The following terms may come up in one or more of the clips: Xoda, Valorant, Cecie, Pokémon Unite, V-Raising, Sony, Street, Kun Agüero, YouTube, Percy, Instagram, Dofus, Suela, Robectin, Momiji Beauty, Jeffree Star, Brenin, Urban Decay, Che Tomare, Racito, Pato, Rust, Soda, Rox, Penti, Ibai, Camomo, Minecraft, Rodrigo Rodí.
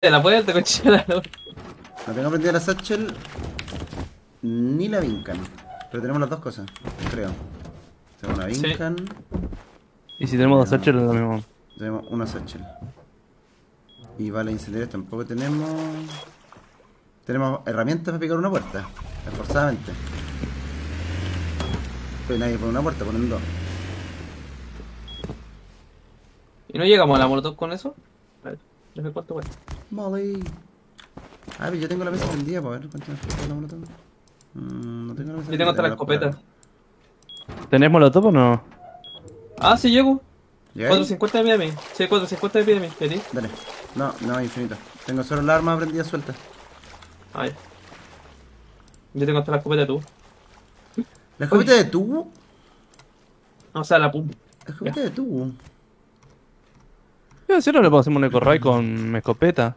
La puerta, conchera. No tengo prendida la satchel ni la Vincan. Pero tenemos las dos cosas, creo. Tenemos una Vincan. Sí. Y si tenemos dos satchel es lo mismo. Tenemos una satchel. Y balas incendiarias tampoco tenemos. Tenemos herramientas para picar una puerta, esforzadamente. Pero nadie pone una puerta, ponen dos. ¿Y no llegamos a la molotov con eso? A ver, déjame cuánto cuesta. Molly. Ah, pero yo tengo la mesa prendida para ver cuánto me cuesta la molotov. No tengo la mesa. Yo tengo hasta la escopeta. ¿Tenés molotov o no? Ah, sí, llego. 450 de PDM. Sí, 450 de PDM. ¿Qué? Dale. No, no, infinito. Tengo solo la arma prendida suelta. Ah, ya. Yo tengo hasta la escopeta de tubo. ¿La escopeta de tubo? O sea, la pum. La escopeta de tubo. Si no le puedo hacer un eco ray con escopeta.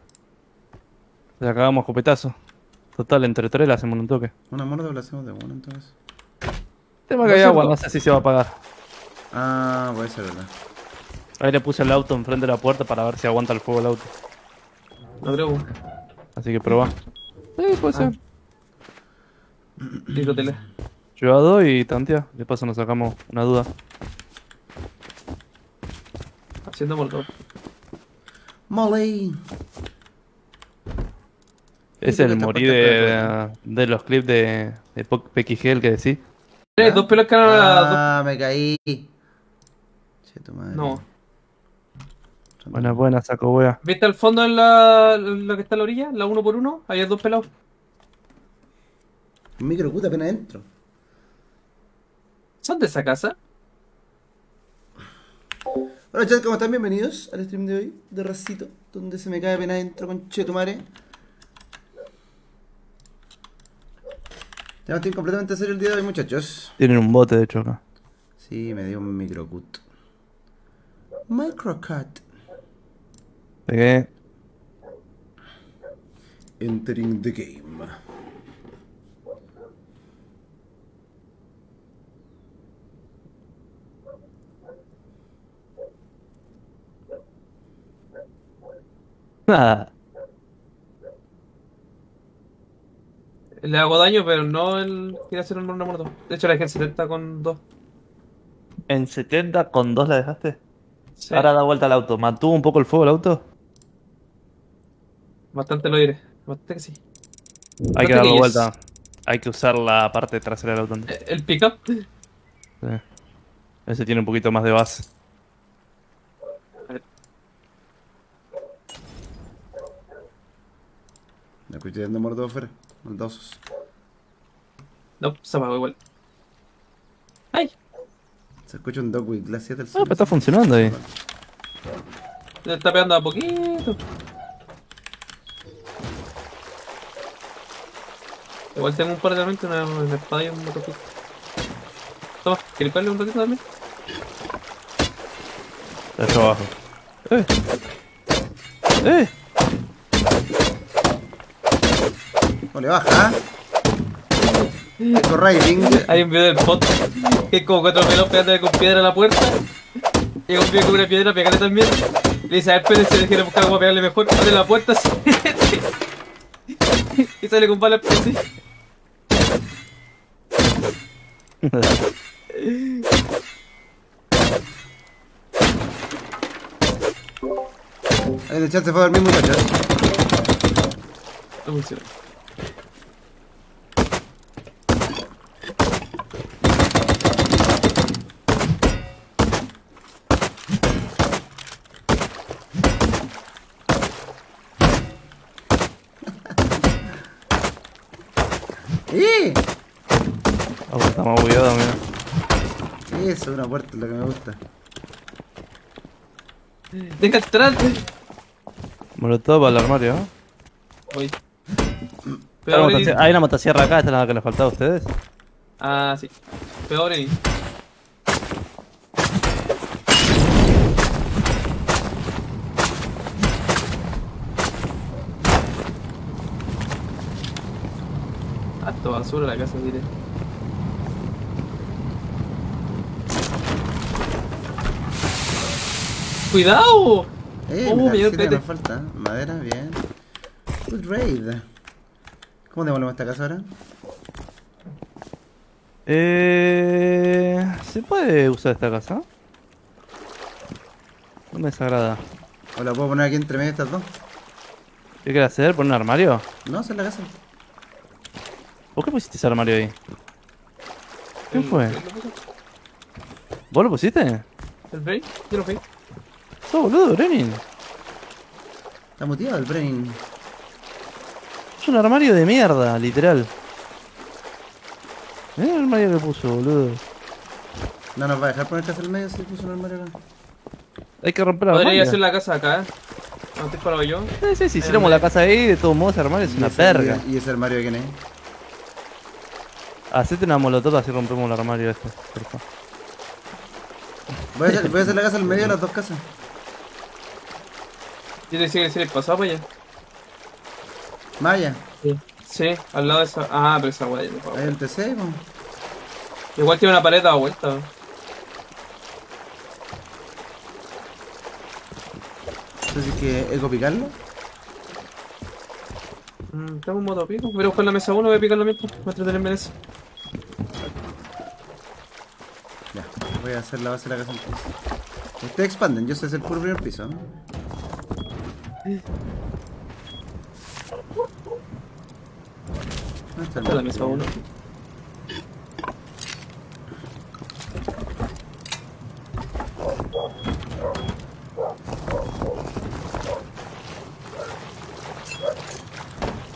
Le acabamos escopetazo. Total, entre tres le hacemos un toque. Una morda le hacemos de uno entonces. Tema que hay agua, no sé si se va a apagar. Ah, puede ser verdad. Ahí le puse el auto enfrente de la puerta para ver si aguanta el fuego el auto. No creo. Así que probá. Sí, puede ser. Tírotele. Llevado y tantea. De paso nos sacamos una duda. Haciendo molotov. Molly. Es el morí de los clips de PXG el que decís. Dos pelos que ah, me caí. Che, tu madre. No. Buena, buena, saco wea. ¿Viste al fondo en la que está a la orilla? La 1x1. Ahí hay dos pelados. Un microcut apenas adentro. ¿Son de esa casa? Hola chat, ¿cómo están? Bienvenidos al stream de hoy de Racito, donde se me cae apenas adentro con Che Tomare. Tenemos que ir completamente serio el día de hoy, muchachos. Tienen un bote de hecho acá. Sí, me dio un microcut. Microcut. ¿De qué? Entering the game. Nada. Le hago daño, pero no el... Quiero hacer una muerto. De hecho la dejé en 70 con 2. ¿En 70 con 2 la dejaste? Sí. Ahora da vuelta al auto. ¿Mantuvo un poco el fuego el auto? Bastante lo iré. Bastante que sí. Hay que darle vuelta. Hay que usar la parte trasera del auto. ¿El pickup? Sí. Ese tiene un poquito más de base. La cuchilla de muerto afuera. Maldosos. No, se apagó igual. ¡Ay! Se escucha un dogwig glacial del sur. Ah, pero está funcionando ahí. Se está pegando a poquito. Igual tengo un par de herramientas, una espada y un motopito. Toma, ¿quieres darle un ratito también? Está abajo. ¡Eh! ¡Eh! No le baja. V-Raising. Hay un video del Pato que es como cuatro pelos pegándole con piedra a la puerta. Llega un pibe con una piedra, pegale también. Le dice, a ver, Percy, le quiere buscar algo para pegarle mejor. Abre la puerta así. Y sale con balas Percy. Ahí en el chat se fue a dormir, muchachos. No funciona. Es una puerta la que me gusta. Deja atrás. Molotov al armario. Voy. Peor hay, una motosierra acá, esta es la que les faltaba a ustedes. Ah, sí. Peor Brenin. Harto basura la casa, diré. ¡Cuidado! Me dio el pete. Falta madera, bien. Full raid. ¿Cómo devolvemos esta casa ahora? ¿Se puede usar esta casa? No me desagrada. ¿O la puedo poner aquí entre medio de estas dos? ¿Qué quieres hacer? ¿Poner un armario? No, esa es la casa. ¿Por qué pusiste ese armario ahí? ¿Quién fue? ¿Vos lo pusiste? ¿El Brenin? Yo lo fui. ¡No, boludo, Brenin! Está muteado el Brenin. Es un armario de mierda, literal. Mirá el armario que puso, boludo. No nos va a dejar poner casa al medio si puso un armario acá. Hay que romper la armario. Podría hacer la casa acá, ¿no te paro yo? Sí, sí, si hiciéramos la casa ahí, de todos modos, ese armario es una perga. ¿Y ese armario de quién es? Hacete una molotov así rompemos el armario este, por favor. Voy a hacer la casa al medio de las dos casas. Yo te decía que se le pasaba para allá. ¿Maya? Sí. Sí, al lado de esa... Ah, pero esa guay. ¿Hay el TC? Igual tiene una pared a vuelta. Entonces, ¿que ecopicarlo? Tengo un modo pico. Voy a buscar la mesa 1, voy a picarlo mismo. Voy a entretenerme en eso. Ya, voy a hacer la base de la casa entonces. Ustedes expanden, yo sé hacer el puro primer piso, ¿no? ¿Dónde está la mesa 1?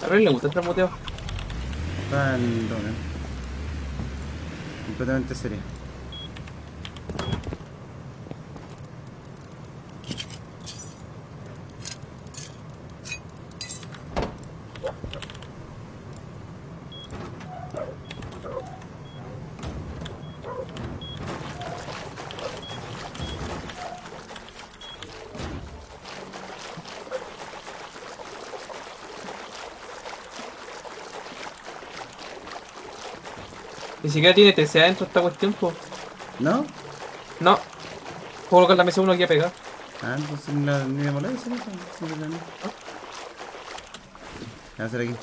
A ver, le gusta estar muteado. Está en doble. Completamente serio. Ni siquiera tiene TC adentro esta cuestión, po. ¿No? No. Puedo colocar la mesa 1 aquí a pegar. Ah, entonces ni me molesta, ¿no? ¿Qué va a hacer aquí?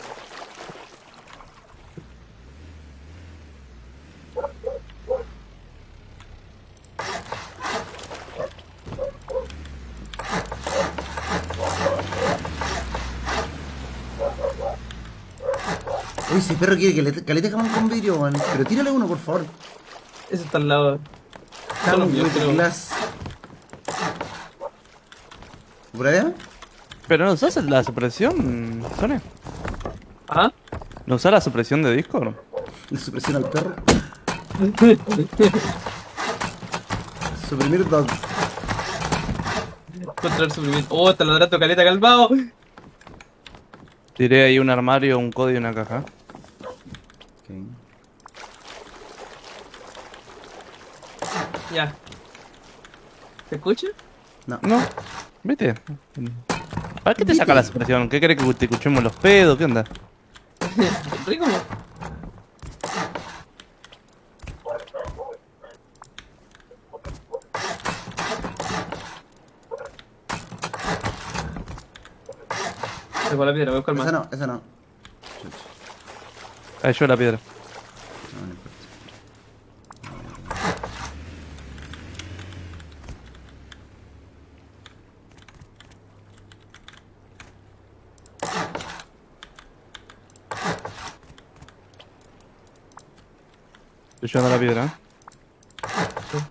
Uy, si el perro quiere que le calete jamón con vidrio, man. Pero tírale uno, por favor. Eso está al lado. Jamón con glass. ¿Por allá? Pero no usas la supresión, Sony. ¿Ah? ¿No usas la supresión de Discord? ¿La supresión al perro? Suprimir dog. Control suprimir. Oh, taladrato caleta calmado. Tiré ahí un armario, un código y una caja. Ya. ¿Te escucha? No. No. ¿Viste? ¿Para qué te saca la supresión? ¿Qué crees que te escuchemos los pedos? ¿Qué onda? Rico. Se fue la piedra, voy a buscar más. Esa no, esa no. Ahí yo la piedra. Estoy llevando la piedra, ¿eh?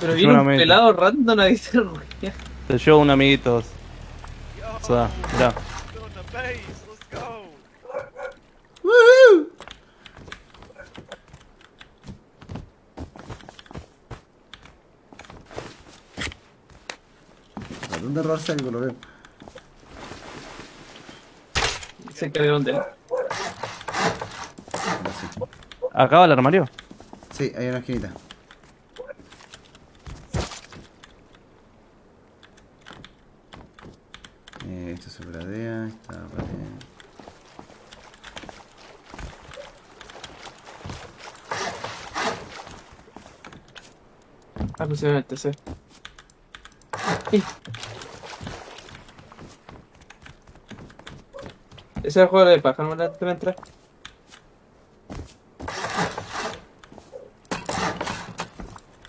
Pero viene un pelado random a decir rugia. Te llevo un amiguito. Xoda, mirá. ¿Dónde robarse algo? Lo veo. Se encargaron de él. ¿Acaba el armario? Sí, hay una esquinita. Esto se bradea, esta bradea. Ah, pues era el tercer. Sí. Ese es el juego de pájaro, no te va a entrar.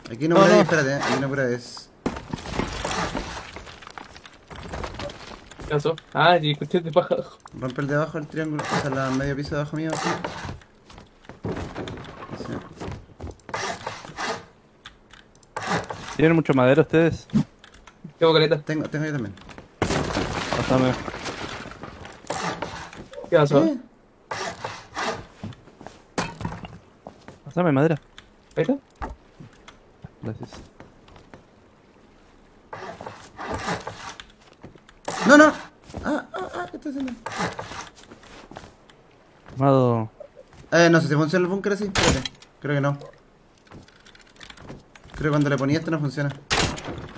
Aquí no por ahí, espérate, aquí no por ahí es. ¿Qué pasó? Ah, y cuestión de pájaro. Rompe el de abajo, el triángulo, pasa la medio piso de abajo mío. Así. ¿Tienen mucho madera ustedes? Tengo caleta. Tengo yo también. Pásame. ¿Qué pasó? Pásame madera. ¿Ahí está? Gracias. ¡No, no! ¡Ah! ¿Qué está haciendo? Amado. No sé si funciona el búnker así. Espérate. Creo que no. Creo que cuando le ponía esto no funciona.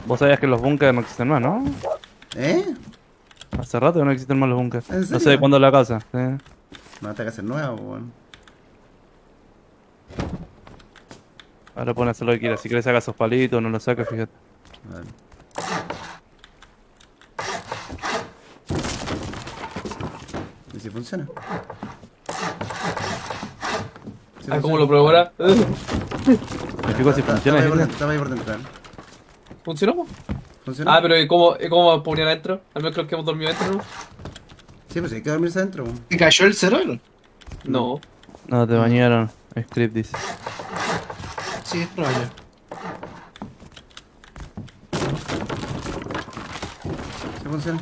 Vos sabías que los búnkers no existen más, ¿no? Hace rato que no existen más los búnkers. ¿En serio? No sé de cuándo es la casa. No, esta casa es nueva, weón. Ahora pueden hacer lo que quieras. Si querés sacar esos palitos, no los saques, fíjate. Vale. ¿Y si funciona? ¿Sí funciona? ¿Cómo lo probará? Me fijo si funciona. Estaba ahí por dentro. ¿Funcionó? ¿Funcionó? Ah, pero ¿cómo va a poner adentro? Al menos creo que hemos dormido adentro, ¿no? Sí, pues hay que dormirse adentro. ¿Te cayó el cerebro? No. No, te bañaron. El script dice. Sí, es probable. ¿Sí funciona?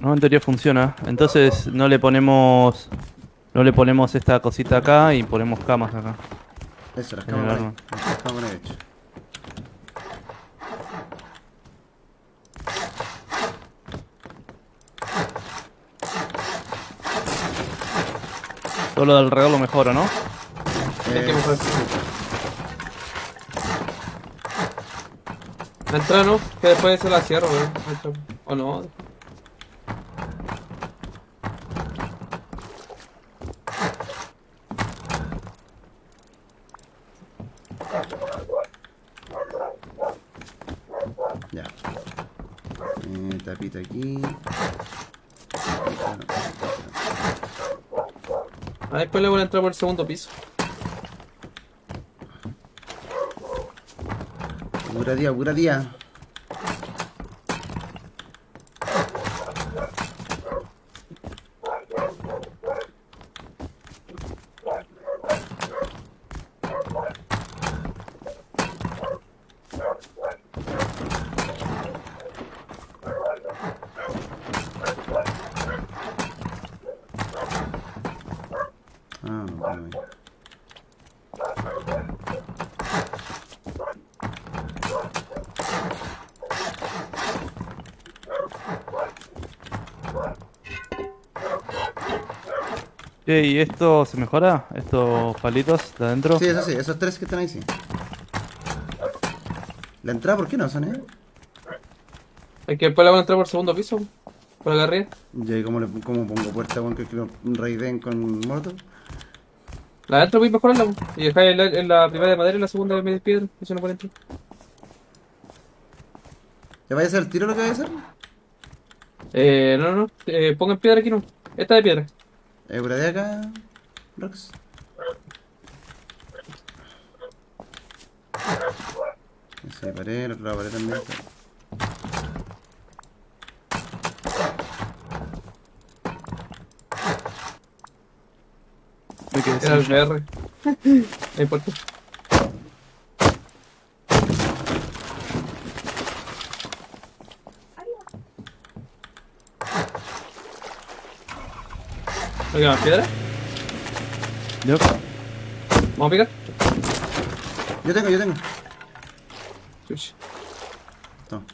No, en teoría funciona. Entonces no le ponemos... No le ponemos esta cosita acá y ponemos camas acá. Eso, las camas por ahí. Las camas por ahí, de hecho. Todo lo de alrededor lo mejoro, ¿no? La entrada, ¿no? Que después se la cierro, ¿eh? O no. Ya. Tapita aquí. Ah, después le voy a entrar por el segundo piso. Pura día. ¿Y esto se mejora? ¿Estos palitos de adentro? Sí, eso sí, esos tres que están ahí sí. ¿La entrada por qué no son, eh? Es que después la van a entrar por segundo piso, por acá arriba. ¿Y cómo pongo puerta, weón, que lo raiden con morto? La adentro voy a mejorarla, y dejar en la primera de madera y la segunda de media piedra, eso no puede entrar. ¿Te vaya a hacer el tiro lo que vaya a hacer? No, pongan piedra aquí, no. Esta de piedra. ¿Eura de acá, Rox? Esa pared, el otro lado pared también. Era el R. No importa. ¿No quedan piedras? Yo. ¿Vamos a picar? Yo tengo. Ush. Toma.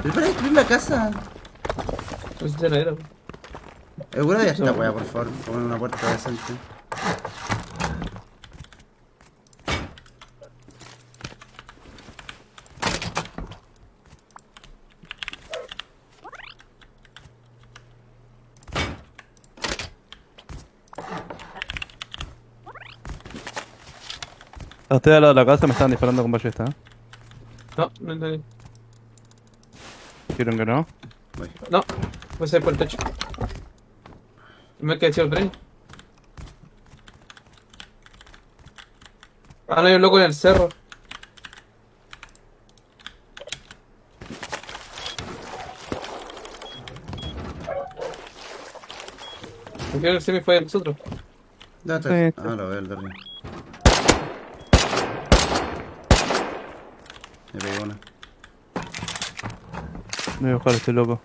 Pero para destruir la casa. No sé si era. Seguro de esta wea, por favor. Poner una puerta decente. Estoy al lado de la casa, me están disparando con ballesta, ¿eh? No, no entendí. ¿Quieren que no? Voy. No, voy a salir por el techo. Me quedé sin el tren. Ah, no, hay un loco en el cerro. Creo que el semi fue el otro. No, está bien. Ah, lo veo, el derribo. Me pegué una. Me voy a jugar a este loco.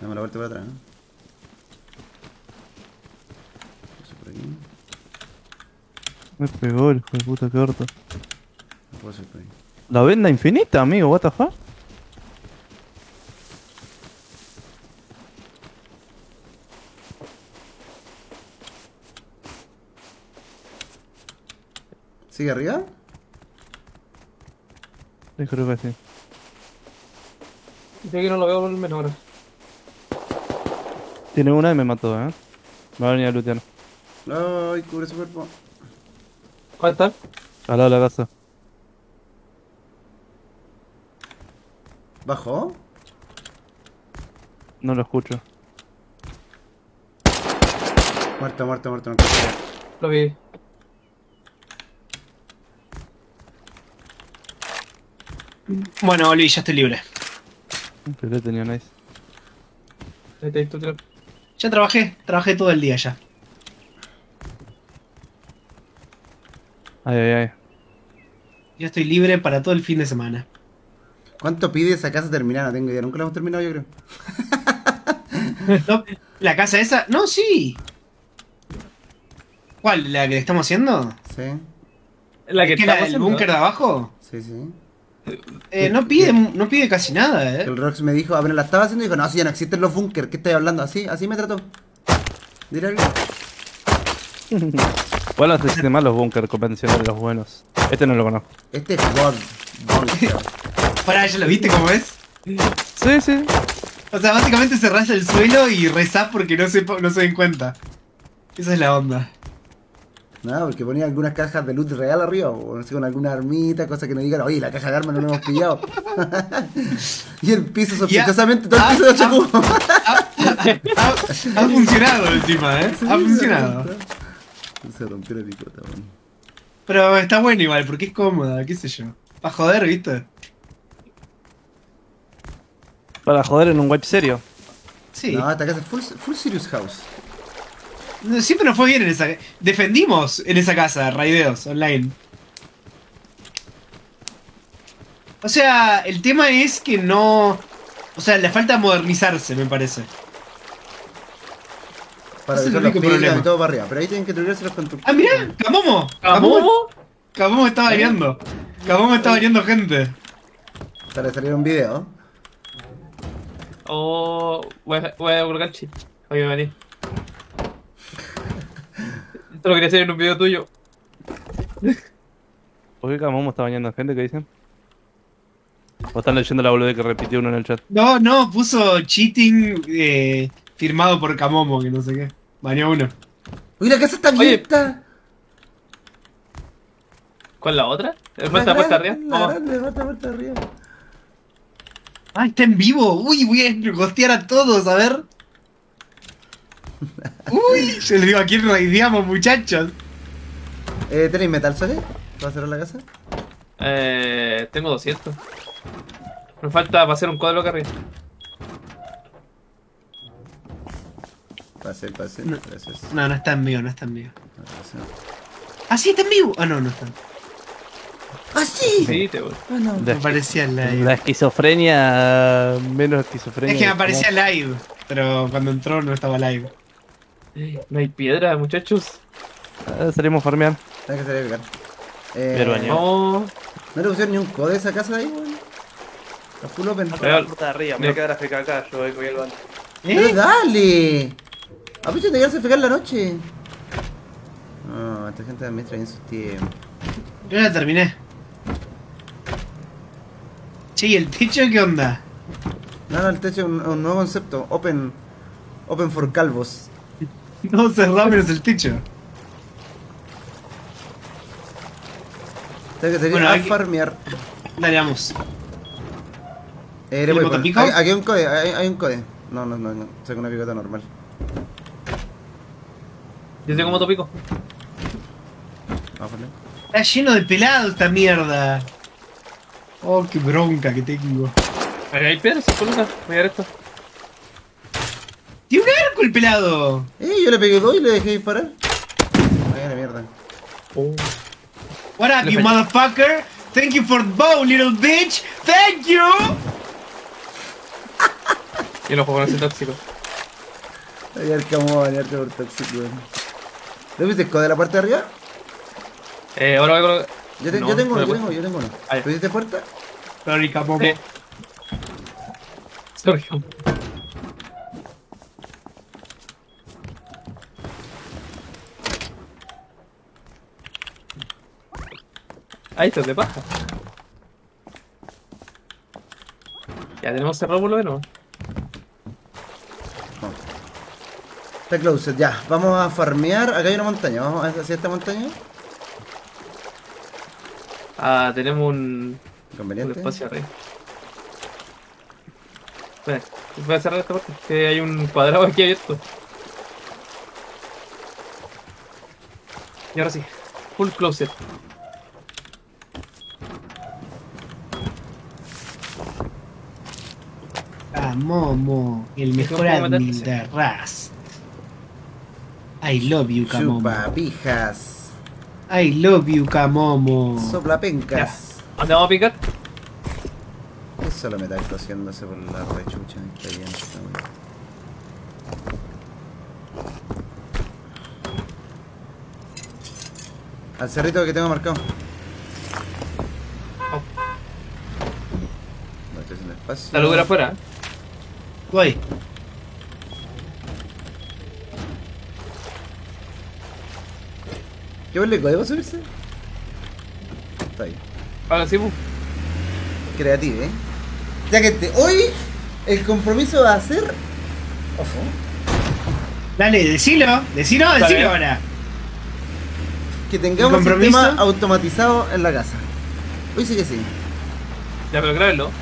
Dame la vuelta para atrás, ¿no? Me pegó el hijo de puta, que harto. No puedo hacer por ahí. La venda infinita, amigo, what the fuck. ¿Sigue arriba? Sí, creo que sí. Yo que no lo veo por el menos ahora. Tiene una y me mató, ¿eh? Me va a venir a lootear. Ay, cubre su cuerpo. ¿Cuál está? Al lado de la casa. ¿Bajó? No lo escucho. Muerto, muerto, muerto. No escucho. Lo vi. Bueno, Oli, ya estoy libre. Pero tenía nice. Ya trabajé todo el día ya. Ay, ay, ay. Yo estoy libre para todo el fin de semana. ¿Cuánto pide esa casa terminada? No tengo idea, nunca la hemos terminado, yo creo. ¿No? ¿La casa esa? No, sí. ¿Cuál? ¿La que estamos haciendo? Sí. ¿La que está el búnker de abajo? Sí, sí. No pide casi nada, eh. El Rox me dijo, apenas la estaba haciendo y dijo, no, si ya no existen los búnker, ¿qué estás hablando? Así me trató. Dile algo. Bueno, se existen más los bunkers convencionales, los buenos. Este no lo conozco. Este es God Bunker. Pará, ¿ya lo viste cómo es? Sí, sí. O sea, básicamente se raya el suelo y rezás porque no se den cuenta. Esa es la onda. No, porque ponía algunas cajas de loot real arriba, o no sé, con alguna armita, cosas que nos digan, oye, la caja de armas no la hemos pillado. Y el piso sospechosamente, todo el piso de Chacubo. Ha funcionado encima, ¿eh? Sí, ha funcionado. Se rompió la picota, bueno. Pero está bueno igual, porque es cómoda, qué sé yo. Para joder, ¿viste? Para joder en un wipe serio. Sí. No, esta casa es full serious house. No, siempre nos fue bien en esa... Defendimos en esa casa, raideos online. O sea, el tema es que no... O sea, le falta modernizarse, me parece. Para eso los pilas y todo para arriba, pero ahí tienen que trucarse los constructores. Ah, mirá, Camomo. Camomo está variando. Camomo está variando gente. Para salir un video. Oh, voy a burgar chip. Oye, vení. Esto lo quería hacer en un video tuyo. ¿Por qué Camomo está bañando gente? ¿Qué dicen? ¿O están leyendo la boludez que repitió uno en el chat? No, puso cheating firmado por Camomo, que no sé qué. Bañó uno. Uy, la casa está abierta. ¿Cuál la otra? ¿Puerta arriba? Puerta arriba. Ah, está en vivo. Uy, voy a costear a todos, a ver. Uy, yo le digo, aquí raideamos, muchachos. ¿Tenéis metal, Sole? ¿Para cerrar la casa? Tengo 200. Me falta para hacer un cuadro acá arriba. Pase, no. Gracias. No está en vivo, no está en vivo. ¡Ah, sí, está en vivo! Ah, no está. ¡Ah, sí! Sí, te voy. Ah, no. Me parecía live. La esquizofrenia... Menos esquizofrenia. Es que me parecía live, pero cuando entró no estaba live. No hay piedra, muchachos. Salimos a farmear. Hay que salir a pegar. Pero no... ¿No le pusieron ni un code a esa casa de ahí, güey? Está full open. La puerta de arriba, me voy a quedar a FK acá, yo voy al baño. ¡Pero dale! ¿A picho te quedas a fecar la noche? No, esta gente también trae en sus tiempos. Yo ya terminé. Che, ¿y el techo qué onda? No, el techo es un nuevo concepto. Open for calvos. No, cerrado es el techo. Tengo que salir a farmear. Dale, vamos. ¿Motopico? Aquí hay un code, hay un code. No, saco una picota normal. Yo tengo motopico. Está lleno de pelados esta mierda. Oh, qué bronca que tengo. Hay piedras, coloca. Voy a dar esto. ¡Tiene un arco el pelado! Yo le pegué dos y le dejé disparar. Vaya la mierda. Oh. What up, you motherfucker? Thank you for the bow, little bitch. Thank you. Yo lo juego con ese tóxico. Voy a ver cómo va a bañarte por tóxico. ¿Lo viste de la parte de arriba? Ahora voy a colocar. Yo tengo uno. ¿Pusiste puerta? Sorry, Camomo. Sorry, Camomo. Ahí está, de paja. Ya tenemos cerrado por lo menos. Está closed, ya. Vamos a farmear. Acá hay una montaña. Vamos hacia esta montaña. Ah, tenemos un espacio arriba. Bueno, voy a cerrar esta parte. Que hay un cuadrado aquí abierto. Y ahora sí. Full closed. Camomo, el mejor admin de Rust. I love you, Camomo. Chupa pijas. I love you, Camomo. Sopla pencas. ¿Dónde vamos a picar? Eso lo me está explosiéndose por la rechucha. Está bien, está bien. Al cerrito que tengo marcado. Oh. No estoy haciendo espacio. La luz era afuera. Voy. ¿Qué boleco? ¿Debo subirse? Está ahí. Ahora sí, bu. Creativo, Ya, gente, hoy el compromiso va a ser... Ojo. Dale, decilo ahora. Que tengamos un sistema automatizado en la casa. Hoy sí que sí. Ya, pero grábenlo.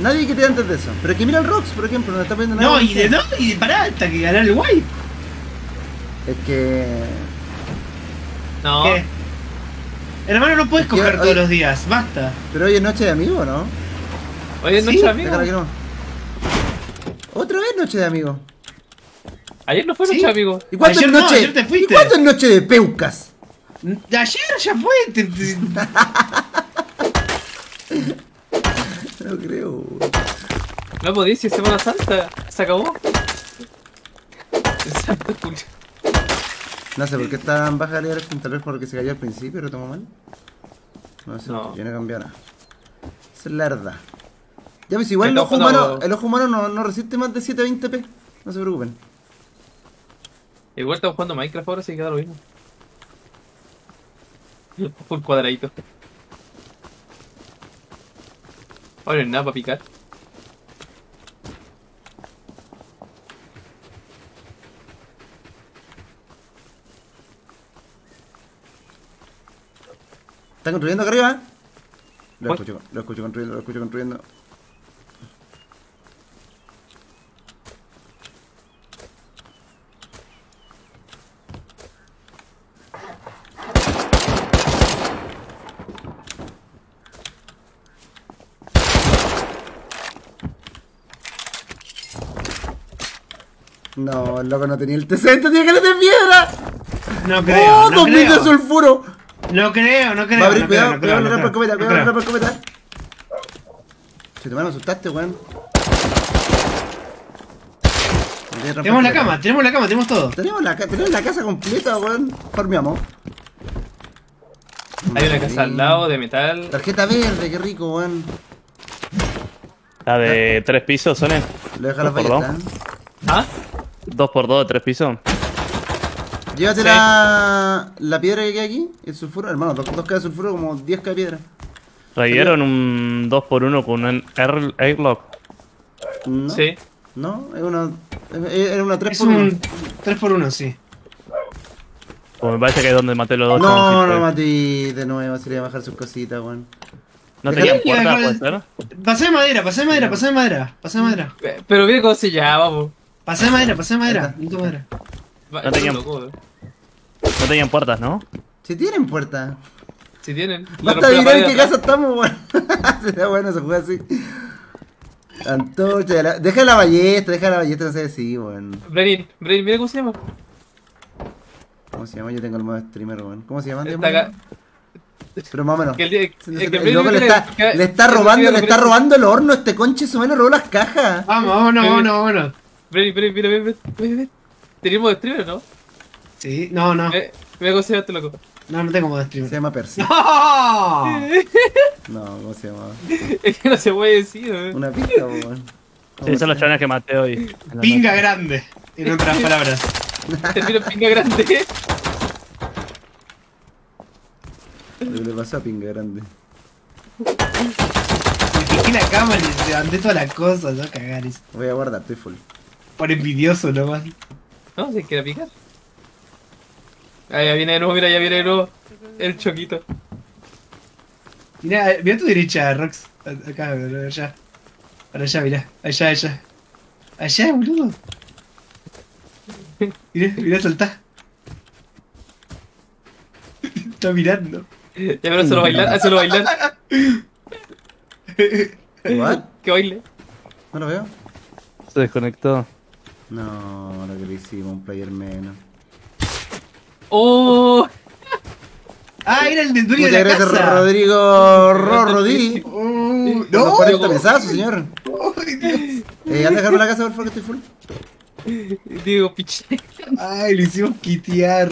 Nadie que te antes de eso. Pero que mira el Rox, por ejemplo, no está poniendo nada. No, y de no, y de pará hasta que ganar el wipe. Es que... No. ¿Qué? Hermano, no puedes coger todos los días, basta. Pero hoy es noche de amigo, ¿no? Hoy es noche de amigo. No. Otra vez noche de amigo. Ayer no fue noche de amigo. ¿Y cuánto es noche? No, ayer te fuiste. ¿Y cuánto es noche de peucas? Ayer ya fue. No creo. No podía, si es Semana Santa, se acabó. No sé por qué está en baja de alerta, tal vez porque se cayó al principio, lo tomó mal. No sé, yo no cambié nada. Esa es la verdad. Ya pues igual el ojo humano no resiste más de 720p, no se preocupen. Igual estamos jugando Minecraft ahora, así que da lo mismo. Por cuadradito. Ahora nada para picar. ¿Están construyendo acá arriba? Lo escucho construyendo. No, el loco no tenía el T60, tenía que le de piedra. No creo. ¡Oh, 2000 de sulfuro! No creo. Va a abrir, cuidado, no creo. Cuidado, se te van a asustaste, weón. Tenemos la cama, tenemos todo. Tenemos la casa completa, weón. Farmeamos. Hay una casa al lado de metal. Tarjeta verde, qué rico, weón. La de 3 pisos, Sony. Lo deja la paleta. ¿Ah? 2x2 de 3 pisos. Llévate la piedra que queda aquí, el sulfuro, hermano, 2K de sulfuro, como 10K de piedra. Trajeron un 2x1 con un airlock. ¿No? Sí. No, era una 3x1. Es un 3x1, sí. Pues me parece que es donde maté los dos. No, no maté de nuevo, sería bajar sus cositas, weón. No tenían puerta, puede ser. Pasé de madera, pasé de madera, pasé de madera, pasé de madera. Pero qué cosilla, vamos. Pasé de madera, pasé de madera, no madera. No tenían puertas, ¿no? Sí tienen puertas. Sí tienen. Basta de mirar en qué casa estamos, weón. Sería bueno se juega así. Antorcha, deja la ballesta, no sé si, weón. Brenin, mira cómo se llama. ¿Cómo se llama? Yo tengo el modo streamer, weón. ¿Cómo se llama? Pero más o menos. El loco le está robando el horno, este conche su mano robó las cajas. Vamos, vámonos. Brenin, mira. ¿Tenías modo streamer, no? Sí, no. Mira cómo se llama este loco. No tengo modo streamer. Se llama Percy. ¡No! No, ¿cómo se llama? Es que no se puede decir, ¿eh? Una pinga, weón. Sí, son los chavales que maté hoy. Pinga grande, en otras palabras. Termino pinga grande. Le pasó a pinga grande. Me fijé la cámara y levanté toda la cosa, no cagar eso. Voy a guardar, estoy full. Por envidioso nomás. No, si quiere picar. Ahí viene de nuevo, mira, ya viene de nuevo el choquito. Mira a tu derecha, Rox. Acá, allá. Para allá, mira. Allá. Allá, boludo. Mirá, saltá. Está mirando. Ya, pero hazlo bailar, ¿What? Que baile. No lo veo. Se desconectó. No, ahora que le hicimos un player menos. ¡Oh! ¡Ah, era el del dueño de la casa! Rodrigo Rodí. ¡No! 40 pesazos, señor. ¡Ay, Dios! ¿Anda a dejarme la casa, por favor, que estoy full? Digo, piche. ¡Ay, le hicimos quitear!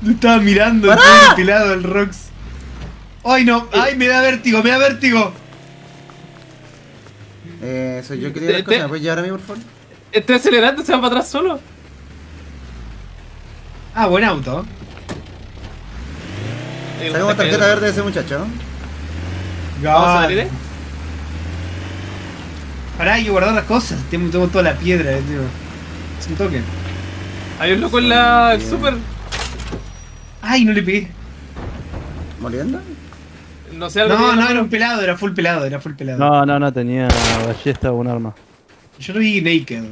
No estaba mirando el pelado del Rox. ¡Ay, no! ¡Ay, me da vértigo, soy yo que quería las cosas, ¿me puedes llevar a mí, por favor? Estoy acelerando, se va para atrás solo. Ah, buen auto. Sacamos tarjeta verde de ese muchacho. ¿Vamos a salir? Pará, hay que guardar las cosas. Tengo toda la piedra, tío. Es un toque. Hay un loco en la super. Ay, no le pegué. ¿Moliendo? No sé, no, era un pelado, era full pelado. No, tenía ballesta o un arma. Yo lo vi naked.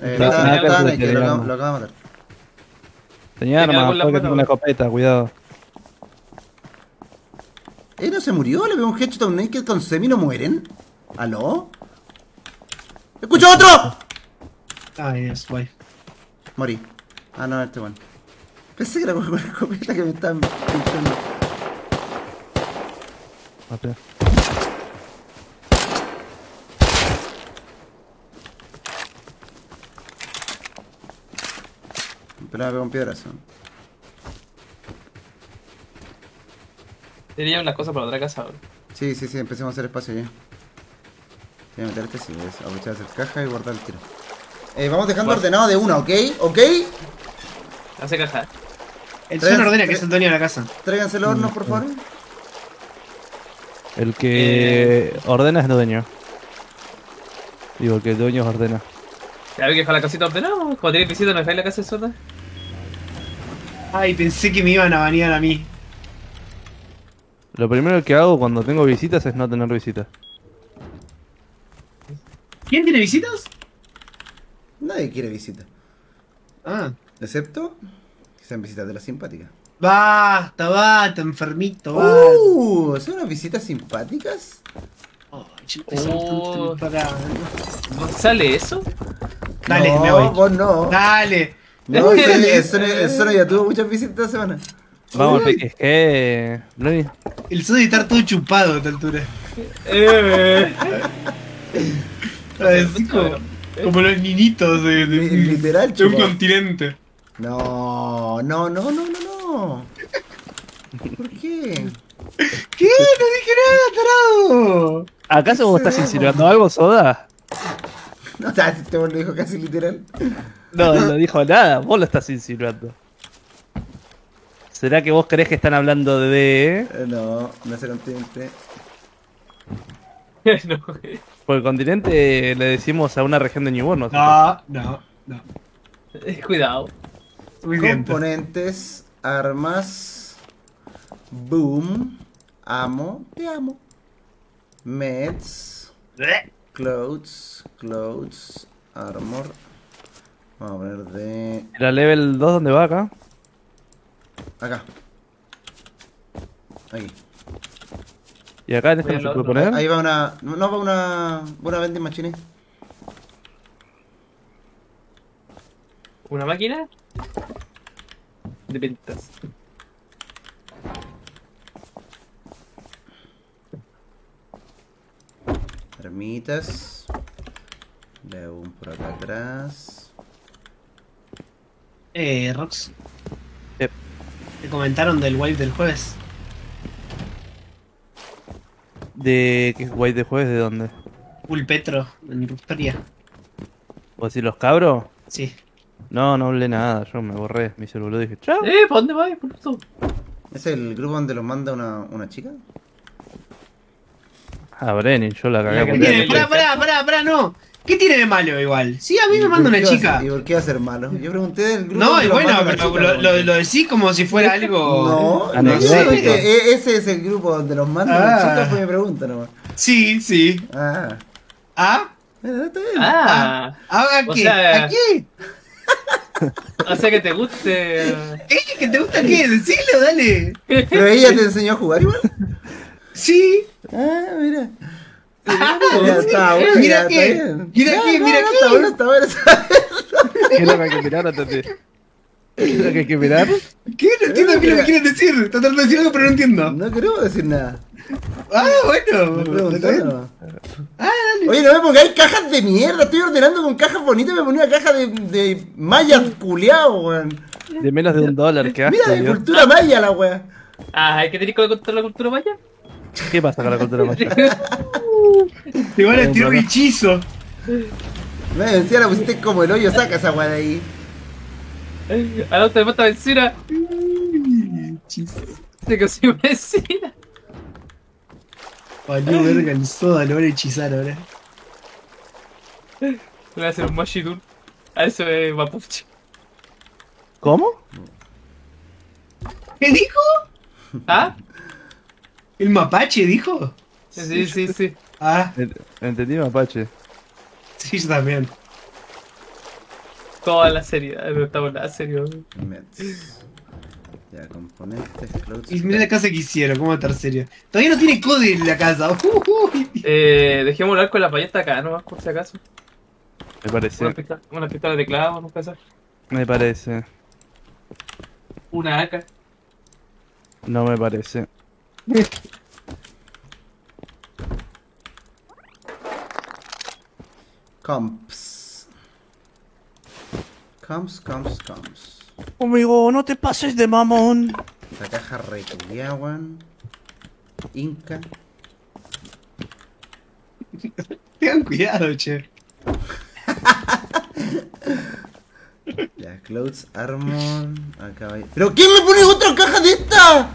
Estaba naked, lo acabo de matar. Tenía arma, fue que tengo una escopeta, cuidado. No se murió, le veo un headshot a un naked con semi, no mueren. ¿Aló? ¡Escucho otro! Ay, es guay. Morí. Ah, no, este one. Pensé que era con una escopeta que me estaban pinchando. Maté. Pero me pegó un piedrazo. Teníamos las cosas para otra casa ahora. Sí, empecemos a hacer espacio ya. Voy a meter este, sí, voy a aprovechar a hacer caja y guardar el tiro. Vamos dejando ordenado de una, ¿ok? Hace caja. El Sol ordena que es el dueño de la casa. Tráiganse el horno, por favor. El que ordena es el dueño. Digo, el que el dueño ordena. ¿Te habéis dejado la casita ordenada? Cuando tenéis visita, ¿no dejáis la casa de Soda? Ay, pensé que me iban a banear a mí. Lo primero que hago cuando tengo visitas es no tener visitas. ¿Quién tiene visitas? Nadie quiere visitas. Ah. Excepto que sean visitas de las simpáticas. Basta, enfermito. ¿Son unas visitas simpáticas? ¿No sale eso? Dale, me voy. Vos no. Dale. No, el Soda ya tuvo muchas visitas esta semana. Vamos, es que... El Soda está todo chupado a esta altura. Como los niñitos de un continente. No. ¿Por qué? ¿Qué? No dije nada, tarado. ¿Acaso vos estás insinuando algo, Soda? No, este lo dijo casi literal. No, no dijo nada, vos lo estás insinuando. ¿Será que vos crees que están hablando de...? No, no es el continente. No. Por el continente le decimos a una región de New World. No, no, no. Cuidado. Componentes, armas, boom, amo, te amo, meds, clothes, clothes, armor. Vamos a poner de... ¿Era level 2 dónde va acá? Acá. Aquí. ¿Y acá en este no se puede poner? Ahí va una... No, va una vending machine. ¿Una máquina? De ventas. Ermitas. Le un por acá atrás. Rox. Te comentaron del wave del jueves. ¿De qué wave del jueves? ¿De dónde? Pulpetro, en Rustoria. ¿Vos decís los cabros? Sí. No, no hablé nada, yo me borré, mi celular dije, chao. ¿Para dónde vas, puto? ¿Es el grupo donde los manda una chica? Ah, Brenin, yo la cagué. Pará, no. ¿Qué tiene de malo igual? Sí, a mí me manda una chica. ¿Y por qué va a ser malo? Yo pregunté del grupo. No, y bueno, pero lo decís como si fuera algo... No, no sé. Ese es el grupo donde los manda una chica, fue mi pregunta nomás. Sí, sí. Ah. ¿Ah? Está bien. Ah. ¿A qué? ¿A qué? O sea que te guste... ¿Que te gusta qué? Decilo, dale. ¿Pero ella te enseñó a jugar igual? Sí. Ah, mira. Mira que, mira que. ¿Qué es lo que hay que mirar, Tati? ¿Qué es lo que hay que mirar? ¿Qué? No entiendo qué es lo que quieren decir. Está tratando de decir algo, pero no entiendo. No queremos decir nada. Ah, bueno. Ah, dale. Oye, no me pongáis cajas de mierda. Estoy ordenando con cajas bonitas. Me ponía caja de mayas culeado, weón. De menos de $1, que mira, de cultura maya la weá. Ah, ¿hay que tener que contar la cultura maya? ¿Qué pasa con la cultura maya? Te van a tirar un hechizo. No, encima la pusiste como el hoyo, saca esa weá de ahí. A la otra le falta vecina. Hechizo. Se consiguió una vecina. Valió verga el Soda, lo van a hechizar ahora. Le voy a hacer un Mashidun. A eso es mapuche. ¿Cómo? ¿Qué dijo? ¿Ah? ¿El mapache dijo? Sí, sí, sí. Ah. Entendí mapache. Sí, yo también. Toda la seriedad, no estamos nada serios. Ya, componentes, clothes. Y mira la casa que hicieron, cómo estar serio. Todavía no tiene código en la casa. Dejemos hablar con la payeta acá, ¿no? Por si acaso. Me parece. Una pistola de clavo, nunca sabes. Me parece. Una AK. No me parece. Comps. Amigo, no te pases de mamón. La caja reculiaguan. Inca. Tengan cuidado, che. Ya, clothes, armor. Acá va. ¿Pero quién me pone otra caja de esta?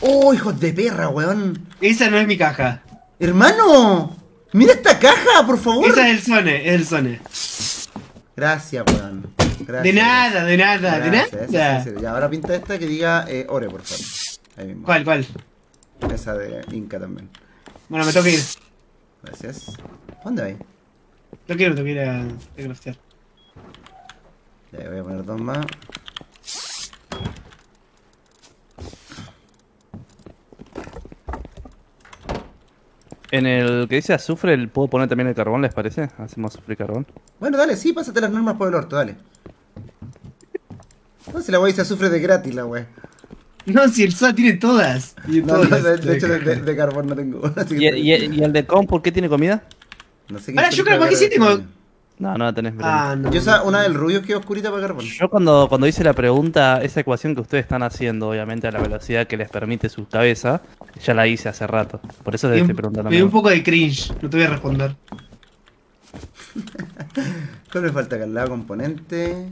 ¡Oh, hijos de perra, weón! Esa no es mi caja. ¡Hermano! ¡Mira esta caja, por favor! Esa es el Sony, es el Sony. Gracias, weón. Gracias. De nada. Y ahora pinta esta que diga ore, por favor. Ahí mismo. ¿Cuál? Esa de Inca también. Bueno, me tengo que ir. Gracias. ¿Dónde vais? No quiero ir a craftear. Ya, voy a poner dos más. En el que dice azufre, ¿puedo poner también el carbón, les parece? Hacemos azufre y carbón. Bueno, dale, sí, pásate las normas por el orto, dale. No, si la wey dice azufre de gratis, la wey. No, si el SOA tiene todas. De hecho, de carbón no tengo. ¿Y el de con, por qué tiene comida? No sé qué. Ahora, yo creo que sí tengo. No la tenés. Ah, no. Yo esa, una del rubio que oscurita para carbón. Yo cuando hice la pregunta, esa ecuación que ustedes están haciendo, obviamente a la velocidad que les permite su cabeza, ya la hice hace rato. Por eso les estoy preguntando. Me dio un poco de cringe, no te voy a responder. Solo le falta cargar componente.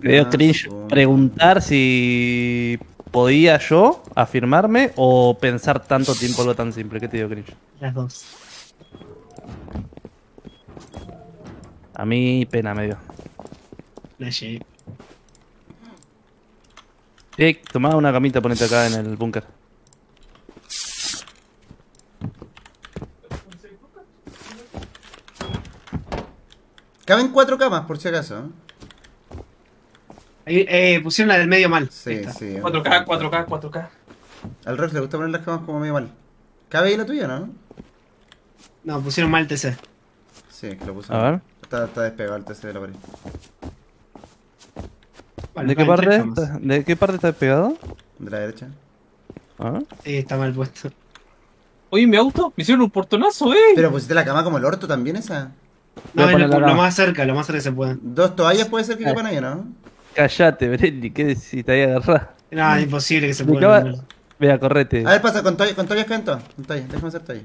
Creo cringe preguntar si podía yo afirmarme o pensar tanto tiempo algo tan simple. ¿Qué te digo, cringe? Las dos. A mí pena me dio. La llegué. Tomá una camita, ponete acá en el búnker. Caben 4 camas, por si acaso. Pusieron la del medio mal. Sí, esta. Sí. 4K, 4K, 4K. Al Rox le gusta poner las camas como medio mal. ¿Cabe ahí la tuya, no? No, pusieron mal el TC. Sí, es que lo pusieron. A ver. Está despegado el TC de la pared. Vale, ¿De qué parte está despegado? De la derecha. Ah. Está mal puesto. Oye, mi auto, me hicieron un portonazo, Pero pusiste la cama como el orto también, esa. No, lo más cerca que se pueda. 2 toallas puede ser que quepan ahí, ¿no? Callate, Brenin, ¿qué decís? Te ahí agarrá. No, imposible que se pueda. Vea, correte. A ver, pasa, con toallas canto. Con toallas, déjame hacer toallas.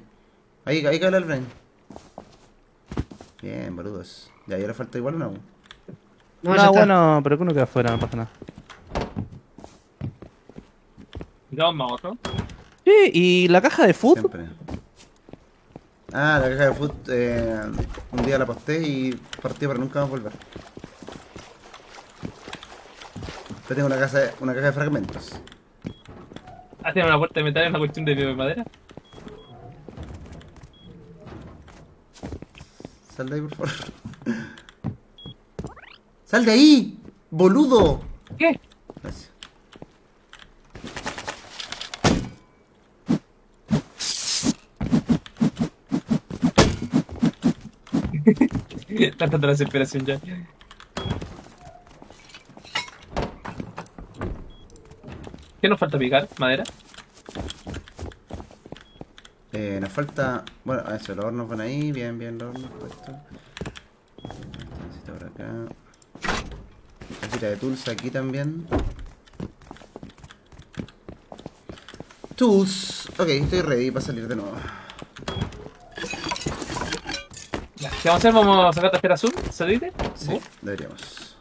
Ahí cabe el Brenin. Bien, boludos. Ya, ahora falta igual una. No, bueno, pero que uno queda afuera, no pasa nada. ¿Dónde va otro? Sí, ¿y la caja de food? Siempre. Ah, la caja de food, un día la posté y partí para nunca más volver. Yo tengo una caja de fragmentos. Ah, tiene una puerta de metal en una cuestión de madera. Sal de ahí, por favor. ¡Sal de ahí! ¡Boludo! ¿Qué? Gracias. Tanta desesperación ya. ¿Qué nos falta picar? ¿Madera? Nos falta... Bueno, eso, los hornos van ahí. Bien, bien, los hornos puestos. Necesito por acá. Casita de tools aquí también. Tools. Ok, estoy ready para salir de nuevo. ¿Qué vamos a hacer? ¿Vamos a sacar tarjeta azul? ¿Saliste? Sí, deberíamos.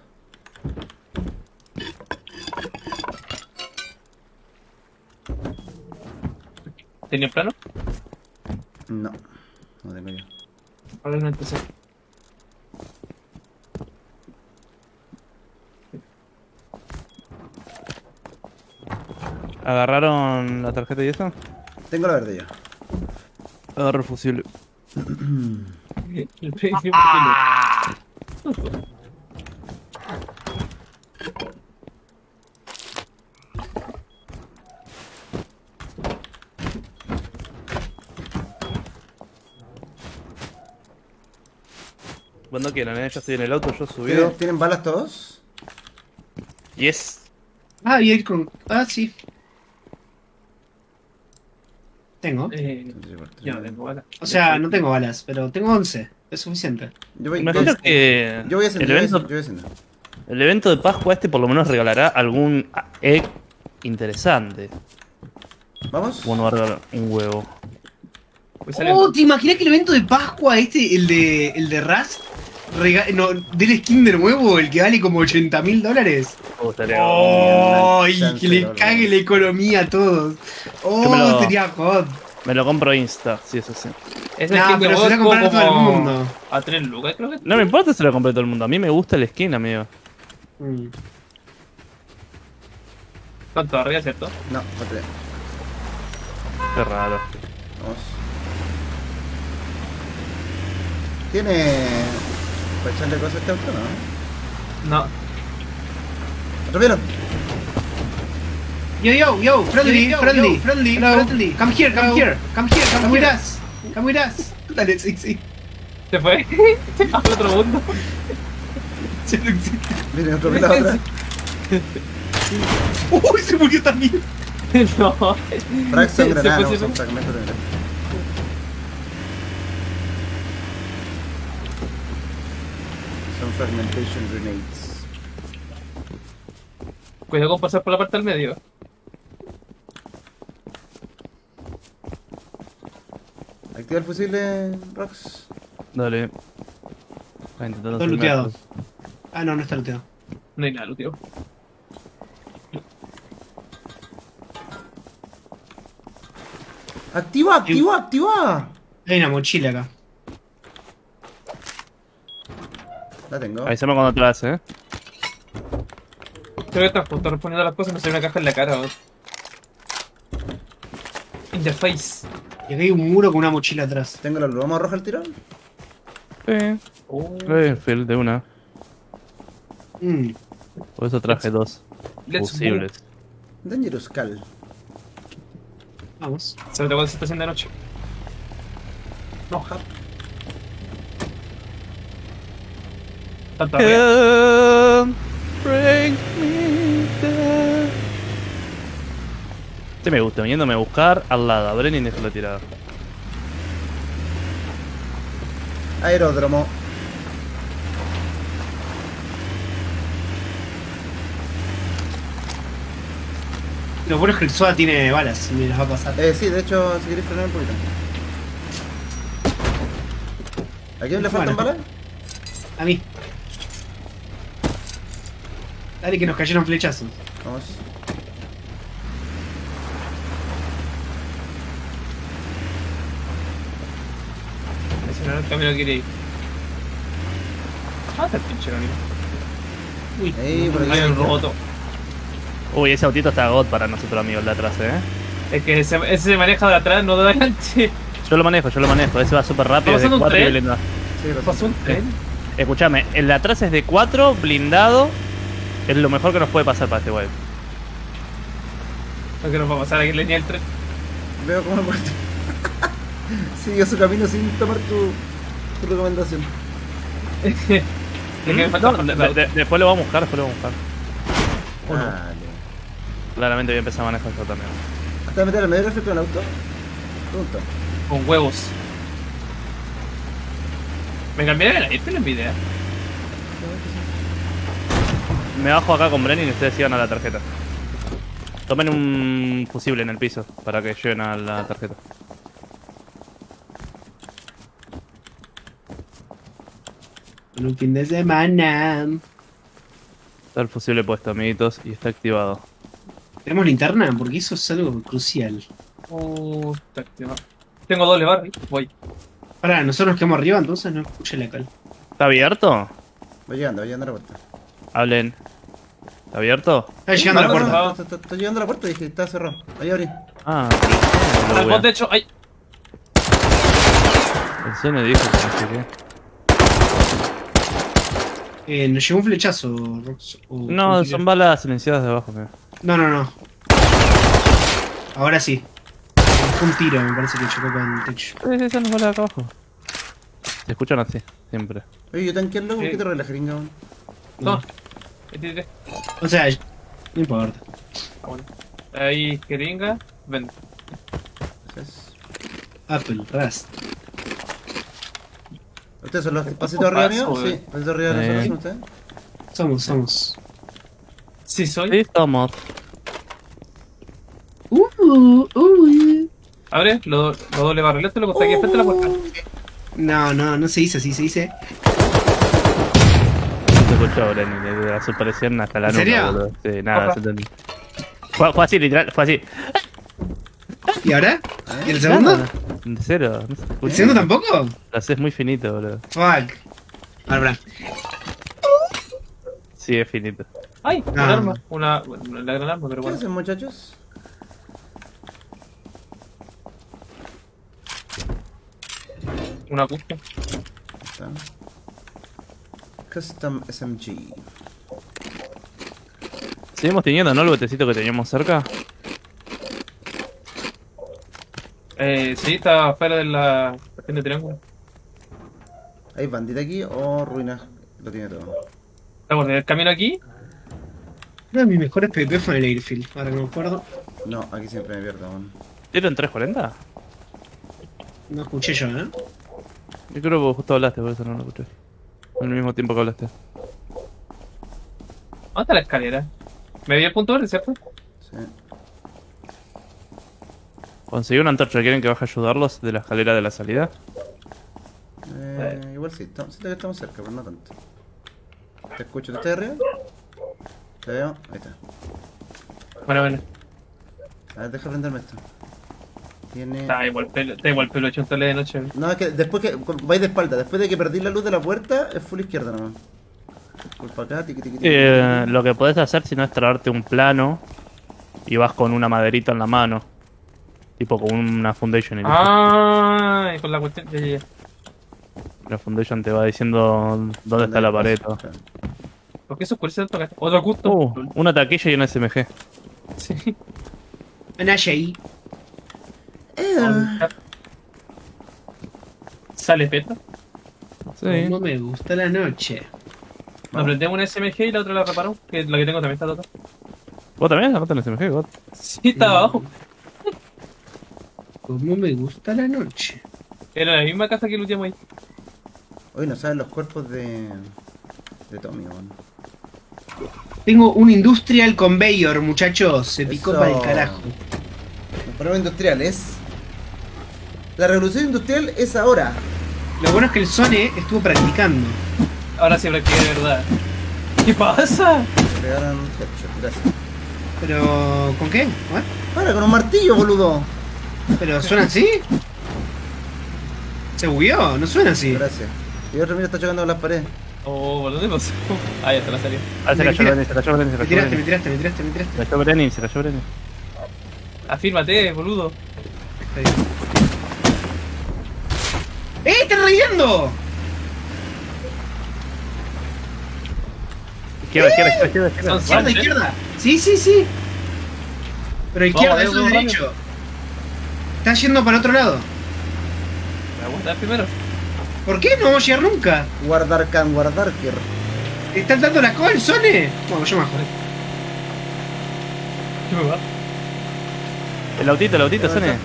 ¿Tenía plano? No, no tengo yo. Ahora no empecé. ¿Agarraron la tarjeta y eso? Tengo la verde ya. Agarro el fusible. Cuando quieran, ya estoy en el auto, yo subido. ¿Tienen balas todos? Yes. Ah, y el con... Ah, sí. Tengo. Yo no tengo balas. O sea, no tengo balas, pero tengo 11. Es suficiente. Imagino que... Yo voy a cenar. El evento de Pascua este por lo menos regalará algún egg interesante. ¿Vamos? Bueno, va a regalar un huevo. Oh, ¿te imaginas que el evento de Pascua este, el de Rust, del skin de nuevo, el que vale como $80.000? ¡Oh! Y que le cague la economía a todos. ¡Oh! Sería hot. Me lo compro Insta, si es así. No, pero se lo va a comprar a todo el mundo. A 3 lucas, creo que. No me importa si lo compré todo el mundo. A mí me gusta el skin, amigo. ¿Cuánto arriba, cierto? No, no creo. Qué raro. Vamos. ¿Tiene para echarle cosas a este auto, no? No. ¿Atropieron? Yo, friendly. Come here. Dale, sí. ¿Se fue? A otro mundo. Miren, atropieron la otra. ¡Uy, se murió también! No. Fragmento de granada, no, fragmento de granada. Fragmentation grenades. Cuidado con pasar por la parte del medio. Activa el fusil, Rox. Dale. Está looteado. Ah, no, no está looteado. No hay nada looteado. ¡Activa, activa, activa! Hay una mochila acá. La tengo. Avísame cuando te la hace, Te voy a transportar poniendo las cosas y me sale una caja en la cara. Interface. Y aquí hay un muro con una mochila atrás. Tengo la luz. ¿Vamos a arrojar el tirón? Sí. Oh. Field de una. Por eso traje dos. Fusibles. Dangerous Cal. Vamos. ¿Sabes cuál se está haciendo de noche? No, Jap. Bring me down. Este me gusta, viniéndome a buscar al lado. A Brenin dejó la tirada. Aeródromo. Lo bueno es que el Soda tiene balas y me las va a pasar. Sí, de hecho, si querés frenar un poquito. ¿A quién le faltan balas? A mí. Dale que nos cayeron flechazos. Vamos. Ese no camino quiere ir. Ah, está el pinche camino. Uy, hay un robot. Uy, ese autito está god para nosotros, amigos, de atrás, Es que ese se maneja de atrás, no de adelante. Yo lo manejo, ese va súper rápido. ¿Está pasando un tren? Sí, pasó un tren. Escuchame, el de atrás es de 4, blindado. Es lo mejor que nos puede pasar para este wipe. ¿Qué nos va a pasar aquí en línea del tren? Veo cómo el muerto sigue su camino sin tomar tu recomendación. Después lo vamos a buscar, Dale. Claramente voy a empezar a manejar esto también. ¿Hasta meter al medio reflejo en el auto? Punto. Con huevos. Me cambiaron el airfield en video. Me bajo acá con Brenin y ustedes sigan a la tarjeta. Tomen un fusible en el piso para que lleguen a la tarjeta. En un fin de semana. Está el fusible puesto, amiguitos, y está activado. ¿Tenemos linterna? Porque eso es algo crucial. Oh, está activado. Tengo doble barra, voy. Pará, nosotros nos quedamos arriba, entonces no escuché la cal. ¿Está abierto? Voy llegando a la puerta. Hablen. ¿Está abierto? Está llegando a la puerta. Está llegando a la puerta y dije, está cerrado. Ahí abrí. Ah, de hecho, ahí. El Sony dijo que nos llegó un flechazo, Rox. No, son balas silenciadas de abajo, mira. No. Ahora sí. Fue un tiro, me parece que chocó con el techo. Sí, son las balas de acá abajo. Se escuchan así, siempre. Oye, yo tanqueé loco, ¿por qué te rodeas la jeringa, man? No. O sea, no importa. Bueno. Ahí, jeringa, ven. Apple, Rust. ¿Ustedes son los pasitos arriba mío? Sí, pasitos arriba de nosotros, ¿ustedes? Somos. Sí, soy. Sí, somos. Abre, lo doble barrilete, lo que está aquí frente a la puerta. No se dice así, se dice. Desaparecieron hasta la noche. Sí, nada, fue así, literal, fue así. ¿Y ahora? ¿Y el segundo? Cero. No ¿El segundo tampoco? Lo haces muy finito, boludo. Fuck. Ahora, sí, es finito. ¡Ay! No. Una arma. La gran arma, pero bueno. ¿Qué hacen, muchachos? Una puta. Custom SMG. Seguimos teniendo, ¿no? El botecito que teníamos cerca. Sí, está fuera de la cuestión de triángulo. ¿Hay bandita aquí o ruinas? Lo tiene todo. ¿Estamos en el camino aquí? Uno de mis mejores PvP fue en el airfield, ahora que me acuerdo. No, aquí siempre me pierdo aún. ¿Tiro en 340? No escuché yo, Yo creo que justo hablaste, por eso no lo escuché. Al mismo tiempo que hablaste. ¿Dónde está la escalera? ¿Me vi el punto verde, cierto? Sí. Conseguí una antorcha, ¿quieren que baje a ayudarlos de la escalera de la salida? Igual sí, siento que estamos cerca, pero no tanto. Te escucho, ¿tú estás arriba? Te veo, ahí está. Bueno. A ver, deja prenderme esto. Tiene... Está igual pelo hecho un tele de noche. No, es que después que... vais de espalda, después de que perdí la luz de la puerta, es full izquierda nomás. Culpa acá, tiqui. Lo que podés hacer si no es traerte un plano y vas con una maderita en la mano. Tipo con una foundation. Y ah, con la cuestión. La foundation te va diciendo dónde está la pared. ¿Por qué eso oscurece tanto acá? Otro gusto. Una taquilla y una SMG. Sí. Una HI. ¿Sale peto? Sí. No me gusta la noche. Nos prendemos una SMG y la otra la reparamos. Que la que tengo también está rota. ¿Vos también sacaste la SMG? ¿Vos? Sí, estaba abajo. Como me gusta la noche. Era la misma casa que looteamos ahí. Hoy no saben los cuerpos de Tommy, bueno. Tengo un industrial conveyor, muchachos. Se picó para el carajo. Los problemas industriales. La revolución industrial es ahora. Lo bueno es que el Sony estuvo practicando. Ahora sí practiqué de verdad. ¿Qué pasa? Me pegaron un headshot, gracias. Pero... ¿con qué? ¿What? Para, con un martillo, boludo. ¿Pero suena así? Se bugueó, no suena así. Gracias. Y otro mira está chocando con las paredes. Oh, ¿dónde pasó? Ah, ya se la salió. Ah, se la echó Brenin. Me tiraste. Se la echó Brenin, Afírmate, boludo. Está ahí. ¡Eh! ¡Están rayando! Izquierda. Izquierda. Sí. Pero izquierda, eso es derecho. Está yendo para otro lado. ¿Me aguantas primero? ¿Por qué? No vamos a llegar nunca. Guardar can, guardar tierra. ¿Están dando la cola, Sone? Bueno, yo me acuerdo. ¿Qué me va? El autito, Sone.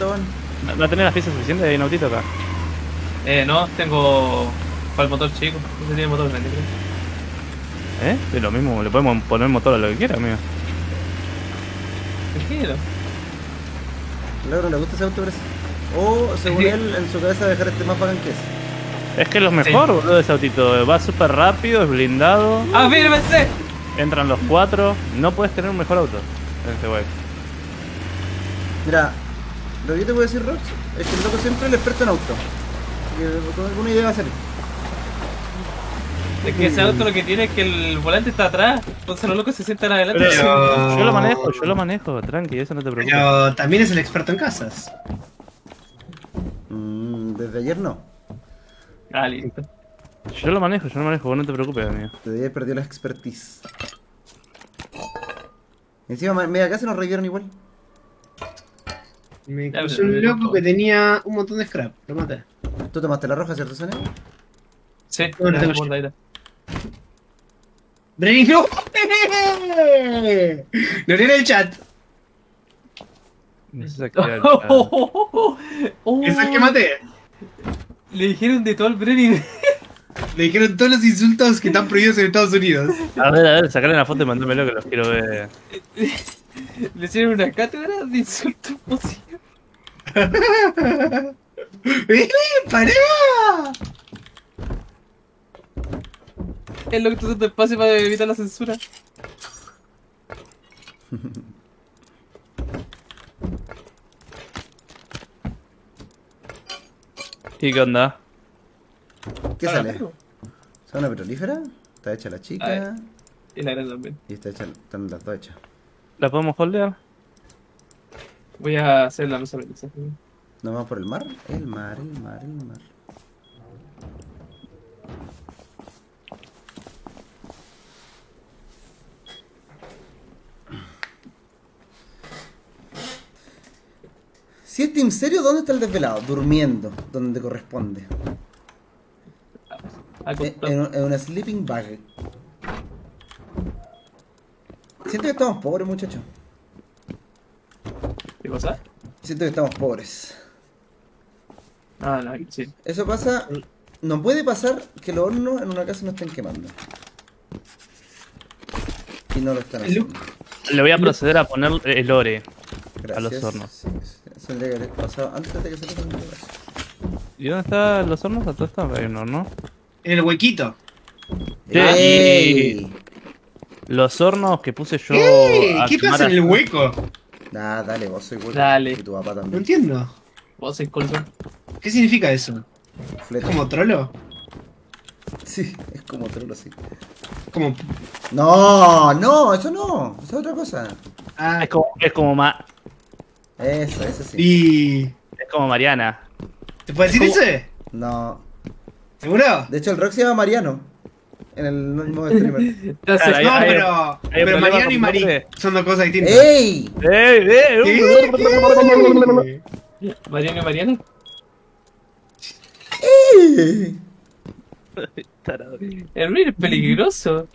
¿No tenés las piezas suficientes de un autito acá? No, tengo... para el motor chico. No tiene motor grande, creo. ¿Eh? Es lo mismo, le podemos poner motor a lo que quiera, amigo. Tranquilo. Claro, le gusta ese auto, Percy. O, según él, en su cabeza dejar este más bacán que ese. Es que es lo mejor, boludo, ese autito. Va súper rápido, es blindado. ¡Afírmense! Entran los cuatro. No puedes tener un mejor auto en este wey. Mira, lo que yo te voy a decir, Rox, es que el loco siempre es el experto en auto. Y con alguna idea va a salir. Es que ese auto lo que tiene es que el volante está atrás, entonces los locos se sientan adelante. Pero... yo lo manejo, tranqui, eso no te preocupes. Pero también es el experto en casas. Desde ayer no. Ah, listo. Yo lo manejo, vos no te preocupes, amigo. Desde ayer perdió la expertise. Encima, mira, acá se nos revivieron igual. Me cruzó un loco que tenía un montón de scrap, lo maté. ¿Tú tomaste la roja, cierto, Sony? Sí, no tengo portadera. ¡Brenin, no! ¡No tiene el chat! Eso es que maté. Le dijeron de todo al Brenin. Le dijeron todos los insultos que están prohibidos en Estados Unidos. A ver, sacale una foto y mandámelo que los quiero ver. Le hicieron una cátedra de insultos posibles. ¡Pará! Es lo que está haciendo espacio para evitar la censura. ¿Y qué onda? ¿Qué sale? ¿Son una petrolífera? Está hecha la chica. Y la gran también. Y está hecha, están las dos hechas. ¿La podemos holdear? Voy a hacer la mesa. ¿Nos vamos por el mar? El mar. Si es team serio, ¿dónde está el desvelado? Durmiendo, donde corresponde. En una sleeping bag. Siento que estamos pobres, muchachos. ¿Qué pasa? Siento que estamos pobres. Ah, no, sí. Eso pasa... No puede pasar que los hornos en una casa no estén quemando. Y no lo están haciendo. Le voy a proceder a poner el ore. Gracias. A los hornos. Sí. Se tendría que haber pasado antes de que se pongan el brazo. ¿Y dónde están los hornos? Atrás están reinos, ¿no? En el huequito. ¡Ey! Los hornos que puse yo. ¡Ey! ¿Qué pasa en el hueco? Nah, dale, vos sois hueco. Dale. Y tu papá también. No entiendo. Vos sois colchón. ¿Qué significa eso? Fleta. ¿Es como trolo? Sí, es como trolo, sí. Como... No, no, eso no. Eso es otra cosa. Ah, es como más. Eso sí. Y... Es como Mariana. ¿Te puedes decir como... ese? No. ¿Seguro? De hecho, el Rox se llama Mariano. En el mismo streamer. Entonces, no, hay, pero Mariano y Marí son dos cosas distintas. ¡Ey! ¡Ey! ¿Mariano y Mariano? ¡Ey! El río es peligroso.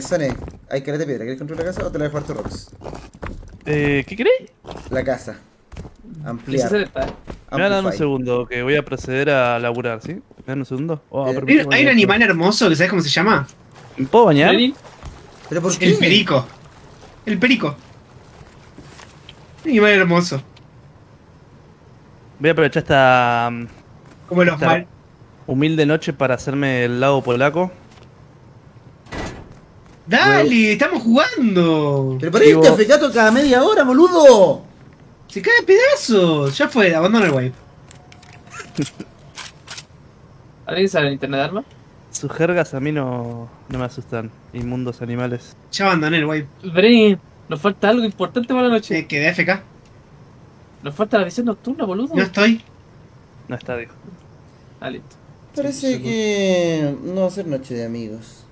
Sone, hay caleta de piedra. ¿Querés construir la casa o te la dejo a tu Rox? ¿Qué querés? La casa. Ampliar. Me dan un segundo, que voy a proceder a laburar, ¿sí? Me dan un segundo. Oh, hay un animal hermoso que sabes cómo se llama. ¿Me puedo bañar? ¿Pero por qué? El perico. El perico. Un animal hermoso. Voy a aprovechar esta... Como los mal. Humilde noche para hacerme el lago polaco. ¡Dale! Wey. ¡Estamos jugando! ¡Pero para este fecato cada media hora, boludo! ¡Se cae a pedazos! Ya fue, abandona el wipe. ¿Alguien sabe el internet de arma? Sus jergas a mí no me asustan. Inmundos animales. Ya abandoné el wipe. Brenin, nos falta algo importante para la noche. Me quedé AFK. Nos falta la visión nocturna, boludo. No estoy. No está, dijo. Ah, listo. Parece que no va a ser noche de amigos.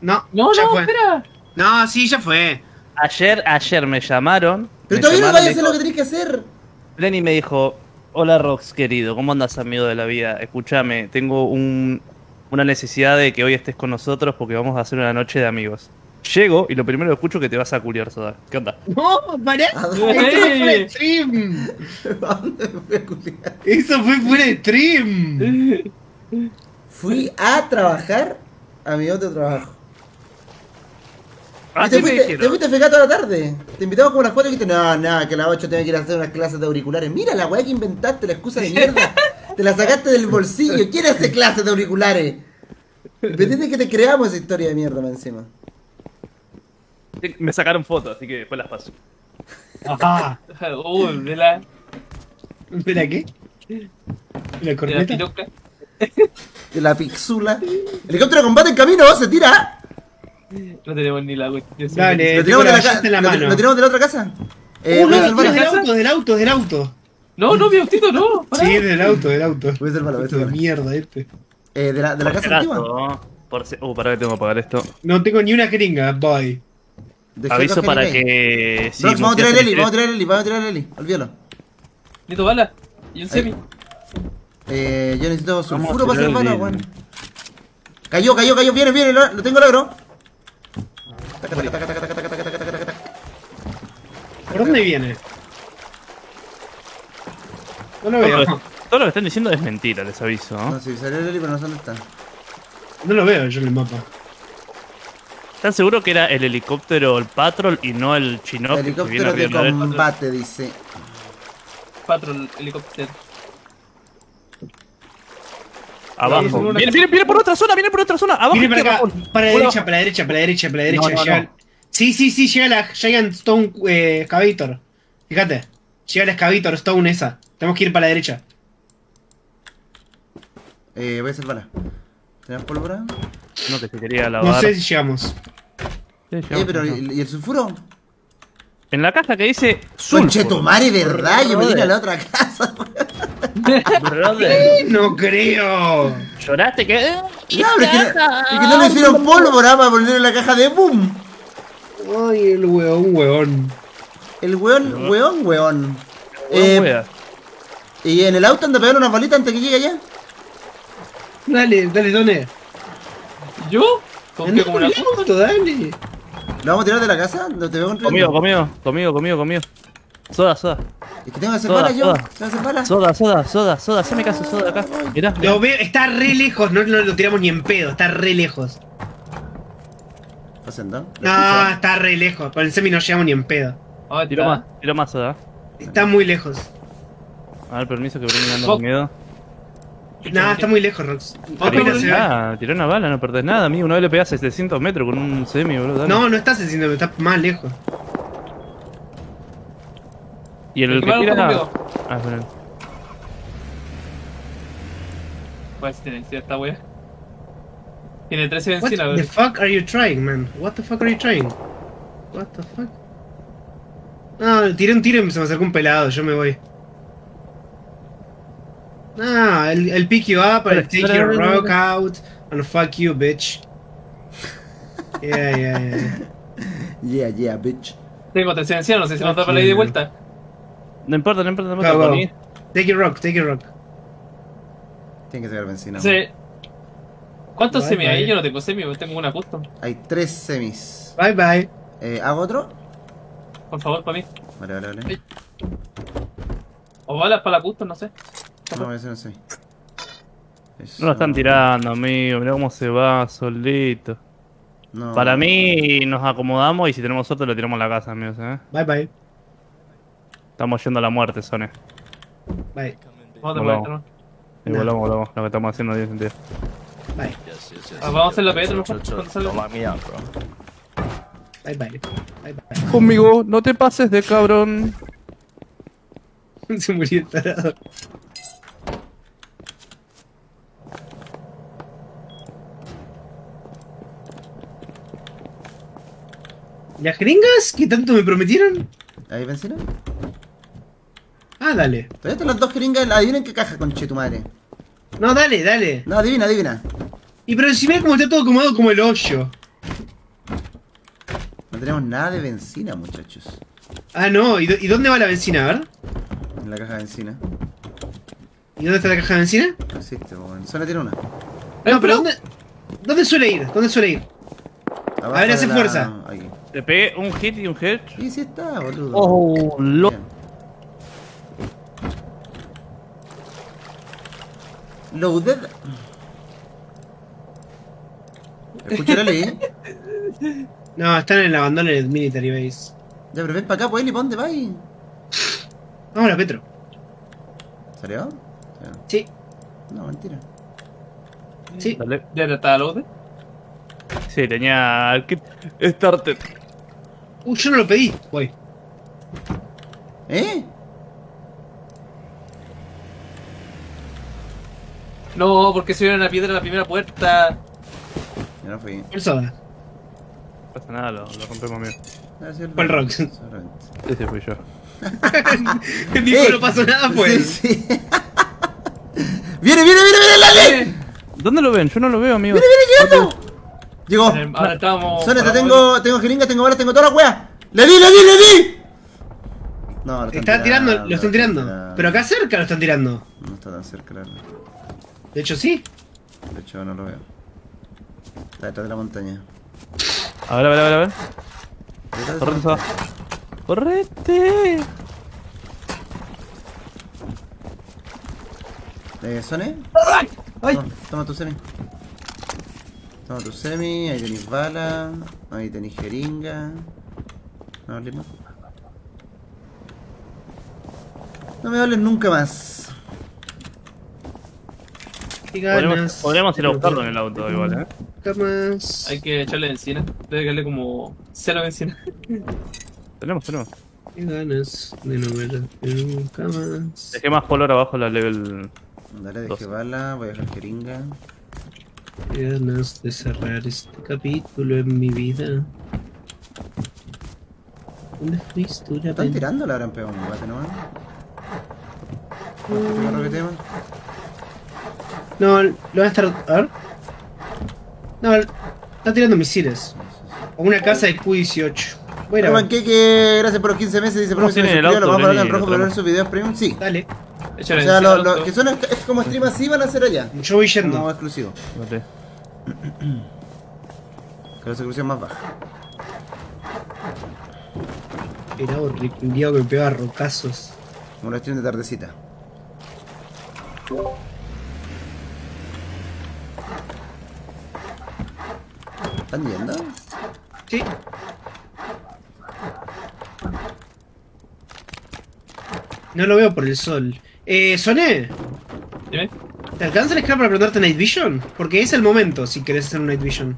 No, no, ya fue. Espera. No, sí, ya fue. Ayer me llamaron. Pero todavía no vayas a hacer lo que tenés que hacer. Brenin me dijo: hola Rox, querido, ¿cómo andas, amigo de la vida? Escúchame, tengo una necesidad de que hoy estés con nosotros porque vamos a hacer una noche de amigos. Llego y lo primero que escucho es que te vas a culiar, Soda. ¿Qué onda? ¡No, pará! ¡Eso fue stream! ¿Dónde me fui a culiar? ¡Eso fue fuera de stream! Fui a trabajar a mi otro trabajo. Ah, te fuiste a fecar toda la tarde. Te invitamos como a las 4 y dijiste, no, que a las 8 tengo que ir a hacer unas clases de auriculares. Mira la weá que inventaste, la excusa de mierda. Te la sacaste del bolsillo. ¿Quién hace clases de auriculares? ¿Entendés que te creamos esa historia de mierda más encima? Me sacaron fotos, así que después las paso. Ajá. Uy, ¿de la qué? ¿De la corneta? ¿De la pixula? ¡Helicóptero de combate en camino! ¡Se tira! No tenemos ni la... Dale, ¿lo tenemos de la otra casa? No, del auto. No, mi autito no. Pará. Sí, del auto. Voy a salvarlo, voy a mierda este. De la casa antigua. Pará que tengo que pagar esto. No tengo ni una jeringa, bye. Aviso para que... Sí, Rox, vamos a tirar el Eli, olvídalo. Necesito bala y un semi. Yo necesito sulfuro para hacer bala, weón. Cayó, viene, lo tengo logro. ¿Por dónde viene? No lo veo. Todo lo que están diciendo es mentira, les aviso. No, sí, salió el Eli, pero no sé dónde está. No lo veo yo en el mapa. ¿Están seguros que era el helicóptero, el patrol y no el chinook? Helicóptero de combate, dice. Patrol, helicóptero. Abajo. Viene por otra zona, abajo. Viene para acá. Para la derecha. No, llega... Sí, llega en Stone Excavator. Fíjate. Llega la Excavator Stone esa. Tenemos que ir para la derecha. Voy a salvarla. ¿Tenés pólvora? No, que te quería lavar. No sé si llegamos. Pero no. ¿Y el sulfuro? En la casa que dice sulfuro. Che Tomare, ¿verdad? Yo me vine a la otra casa. Brother. No creo. ¿Lloraste que? No, es que no le hicieron pólvora para poner en la caja de boom. Ay, el hueón. El hueón. Y en el auto anda a pegar una balita antes que llegue allá. Dale, Tone. ¿Yo? ¿Con qué? ¿Con el auto? Dale. ¿Lo vamos a tirar de la casa? ¿No te veo un tren? Conmigo. Soda. Es que tengo que hacer bala yo. Soda, hazme caso, Soda, acá. Mirá. Lo veo, está re lejos, no lo tiramos ni en pedo, está re lejos. ¿Estás sentado? No, está re lejos, con el semi no llegamos ni en pedo. Tiró más, Soda. Está muy lejos. A ver, permiso que Brenin anda con miedo. Nah, está muy lejos, Rox. Tiró una bala, no perdés nada, amigo. Una vez le pegás a 700 metros con un semi, boludo. No, no está a 700 metros, está más lejos. Y el que tira... Ah, bueno. ¿Cuál silencia esta wea? Tiene 13 vencidas, boludo. What the fuck are you trying, man? What the fuck are you trying? What the fuck? No, tiré un tiro y se me acercó un pelado, yo me voy. Ah, el pick you up, I'll take your rock out, and fuck you, bitch. Yeah, yeah, yeah. Yeah, yeah, bitch. Tengo atención, no sé si nos da para la ida y vuelta. No importa, no importa, no importa. Go, go. Take your rock, take your rock. Tiene que sacar benzina. Sí. ¿Cuántos semis hay? Yo no tengo semis, tengo una custom. Hay 3 semis. Bye, bye. ¿Hago otro? Por favor, para mí. Vale, vale, vale. O balas para la custom, no sé. No, eso no sé. Eso... No lo están tirando, amigo. Mirá cómo se va solito. No. Para mí, nos acomodamos y si tenemos otro, lo tiramos a la casa, amigos. Bye bye. Estamos yendo a la muerte, Sony. Bye. Volvamos, volvamos. Lo que estamos haciendo no tiene sentido. Bye. Vamos a hacer la pedra mejor. Bye bye. Conmigo, no te pases de cabrón. Se murió el tarado. ¿Las jeringas que tanto me prometieron? ¿Hay benzina? Ah, dale. Todavía están las 2 jeringas. Adivinen qué caja, con Che Tomare. No, dale, dale. No, adivina, adivina. Y pero si ves como está todo acomodado como el hoyo. No tenemos nada de benzina, muchachos. Ah, no. ¿Y dónde va la benzina? A ver. En la caja de benzina. ¿Y dónde está la caja de benzina? No existe, weón. Solo tiene una. No, pero ¿dónde suele ir? ¿Dónde suele ir? Abajo. A ver, hace fuerza. Aquí. Le pegué un hit y un head. Sí, sí está, boludo. Oh, lo... Bien. Loaded. Escuchale. No, están en el abandono del military base. Ya, pero ven para acá, pues, ¿y para dónde va? Vamos a Petro. ¿Salió? Sí. No, mentira. Sí. Dale. ¿Ya estaba loaded? Sí, tenía el kit starter. Uy, yo no lo pedí, güey. ¿Eh? No, porque se vieron la piedra en la primera puerta. Ya no fui. El Soda. No pasa nada, lo rompemos bien. Fue el Rox. Ese fui yo. El tipo no pasó nada, pues. Sí, sí. ¡Viene, viene, viene, viene! ¿Dónde lo ven? Yo no lo veo, amigo. ¡Viene, viene, llegando! Llegó. Ahora estamos. Sony, te tengo jeringas, tengo balas, tengo toda la wea. ¡Le di, le di, le di! No, lo están tirando. Lo están tirando. Pero acá cerca lo están tirando. No está tan cerca, claro. De hecho, sí. De hecho, no lo veo. Está detrás de la montaña. A ver, a ver, a ver, a ver. Correte. Correte. ¿Sony? ¡Ay! Toma tu Sony. Toma tu semi, ahí tenés bala, ahí tenés jeringa. No, lima. No me hables nunca más. ¿Qué ganas? Podríamos ir a buscarlo en el auto igual, Jamás. Hay que echarle encina. Debe darle como 0 encina. Tenemos. ¿Qué ganas de no verte nunca más? Dejé más color abajo la level. Dale, dejé bala, voy a dejar jeringa. Qué ganas de cerrar este capítulo en mi vida. ¿Dónde fuiste? ¿Están tirando la gran peón? No, lo van a estar... A ver. No, están tirando misiles. O una casa de Q18. Bueno, Panqueque, gracias por los 15 meses. Dice, profe, si me suscribió, lo vamos a hablar en rojo para ver sus videos premium. Sí. Dale. O sea, los que son como stream así van a hacer allá. Yo voy yendo. No, exclusivo. Vale. Con la exclusión más baja. Era un día que me pegaba rocazos. Como la stream de tardecita. ¿Están yendo? Sí. No lo veo por el sol. Soné. Dime. ¿Te alcanza el scrap para prenderte Night Vision? Porque es el momento si querés hacer un Night Vision.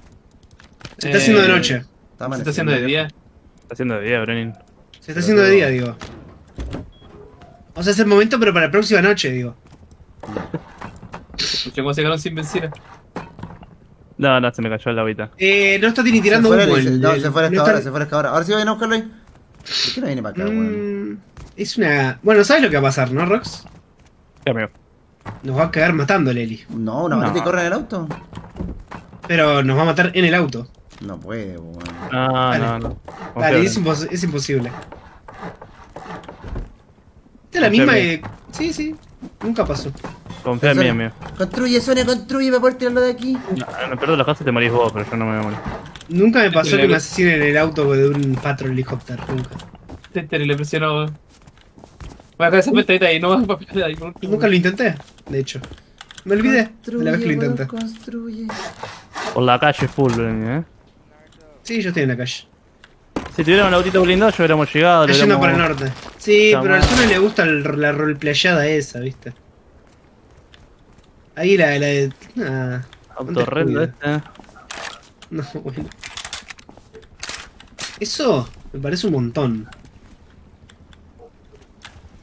Se está haciendo de noche. Se está haciendo de día. Se está haciendo de día, Brenin. Se está haciendo de día, digo. O sea, es el momento, pero para la próxima noche, digo. Escuché cómo se quedaron sin benzina. No, no, se me cayó la agüita. No está ni tirando un buen. No, se fue hasta ahora, se fue hasta ahora. Ahora sí vayan a buscarlo ahí. ¿Por qué no viene para acá, weón? Es una... Bueno, ¿sabes lo que va a pasar, no, Rox? Ya me veo. Nos va a quedar matando, Leli. No, una vez que corra en el auto. Pero nos va a matar en el auto. No puede, weón. No, no, no. Dale, es imposible. Esta es la misma que... Sí, sí. Nunca pasó. Confía en mí, amigo. Construye, Sonia, construye para poder tirarlo de aquí. No, no, perdón, la casa te morís vos, pero yo no me voy a morir. Nunca me pasó que me asesinen en el auto de un patrol helicóptero, nunca. Tester, le presionó. Voy a dejar esa pestadita ahí, no vas a pegar ahí. Nunca lo intenté, de hecho. Me olvidé de la vez que lo intenté. Por la calle full, ¿eh? Sí, yo estoy en la calle. Si tuviéramos un autito blindado, yo hubiéramos llegado. Está yendo para el norte. Sí, pero al Sono le gusta la roleplayada esa, ¿viste? Ahí la de... Ah, autorrendo esta. No, bueno. Eso me parece un montón.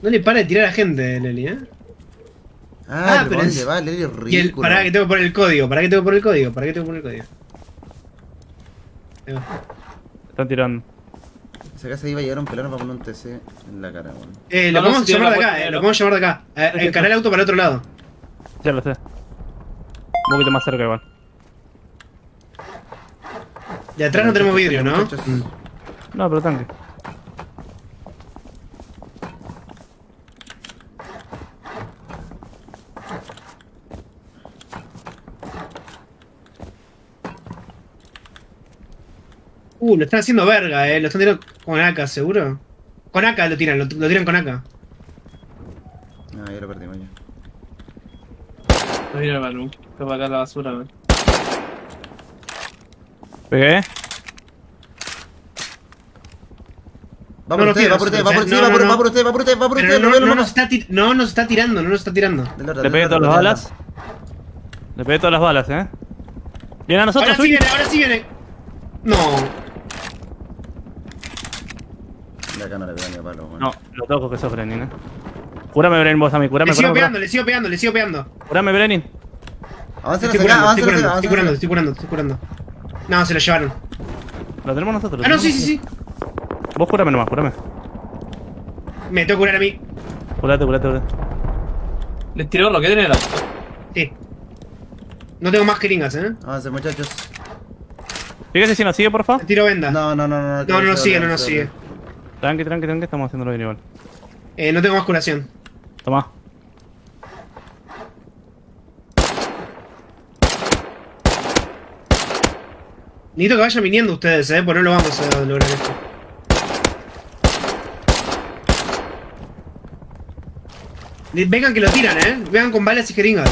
No le para de tirar a gente, Leli, ¿eh? Ah, pero es... va, Leli, es ridículo. Pará que tengo que poner el código, Ahí va. Están tirando. Si acá se iba a llegar un pelón para poner un TC en la cara, weón. Lo podemos llamar de acá, Encarar el auto para el otro lado. Ya lo sé. Un poquito más cerca igual. De atrás no tenemos vidrio, ¿no? No, pero tanque. Lo están haciendo verga, lo están tirando con AK, ¿seguro? Con AK lo tiran, lo tiran con AK. Ah, ya lo perdimos ya. No mira, Maru, está para acá la basura, man. ¿Pegué? Va por usted, va por usted, no nos está tirando, ¿Le pegué todas las balas? Le pegué todas las balas, ¿eh? Viene a nosotros. Ahora sí viene, No. La cámara le pega ni a palo, bueno. No, lo toco que sos Brenin, ¿eh? Curame, Brenin, vos a mí, curame. Le sigo pegando. Curame, Brenin. Estoy curando. No, se lo llevaron. Lo tenemos nosotros. Ah, no, sí. Vos curame nomás, Me tengo que curar a mí. Curate. ¿Les tiró lo que tiene el auto? Sí. No tengo más jeringas, ¿eh? Avance, muchachos. Fíjate si nos sigue, porfa. Tiro venda. No nos sigue, Tranqui, estamos haciéndolo bien igual. No tengo más curación. Tomá. Necesito que vayan viniendo ustedes, pues no lo vamos a lograr esto. Vengan que lo tiran, Vengan con balas y jeringas.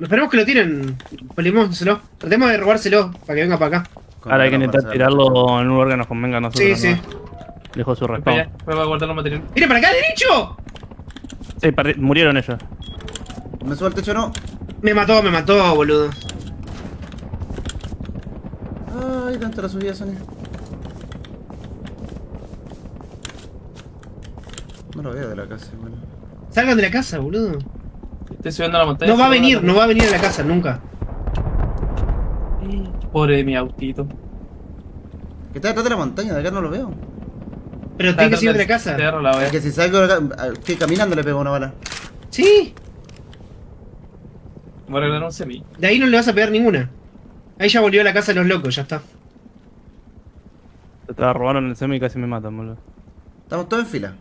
Esperemos que lo tiren, polimónselo. Tratemos de robárselo para que venga para acá. Ahora hay que intentar tirarlo en un órgano convenga a nosotros. Sí. Dejó su respawn. Voy a guardar los materiales. ¡Miren para acá, derecho! Sí, murieron ellos. ¿Me subo al techo o no? Me mató, boludo. Ay, tanto la subida, Sony. No lo veo de la casa, bueno. Salgan de la casa, boludo. Estoy subiendo a la montaña. No va a venir a la casa, nunca. Pobre mi autito. Que está detrás de la montaña, de acá no lo veo. Pero tiene que salir de la casa. Es que si salgo de acá, estoy caminando, le pego una bala. Sí. Voy a arreglar un semi. De ahí no le vas a pegar ninguna. Ahí ya volvió a la casa de los locos, ya está. Te robaron el semi y casi me matan, boludo. Estamos todos en fila.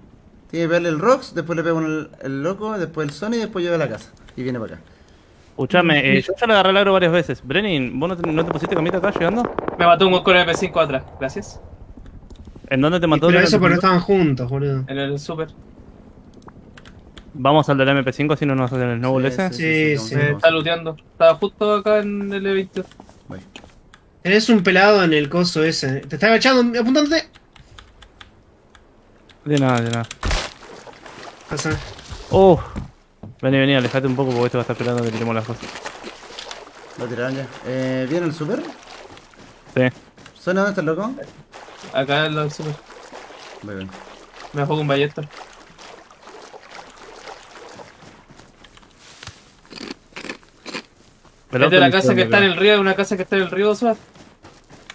Tiene que pegarle el Rox, después le pega el loco, después el Sony y después llega a la casa. Y viene para acá. Escuchame, yo ya le agarré el agro varias veces. Brenin, ¿vos no te pusiste camita acá llegando? Me mató un Goku MP5 atrás, gracias. ¿En dónde te mató? Pero eso porque no estaban juntos, boludo. En el super. Vamos al del MP5 si no nos hacen el snowball ese. Sí. Está looteando. Estaba justo acá en el E20. Voy. Tenés un pelado en el coso ese. Te está agachando, apuntándote. De nada, de nada. Pasa. Oh. Vení, vení, alejate un poco porque esto va a estar pelando que tiremos las cosas. Lo tiraron ya. ¿Viene el super? Sí. ¿Suena dónde está el loco? Acá en el super. Muy bien. Me juego un ballesta. Es de la casa que está en el río, de una casa que está en el río, Soda.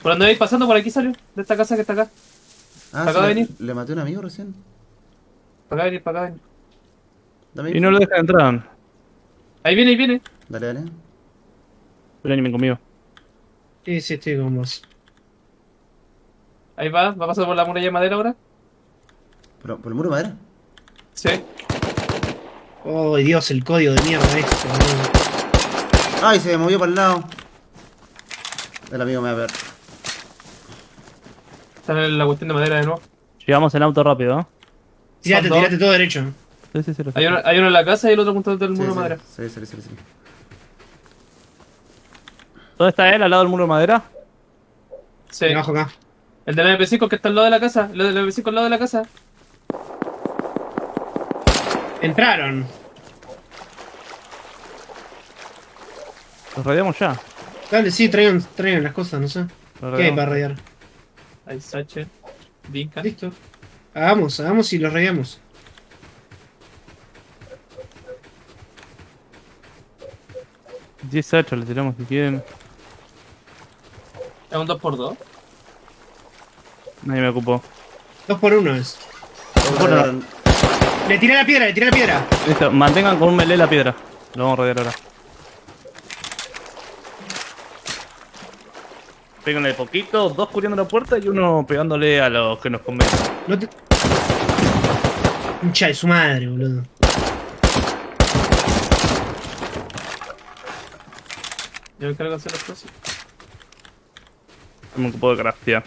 Por donde vais pasando, por aquí salió, de esta casa que está acá. Ah, sí, le maté a un amigo recién. Para acá venir, para acá venir. Dame y no lo dejan entrar. Ahí viene, ahí viene. Dale, dale. Ven conmigo. Sí, sí, estoy con vos. Ahí va, va a pasar por la muralla de madera ahora. ¿Pero por el muro de madera? Sí. Oh, Dios, el código de mierda este, amigo. Ay, se movió para el lado. El amigo me va a ver. Está en la cuestión de madera de nuevo. Llegamos en auto rápido, ¿no? Tirate, tirate todo derecho. Sí, sí, sí. Hay uno en la casa y el otro apuntado del muro de madera. Sí, sí, sí, sí. ¿Dónde está él? ¿Al lado del muro de madera? Sí. Abajo acá. El del MP5 que está al lado de la casa. El del MP5 al lado de la casa. Entraron. ¿Los radiamos ya? Dale, sí, traigan las cosas, no sé. ¿Qué hay para radiar? Hay Sache, Vinca. Listo. Hagamos, hagamos y los radiamos. Diez Sache le tiramos si quieren. ¿Es un 2x2? Nadie me ocupó. 2x1 es. Le tiré la piedra, le tiré la piedra. Listo, mantengan con un melee la piedra. Lo vamos a radiar ahora. Péganle poquito, dos cubriendo la puerta y uno pegándole a los que nos convencen. No te... Un chal de su madre, boludo. Yo me encargo de hacer las cosas. No me ocupo de craftear.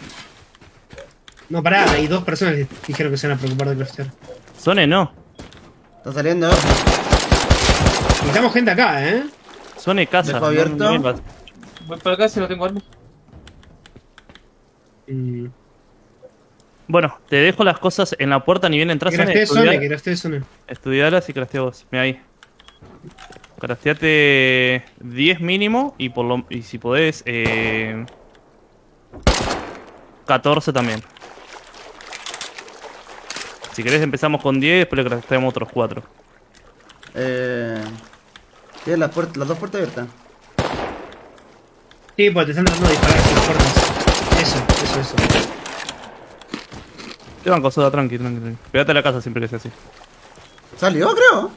No, pará, hay dos personas que dijeron que se van a preocupar de craftear. Sone, no. Está saliendo. Necesitamos gente acá, ¿eh? Sone, casa. Dejo abierto. No, voy para acá si no tengo armas. Bueno, te dejo las cosas en la puerta ni bien entras. Crafteé Sony. Estudialas y craftea vos. Mira ahí. Crafteate 10 mínimo y, y si podés 14 también. Si querés empezamos con 10, después le crafteamos otros 4. Tienes las dos puertas abiertas. Sí, pues te están dando disparar por las puertas. Eso. Te banco, Soda, tranqui, tranqui, tranqui. Pegate a la casa siempre que sea así. ¿Salió, creo?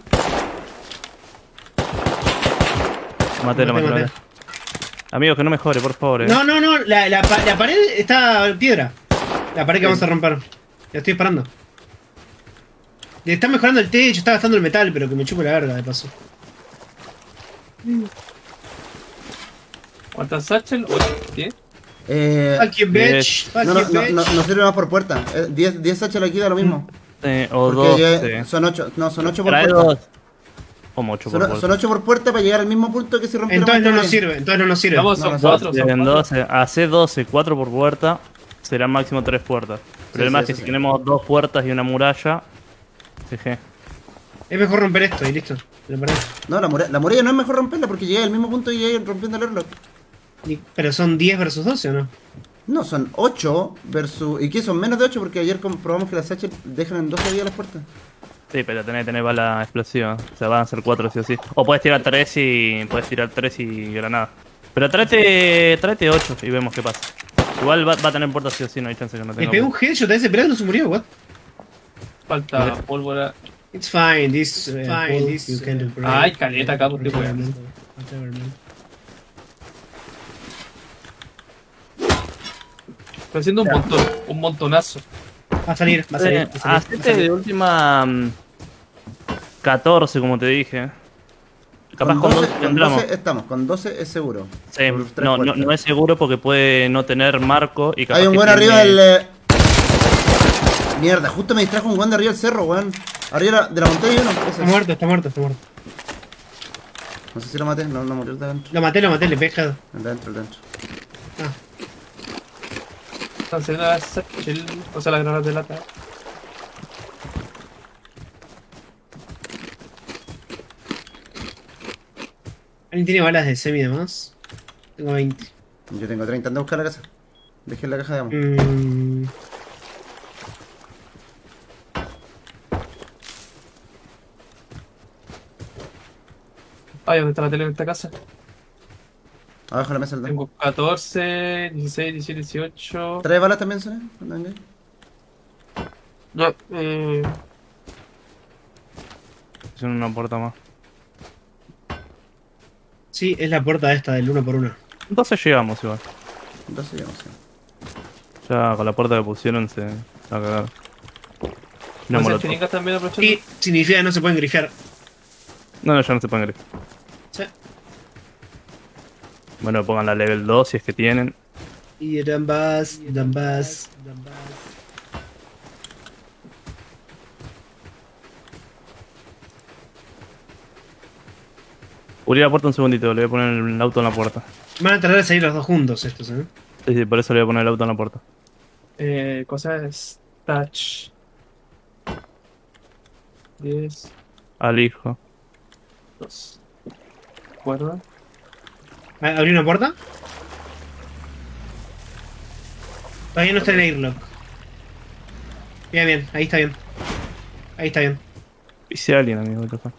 Matelo. Amigos, que no mejore, por favor. No. La pared está piedra. La pared que vamos a romper. La estoy disparando. Está mejorando el techo, está gastando el metal, pero que me chupo la verga de paso. ¿Cuántas satchel? ¿Qué? No sirve más por puerta. 10 satchel aquí da lo mismo. O porque 2. Son 8. No, son 8 por puerta. Dos. Como 8 por puerta. Son 8 por puerta para llegar al mismo punto que si rompe. Entonces no nos sirve. Vamos, son 4. Tienen 12. Hacé 12, 4 por puerta. Serán máximo 3 puertas. El problema es que si tenemos 2 puertas y una muralla. GG. Es mejor romper esto y listo. No, la muralla no es mejor romperla porque llega al mismo punto y llega rompiendo el airlock. ¿Pero son 10 versus 12 o no? No, son 8 versus... ¿Y qué? Son menos de 8 porque ayer comprobamos que las H dejan en 12 días las puertas. Sí, pero tenés que tener bala explosiva. O sea, van a ser 4 sí o sí. O podés tirar 3 y... granada. Pero tráete 8 y vemos qué pasa. Igual va a tener puertas sí o sí, no hay chance que no tenga. Le pegó un headshot a ese pelado y no se murió, what? Falta pólvora. It's fine, this... you can do. Ay, caleta acá, porque weón. Está haciendo un montonazo. Va a salir. Hacete de última 14, como te dije. Capaz con 12 temblamos. Estamos, con 12 es seguro. Sí, no es seguro porque puede no tener marco y capaz. Hay un buen arriba del... Mierda, justo me distrajo un buen de arriba del cerro, weón. Arriba de la montaña y uno. Está muerto. No sé si lo maté, no murió de adentro. Lo maté, le pegé. Adentro. Ah. Cancelen las satchel, o sea, las granadas de lata. ¿Alguien tiene balas de semi de más? Tengo 20. Yo tengo 30. Anda a buscar la casa. Dejé la caja de amo. Ay, ¿dónde está la tele en esta casa? Abajo de la mesa. Tengo 14, 16, 17, 18. ¿Trae balas también, Sonia? No, es una puerta más. Sí, es la puerta esta del 1x1. 12 llegamos igual. 12 llegamos, sí. Ya con la puerta que pusieron se va a cagar. No, ¿las chiringas también aprovechando? Y significa que no se pueden grifear. No, no, ya no se pueden grifear. Sí. Bueno, pongan la level 2 si es que tienen. Y eran vas, eran vas. Abrí la puerta un segundito, le voy a poner el auto en la puerta. Van a tratar de salir los dos juntos estos, ¿eh? Sí, sí, por eso le voy a poner el auto en la puerta. Cosas touch. 10. Al hijo. 2. Cuerda. ¿Abrí una puerta? Todavía no está el airlock. Bien, bien, ahí está bien. Ahí está bien. Hice a alguien, amigo, ¿qué pasa?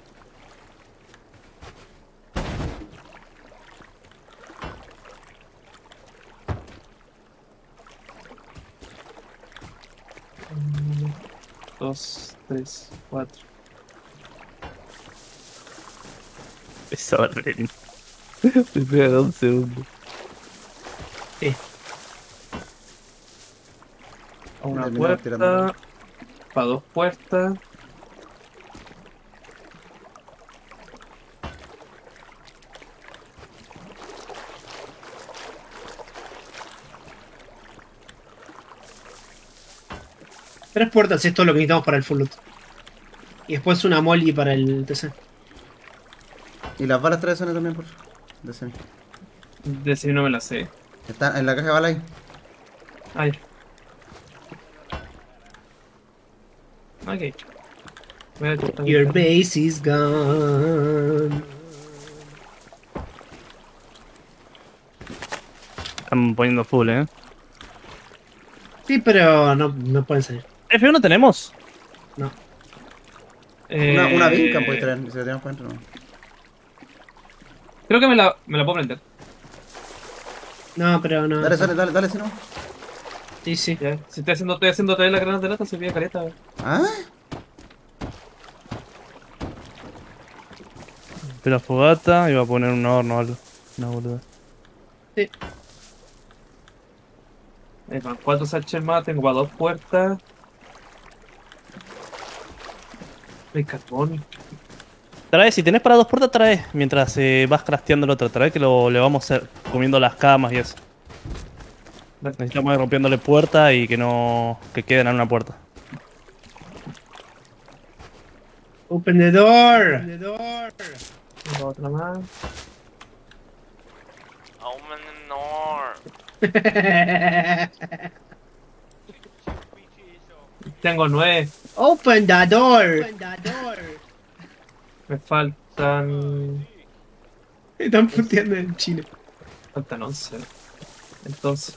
Dos, tres, cuatro. Pesaba el Brenin. Me pega 11 segundos. A una puerta. Para dos puertas. Tres puertas, es todo lo que necesitamos para el full loot. Y después una molly para el TC. Y las balas trae Sony también, por favor. De semi. De semi no me las sé. Está en la caja de balas ahí. Ahí. Ok. Your base is gone. Están poniendo full, eh. Sí, pero no pueden salir. ¿F1 tenemos? No. Una vinca puede traer, si la tenemos para adentro, no. Creo que me la puedo prender. No, pero no. Dale, dale, dale, dale, si no. Sí, sí. Ya. Si estoy haciendo traer las granadas de lata, se pide careta. ¿Ah? Pero la fogata, iba a poner un horno o algo. Una boluda. Sí. Van 4 satchel más, tengo para 2 puertas. El carbón. Trae, si tenés para 2 puertas, trae. Mientras vas crafteando el otro, trae que le vamos a hacer comiendo las camas y eso. Necesitamos ir rompiéndole puertas y que no. Que queden en una puerta. Open the door. Open the door. Otra más. Open the door. Tengo 9. Open the door. Open the door. Me faltan... Están puteando en Chile. Faltan 11. Entonces...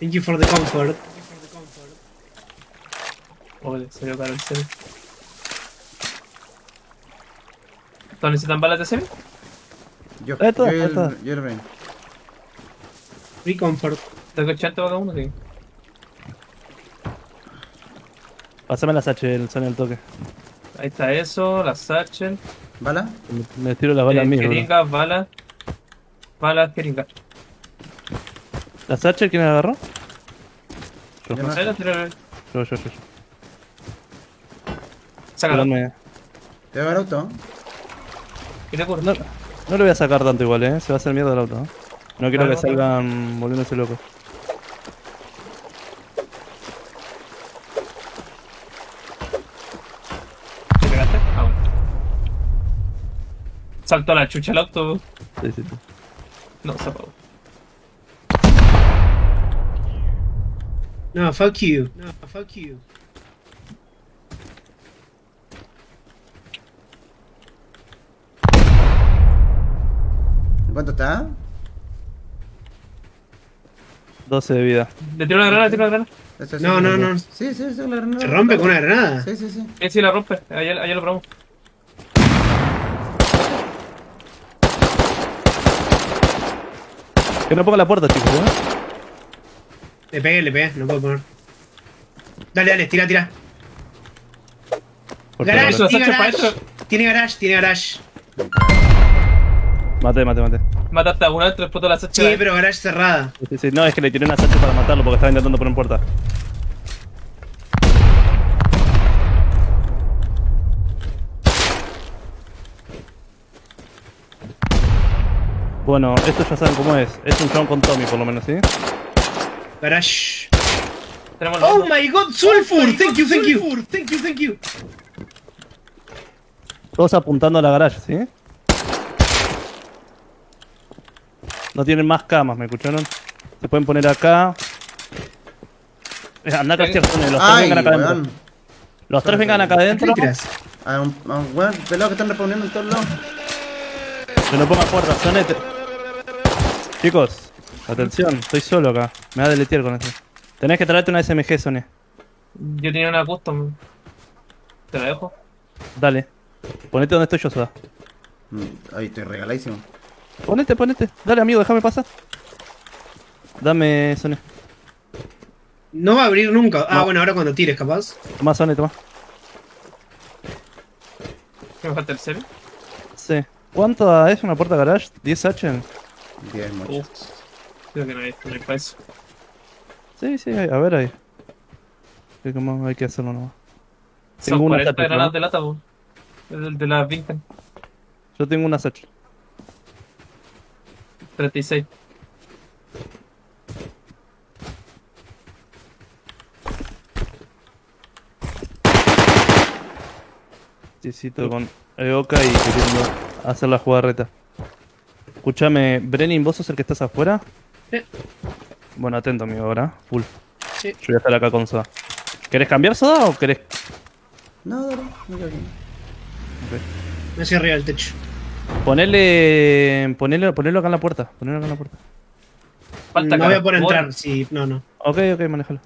Thank you for the comfort. Ole, salió caro el semi. ¿Todos necesitan balas de semi? Yo. Yo lo vengo. Free comfort. Tengo 80 cada uno, sí. Pásame la satchel, Sony, al toque. Ahí está eso, la satchel. ¿Bala? Me tiro las balas mismo. Jeringas, balas. Balas, jeringas. ¿La satchel quién la agarró? Yo. No sé, la tiré. Yo. Sácalo. Te va a ver auto. ¿Qué te ocurre? No le voy a sacar tanto igual, se va a hacer mierda el auto. No quiero que salgan volviéndose locos. Salto a la chucha el auto. Sí, sí. No, se apagó. No, fuck you. No, fuck you. ¿Cuánto está? 12 de vida. ¿Le tiro una granada? No, no, no. Sí, sí, sí, la granada. ¿Se rompe con una granada? Sí, sí, sí. Sí, la rompe. Allá lo probamos. Que no ponga la puerta, chicos, ¿eh? Le pegué, no puedo poner. Dale, dale, tira, tira. Garage, eso, tiene garage. Tiene garage, tiene garage. Maté, maté, maté. Mataste a uno, otro explotó la sacha. Sí, pero garage cerrada. Sí, sí. No, es que le tiré una sacha para matarlo porque estaba intentando poner puerta. Bueno, esto ya saben cómo es. Es un clown con Tommy, por lo menos, ¿sí? Garage. Oh my god, Sulfur, thank you, thank you, thank you, thank you. Todos apuntando a la garage, ¿sí? No tienen más camas, ¿me escucharon? Se pueden poner acá. Andá acá, los tres vengan acá adentro. Los tres vengan acá adentro. A un weón pelado que están respondiendo en todos lados. Que no ponga puertas, sonete. Chicos. Atención, estoy solo acá. Me va a deletear con esto. Tenés que traerte una SMG, Sony. Yo tenía una custom. ¿Te la dejo? Dale. Ponete donde estoy yo, Soda. Ahí estoy regaladísimo. Ponete, ponete. Dale, amigo, déjame pasar. Dame, Sony. No va a abrir nunca. Ah, no. Bueno, ahora cuando tires, capaz. Tomá, Sony, tomá. ¿Me falta el cero? Sí. ¿Cuánto es una puerta garage? ¿10H? 10, muchachos. Creo que no hay para eso. Sí, sí, a ver ahí. Creo que más hay que hacerlo nomás. Son tengo 40 una granadas de lata, vos. El de la Vintage. Yo tengo una satchel. 36. Chisito con Eoka y queriendo hacer la jugada reta. Escuchame, Brenin, ¿vos sos el que estás afuera? Sí. Bueno, atento, amigo, ahora. Full. Sí. Yo voy a estar acá con Soda. ¿Querés cambiar, Soda, o querés...? No, dale. No quiero cambiar. Ok. Me hacia arriba del techo. Ponelo acá en la puerta. Ponelo acá en la puerta. Falta no voy a poder entrar, sí. No, no. Ok, ok, manejalo.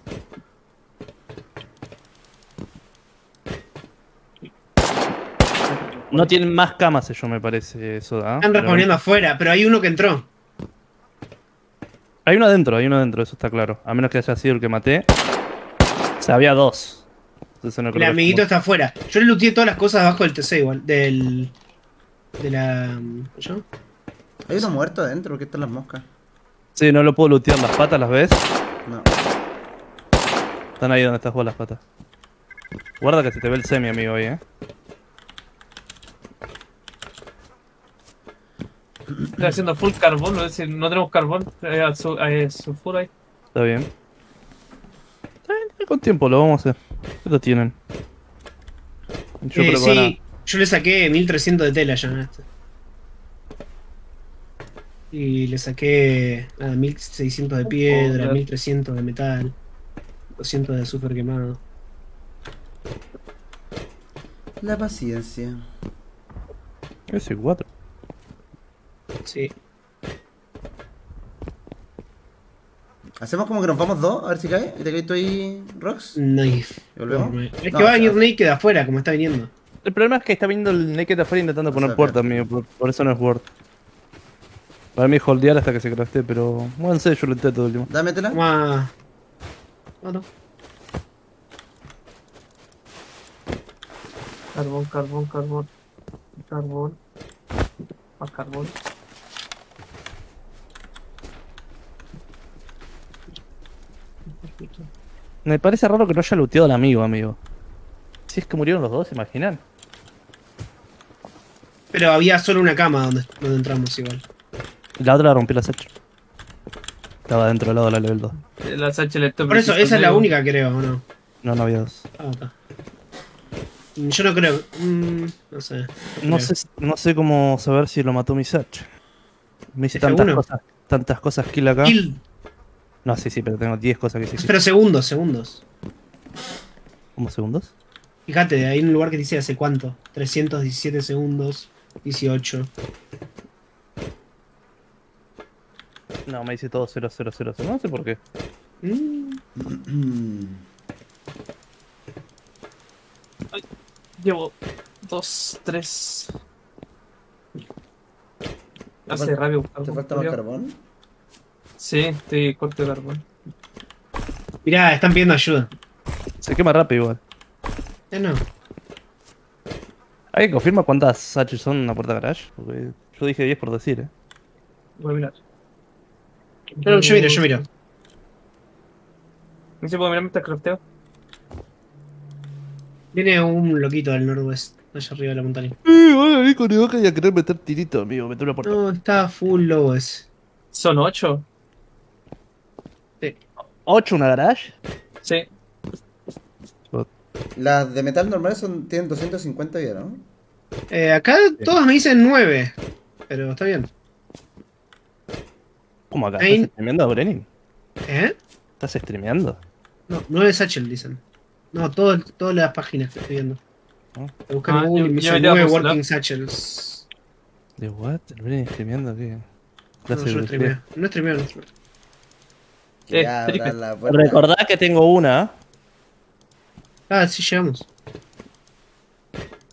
No tienen más camas, yo me parece, Soda. Están respondiendo afuera, pero hay uno que entró. Hay uno adentro, eso está claro. A menos que haya sido el que maté. O sea, había dos. Entonces, no creo el amiguito está afuera. Yo le looteé todas las cosas abajo del TC igual. ¿Yo? Hay uno muerto adentro, que están las moscas. Sí, no lo puedo lootear las patas, ¿las ves? No. Están ahí donde estás vos las patas. Guarda que se te ve el semi, amigo, ahí, Estoy haciendo full carbón, no, es decir, no tenemos carbón, hay sulfuro ahí. Está bien. Está bien, con tiempo lo vamos a hacer. ¿Cuánto tienen? Yo sí, yo le saqué 1300 de tela ya en este. Y le saqué 1600 de piedra, 1300 de metal, 200 de azúcar quemado. La paciencia. Es el 4. Sí. ¿Hacemos como que nos vamos dos? A ver si cae. ¿Te caíste ahí, Rox? No. ¿Volvemos? No, es que va a venir Naked afuera, como está viniendo. El problema es que está viniendo el Naked afuera intentando poner puertas, amigo. Por eso no es Word. Para mí es holdear hasta que se crafte, pero... Bueno, sé, yo lo intento de último. Dámetela. No, no. Carbón, carbón, carbón. Carbón. Más carbón. Me parece raro que no haya looteado al amigo, Si es que murieron los dos, imaginan. Pero había solo una cama donde entramos igual. La otra la rompió la satchel. Estaba dentro del lado de la level 2. La satchel. Por eso, esa es la única, creo, ¿o no? No, no había dos. Ah, está. Yo no creo. No sé. No sé cómo saber si lo mató Misach. Me hice tantas cosas kill acá. Kill. No, sí, pero tengo 10 cosas que hice. Pero segundos, segundos. ¿Cómo segundos? Fíjate, hay un lugar que dice hace cuánto. 317 segundos, 18. No, me dice todo 0, 0, 0, 0. No sé por qué. Ay, llevo 2, 3. Hace rabia. ¿Te falta más carbón? Sí, estoy corto de carbón. Mirá, están pidiendo ayuda. Se quema rápido igual. No. ¿Alguien confirma cuántas H son en la puerta de garage? Porque yo dije 10 por decir, Voy a mirar. No, yo miro, yo miro. ¿No se puede mirar mientras crafteo? Viene un loquito del noroeste, allá arriba de la montaña. Voy a venir con mi boca y a querer meter tirito, amigo. Meter una puerta. No, está full lobo ese. ¿Son 8? Sí. ¿8 una garage? Sí. Las de metal normales son, tienen 250 ya, ¿no? Acá sí. Todas me dicen 9, pero está bien. ¿Cómo acá? ¿Estás streameando, Brenin? ¿Estás streameando? No, 9 Satchel dicen. No, todas las páginas que estoy viendo. Buscan en Google y me dicen 9 Working Satchels. ¿De what? ¿El Brenin streameando o qué? No, yo no streameo. No streameo, no streameo. Recordá que tengo una. Ah, sí llegamos.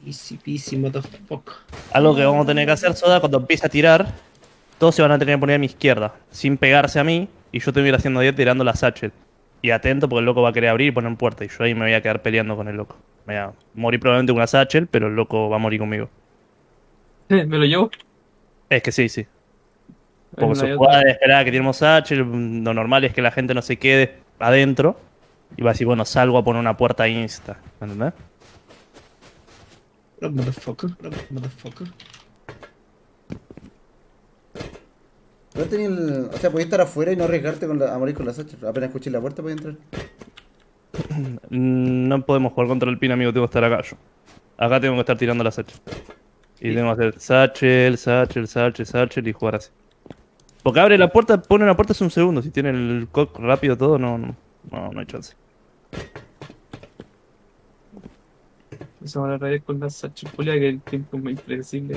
Easy peasy, motherfucker. Algo que vamos a tener que hacer, Soda, cuando empiece a tirar, todos se van a tener que poner a mi izquierda, sin pegarse a mí, y yo te voy a ir haciendo 10 tirando la satchel. Y atento, porque el loco va a querer abrir y poner puerta, y yo ahí me voy a quedar peleando con el loco. Me voy a morir probablemente con una satchel, pero el loco va a morir conmigo. ¿Me lo llevo? Es que sí, sí. Porque se puede esperar a que tiremos satchel, lo normal es que la gente no se quede adentro. Y va a decir, bueno, salgo a poner una puerta insta, ¿entendés? What motherfucker, what motherfucker. Pero tenía el... O sea, podías estar afuera y no arriesgarte con la... a morir con las hachas. Apenas escuché la puerta, podías entrar. No podemos jugar contra el pin, amigo, tengo que estar acá yo. Acá tengo que estar tirando las hachas. Y sí. Tengo que hacer satchel, satchel, satchel, satchel y jugar así. Porque abre la puerta, pone una puerta hace un segundo. Si tiene el cock rápido todo, no hay chance. Se van a rayar con la sachipulia que el tiempo es muy impredecible.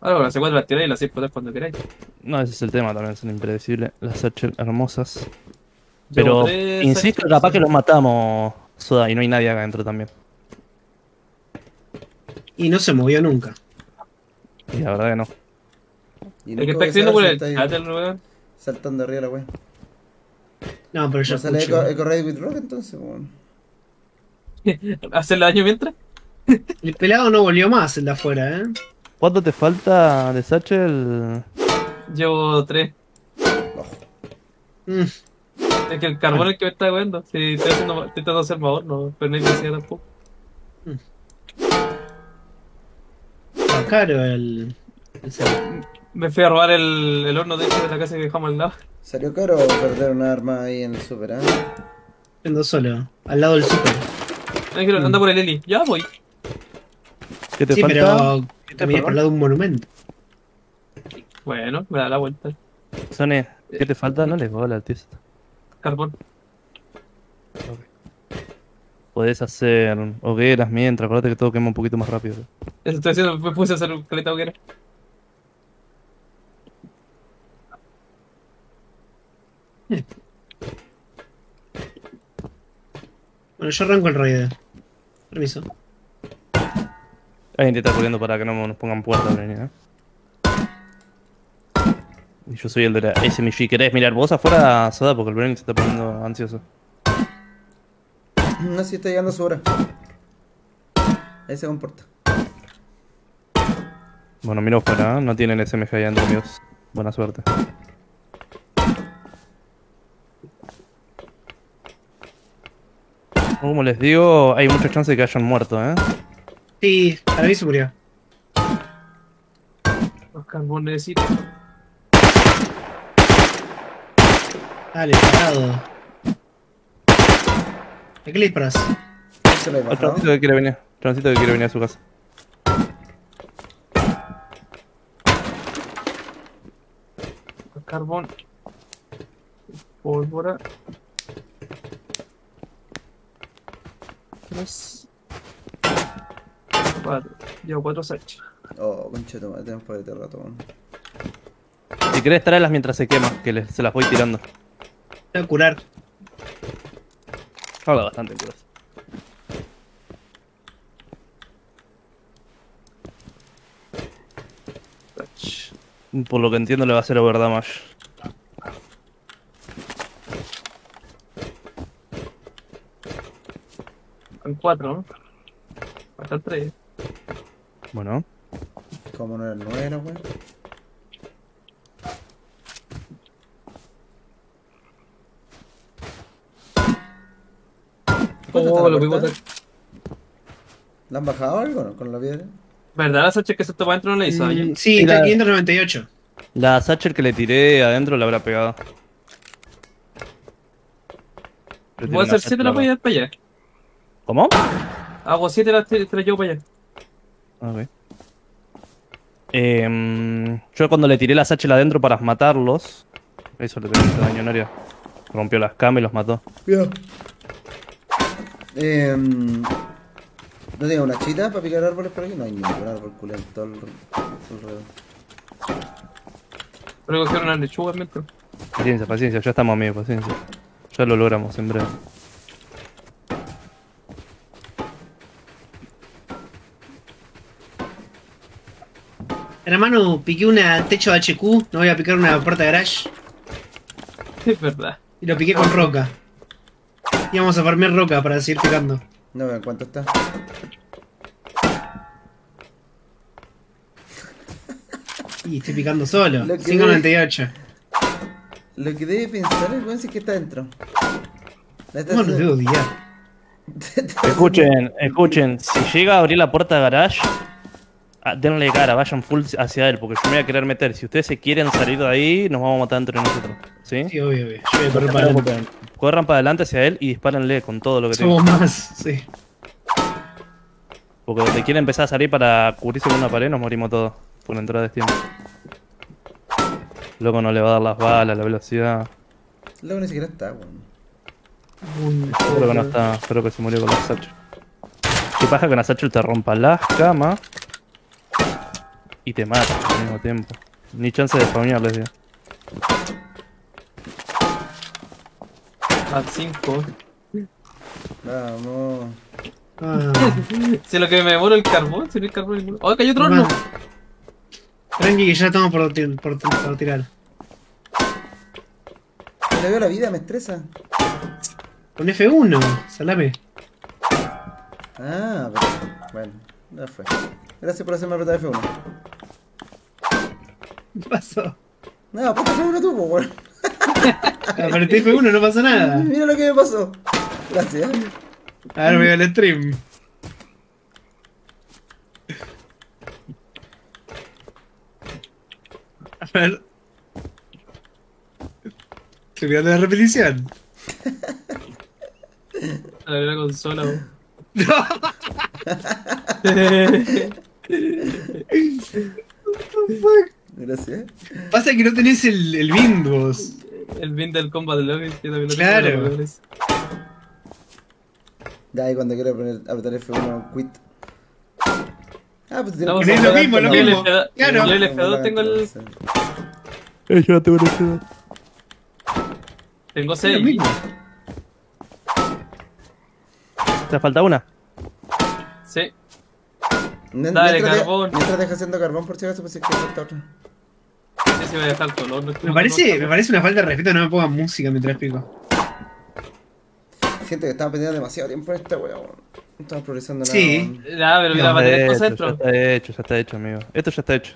Ahora con las C4 las tiráis y las 6 podés cuando queráis. No, ese es el tema también, son impredecibles. Las satchel hermosas. Pero insisto, capaz que los matamos, Soda, y no hay nadie acá adentro también. Y no se movió nunca. Y la verdad que no. El que está haciendo por el chat del lugar. Saltando arriba la wea. No, pero ya sale Eco Raid with Rock entonces, weón. ¿Hacerle daño mientras? El pelado no volvió más el de afuera, ¿Cuánto te falta de Satchel? Llevo 3. Es que el carbón es el que me está devolviendo. Si estoy tratando de hacer más horno, pero no hay necesidad tampoco. Está caro el... Me fui a robar el horno de hecho de la casa que dejamos al lado. ¿Salió caro perder un arma ahí en el super, Ando solo, al lado del super. Ángel, anda por el heli, ya voy. ¿Qué te falta? Pero que te miras por el lado de un monumento. Bueno, me da la vuelta. Sone, ¿qué te falta? No les voy a la artista. Carbón. Okay. Podés hacer hogueras mientras, acordate que todo quema un poquito más rápido. Eso estoy haciendo, me puse a hacer un caleta hoguera. Bueno, yo arranco el raid. Permiso. Alguien te está corriendo para que no nos pongan puertas, Y yo soy el de la SMG. ¿Querés mirar vos afuera, Soda? Porque el Brenin se está poniendo ansioso. No, si está llegando a su hora. Ahí se comporta. Bueno, miro afuera, no tienen SMG ahí adentro, amigos. Buena suerte. Como les digo, hay mucha chance de que hayan muerto, Sí, para mí se murió. Los carbonecitos. Dale, parado. ¿A qué le disparas? se lo he bajado. Transito que quiere venir. Transito que quiere venir a su casa. Carbón. Pólvora. Tres. Cuatro. Llevo 4 sachs. Oh, concha, toma, tenemos para este rato, man. Si querés traerlas mientras se quema, que se las voy tirando. Voy a curar. Habla bastante, curas. Por lo que entiendo le va a hacer overdamage. Están 4, ¿no? Están 3. Bueno. ¿Cómo no era el 9, güey? Oh, lo voy a botar. ¿La han bajado algo, no? Con la piedra. ¿Verdad la Sacher que se toma adentro no la hizo daño? Sí, está la... 598. La Sacher que le tiré adentro la habrá pegado. Voy a hacer 7 la voy a ir para allá. ¿Cómo? Hago 7 las 3 yo para allá. Ok. Yo cuando le tiré la Sacher adentro para matarlos... Eso le pegó este daño en área. Rompió las camas y los mató. Cuidado. ¿No tengo una chita para picar árboles por aquí? No hay ningún árbol culento en todo el alrededor. Pero cogieron las lechugas, mientras. Paciencia, paciencia, ya estamos amigos, paciencia. Ya lo logramos en breve. Hermano, piqué una techo de HQ, no voy a picar una puerta de garage. Es verdad. Y lo piqué con roca. Y vamos a farmear roca para seguir picando. No veo cuánto está. Y estoy picando solo. 5.98. Lo que debe pensar el buen es que está dentro. No lo debo odiar. Escuchen, escuchen. Si llega a abrir la puerta de garage, denle cara, vayan full hacia él, porque yo me voy a querer meter. Si ustedes se quieren salir de ahí, nos vamos a matar entre nosotros. ¿Sí? Sí, obvio, obvio. Yo voy a correr para adelante. Corran para adelante hacia él y dispárenle con todo lo que tengan. Somos más, sí. Porque donde quiera empezar a salir para cubrirse con una pared, nos morimos todos por la entrada de tiempo. Loco no le va a dar las balas, la velocidad. Loco ni siquiera está, weón. Creo que no está, creo que se murió con la Satchel. ¿Qué pasa que la Satchel te rompa las camas y te mata al mismo tiempo? Ni chance de spamearles, tío. A 5. Vamos. Ah. Si lo que me demoro el carbón, si no hay carbón. ¡Oh, cayó otro horno! Tranqui, que ya estamos por tirar. Me la veo la vida, me estresa. Con F1, salame. Ah, bueno, ya fue. Gracias por hacerme apretar F1. ¿Qué pasó? No, ponte F1 tú, weón. Apreté F1, no pasó nada. Mira lo que me pasó. Gracias. Ahora me veo el stream. A ver. Estoy mirando la repetición. A ver la consola. ¡No! What the fuck? Gracias. Pasa que no tenés el bind vos. El bind del combat de lobby. Claro. Ya, ahí cuando quiero poner apretar F1 quit. Ah, pues tenemos que... Es lo mismo, lo mismo. Claro. Yo el F2 tengo el... Yo no tengo el F2. Tengo 6. ¿Te falta una? Sí. Dale, carbón. Mientras deja haciendo carbón, por si acaso, pues es que falta otra. No sé si voy a dejar color. Me parece una falta de respeto, no me pongan música mientras pico. Gente que estaba perdiendo demasiado tiempo en este weón. No estaba progresando nada. Sí. Nada, pero mira, para esto centro. Ya está hecho, amigo. Esto ya está hecho.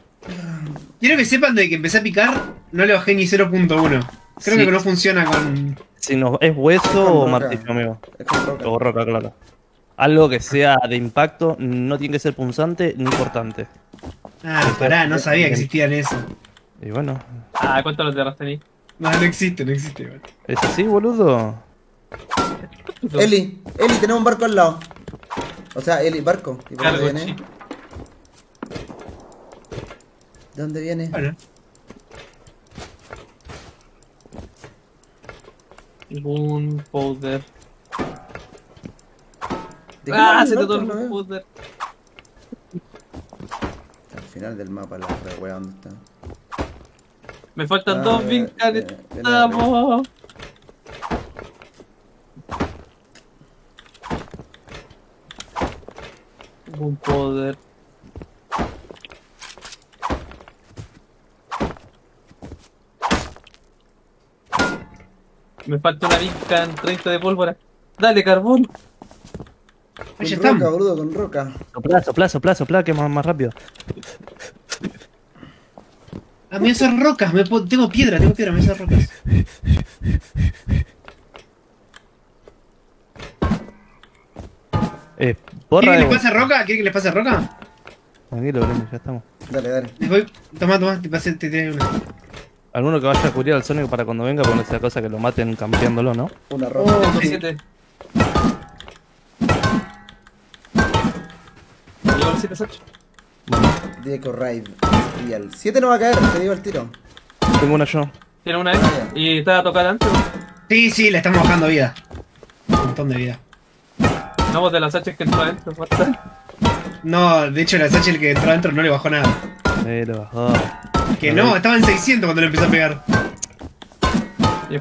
Quiero que sepan de que empecé a picar, no le bajé ni 0.1. Creo que no funciona con... Si no, es hueso o martillo, amigo. Es con roca. O roca, claro. Algo que sea de impacto, no tiene que ser punzante ni cortante. Ah, pará, no sabía que existían eso. Y bueno. Ah, ¿cuántos los tierras tenés? No, no existe, no existe. Bueno. ¿Es así, boludo? Eli, tenemos un barco al lado. O sea, el barco. ¿Y por dónde viene? ¿De dónde viene? Vale. Algún powder. ¡Ah! Se te tornó el powder. Al final del mapa, la otra wea, ¿dónde está? Me faltan dos vincares. ¡Estamos! Un poder. Me falta una vinca en 30 de pólvora. ¡Dale, carbón! Ahí estamos. Roca, boludo, con roca. Sopla, que más rápido. A mí esas rocas, tengo piedra, me esas rocas. ¿Quiere que les pase roca? Tranquilo, Brenin, ya estamos. Dale. Toma, te trae una. Alguno que vaya a cubrir al Sonic para cuando venga, ponerse la cosa que lo maten campeándolo, ¿no? Una roca. Oh, sí. Llevo el 7-8. Deco Raid y al 7 no va a caer, te digo el tiro. Tengo una yo. Tiene una y estaba tocada antes. Sí, le estamos bajando vida. Un montón de vida. No, vos de las H que entró adentro, no, de hecho las H el que entró adentro no le bajó nada. Lo bajó. Que no, estaba en 600 cuando le empezó a pegar.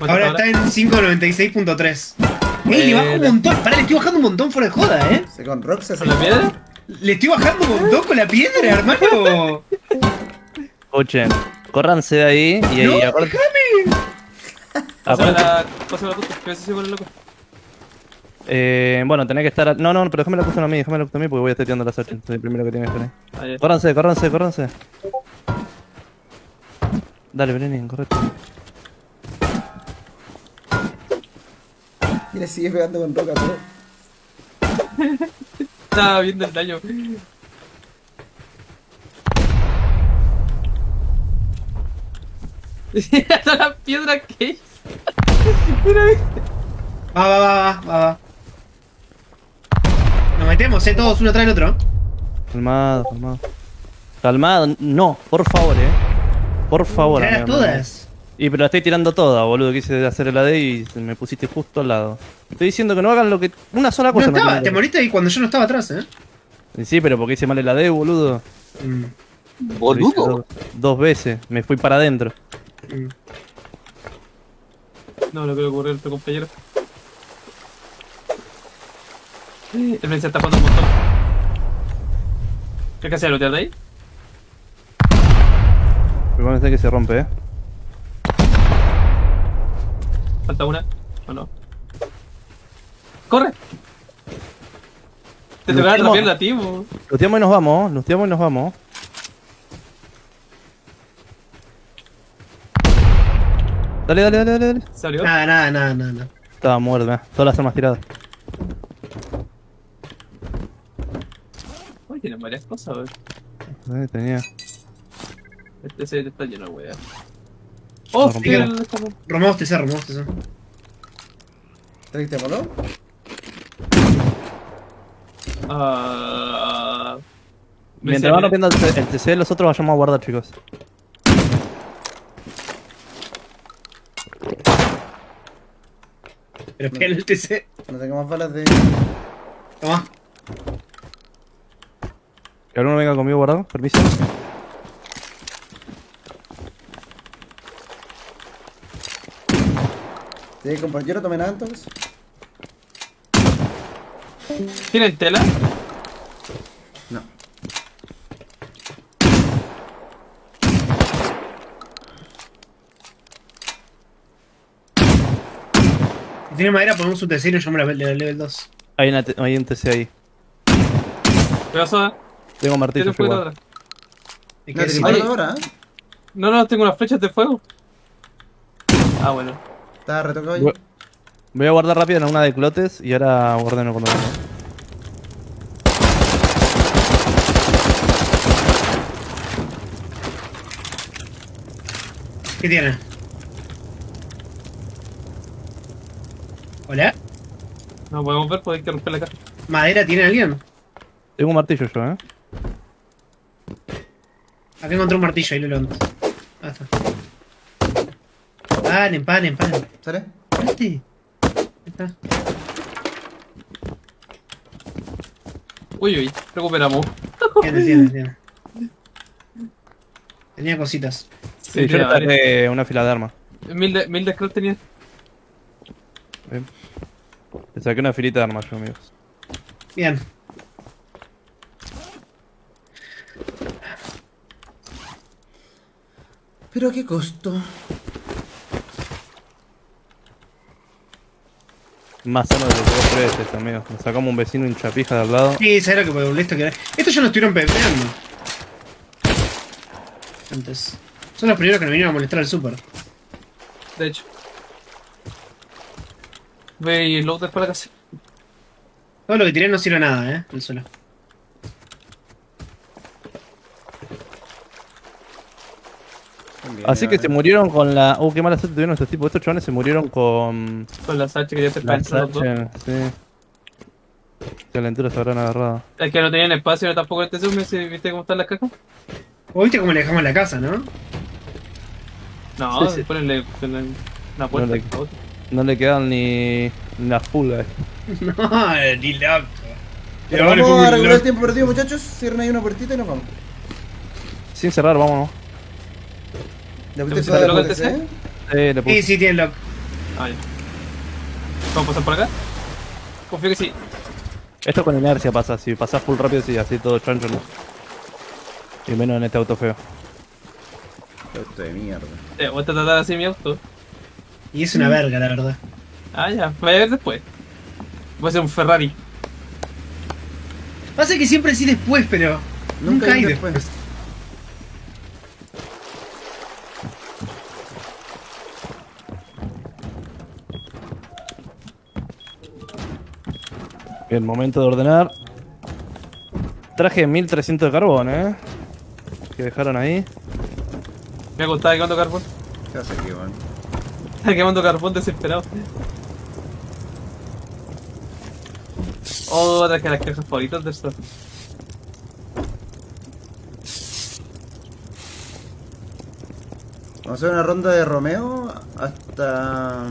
Ahora está en 596.3. Le bajó un montón, pará, le estoy bajando un montón fuera de joda, Con Rox se hace la piedra. Le estoy bajando un montón con la piedra, hermano. Ochen, córranse de ahí y ahí aparte. Pásame la puta, que se vuelve loco. Bueno, tenés que estar. No, pero déjame la cuestión a mí porque voy a estar tirando las 8. Soy el primero que tiene que estar ahí. Córranse. Dale, Brenin, correcto. Y le sigues pegando con roca, bro. Estaba viendo el daño. Todas las piedras que hice. Mira, Va. Nos metemos, todos uno tras el otro. Calmado. Calmado, no, por favor, Por favor. ¿Tiras todas? Y pero la estoy tirando toda, boludo. Quise hacer el AD y me pusiste justo al lado. Estoy diciendo que no hagan lo que... Una sola cosa. No estaba, te moriste ahí cuando yo no estaba atrás, Sí, pero porque hice mal el AD, boludo. ¿Boludo? Dos veces, me fui para adentro. No, lo que ocurrió a tu compañero. El Brenin se está tapando un montón. ¿Qué hay que hacer? ¿Lo tiras de ahí? Primero está que se rompe, Falta una, ¿o no? ¡Corre! Te va a dar la pierna, tío. Luteamos y nos vamos. Dale. ¿Salió? Nada. Estaba muerto, todas las armas tiradas. Tienen varias cosas, tenía. Este set está lleno de weas. ¡Oh! Romaste esa. ¿Trajiste valor? Mientras van rompiendo el TC, los otros vayamos a guardar, chicos. Pero pega el TC. No tengo más balas de... Toma. Que alguno venga conmigo guardado, permiso. Sí, compañero, tomé nada entonces. ¿Tienen tela? No. Si tiene madera, ponemos un TC y yo me la peleo level 2. Hay un TC ahí. ¿Qué pasa? Tengo martillo. ¿Te fuego ahora? No, tengo unas flechas de fuego. Ah, bueno. Está retocado ya. Voy a guardar rápido en una de clotes y ahora ordeno con otro. ¿Qué tiene? ¿Hola? No podemos ver, podéis romper la caja. ¿Madera tiene alguien? Tengo un martillo yo, ¿eh? Acá encontré un martillo, ahí lo levanto. Ah, está. Paren, paren, paren. ¿Sale? ¿Viste? Ahí está. Uy, uy, recuperamos. Tiene, tiene, tiene. Tenía cositas. Sí, yo le daré una fila de armas. 1000 de scrap tenía. Bien. Le saqué una filita de armas yo, amigos. Bien. ¿Pero a qué costo? Más sano de los dos precios, amigos. Nos sacamos un vecino en chapija de al lado. Sí, esa era que me esto que era. Estos ya nos estuvieron peleando antes. Son los primeros que nos vinieron a molestar al super. De hecho. Ve y loader para la casa. Todo lo que tiré no sirve nada, el suelo. Bien, así que se murieron con la... Oh, qué mala suerte tuvieron estos tipos. Estos chavales se murieron con... Con las H que ya te cansan los dos. Sí. Qué aventuras se habrán agarrado. Es que no tenían espacio, no tampoco este zoom. ¿Viste cómo están las cajas? ¿O viste cómo le dejamos la casa, no? No, sí, sí. Ponenle una puerta. No le quedan ni las pulgas. No, ni la... Pero vamos a recuperar el tiempo perdido, muchachos. Cierren ahí una puertita y nos vamos. Sin cerrar, vámonos. ¿Le pusiste lock al TC? Le puse. Sí, sí, tiene lock. Ah, ya. ¿Vamos a pasar por acá? Confío que sí. Esto con inercia pasa, si pasás full rápido, sí, así todo chancho no. Y menos en este auto feo. Auto de mierda. Voy a tratar así mi auto. Y es una verga, la verdad. Ah, ya, voy a ver después. Voy a hacer un Ferrari. Pasa que siempre sí después, pero nunca hay después. Bien, momento de ordenar. Traje 1300 de carbón, que dejaron ahí. Me acostaba quemando carbón. ¿Qué hace aquí, man? Estaba quemando carbón desesperado. Otra que las cajas favoritas de esto. Vamos a hacer una ronda de Romeo hasta...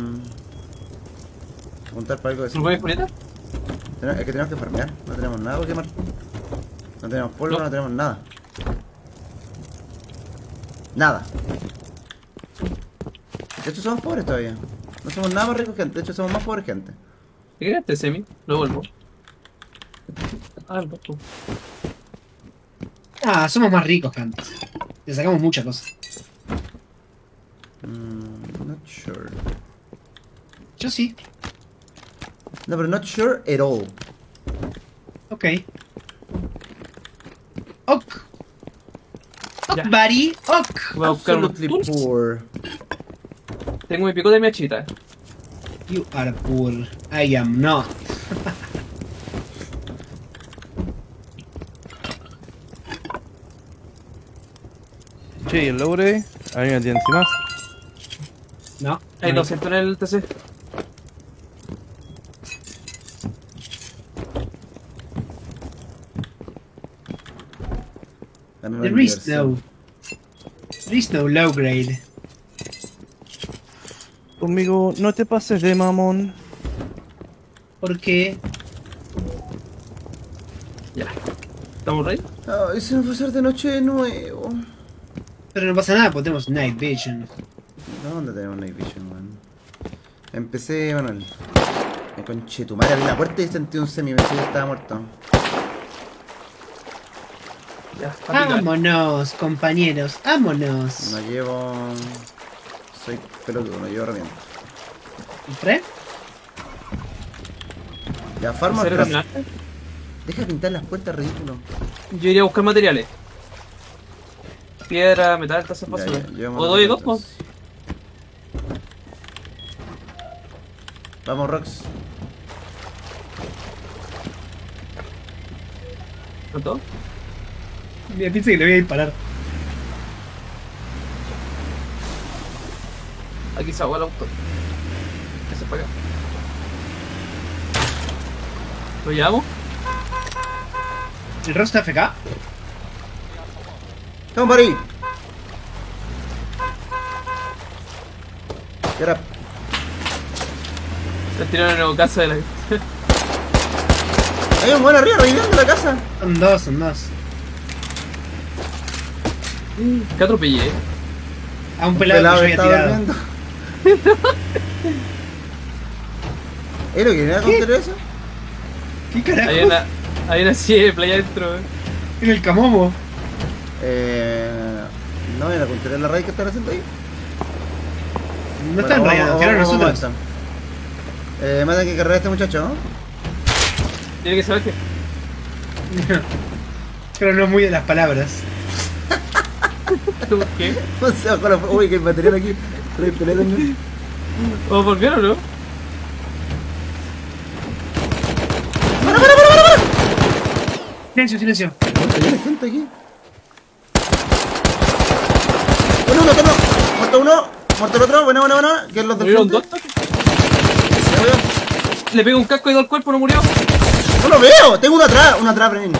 Preguntar para algo de... ¿Romeo y Julieta? Es que tenemos que farmear, no tenemos nada por quemar. No tenemos polvo, no tenemos nada. Nada. De hecho somos pobres todavía. No somos nada más ricos que antes, de hecho somos más pobres que antes. ¿Qué creaste, Semi? Lo vuelvo. Ah, somos más ricos que antes. Le sacamos muchas cosas. Not sure. Yo sí. No, pero not sure at all. Ok. Ok. Ok, buddy. Ok. Voy a buscar un poor. Tengo mi pico de mechita. You are poor. I am not. Che, el logre. ¿Hay una tienda encima? No. Hay 200 en el TC. There is no low grade. Conmigo, no te pases de mamón. ¿Por qué? Ya. ¿Estamos ready? Ay, se nos va a hacer de noche de nuevo. Pero no pasa nada, porque tenemos Night Vision. ¿Dónde tenemos Night Vision, man? Empecé, Manuel. Me conche tu madre, abrí la puerta y sentí un semi, pensé que estaba muerto. Vámonos, compañeros, vámonos. No llevo... Soy pelotudo, no llevo herramientas. ¿Entré? Ya, farma atrás. Deja pintar las puertas, ridículo. Yo iría a buscar materiales. Piedra, metal, tazas basura. O doy dos, pues. Vamos, Rox. ¿Pronto? Mira, piensa que le voy a disparar. Aquí se ahogó el auto. Ese para acá. ¿Lo llevamos? ¿El Rust AFK? ¡Somebody! Get up. Se tiraron en la casa de la... Hay un buen arriba, rellenando la casa. Son dos, son dos. ¿Qué atropellé? A un pelado que yo había tirado. ¿Era que era contra eso? ¿Qué carajo? Hay una siepla allá adentro, En el Camomo. No, era contra la raid que están haciendo ahí. No bueno, están rayados, tiraron nosotros. Más hay que cargar a este muchacho, ¿no? Tiene que saber que... Pero no es muy de las palabras. ¿Qué? No sé, ojalá... Uy, que el material aquí... ¿O por qué no, no? ¡Para! Silencio, silencio. ¿Hay la gente aquí? Bueno, uno, uno. Muerto uno. Muerto el otro. Bueno. ¿Qué los dos? ¿Murieron dos? Le pego un casco y dos al cuerpo, no murió. ¡No lo veo! Tengo uno atrás, Brenin.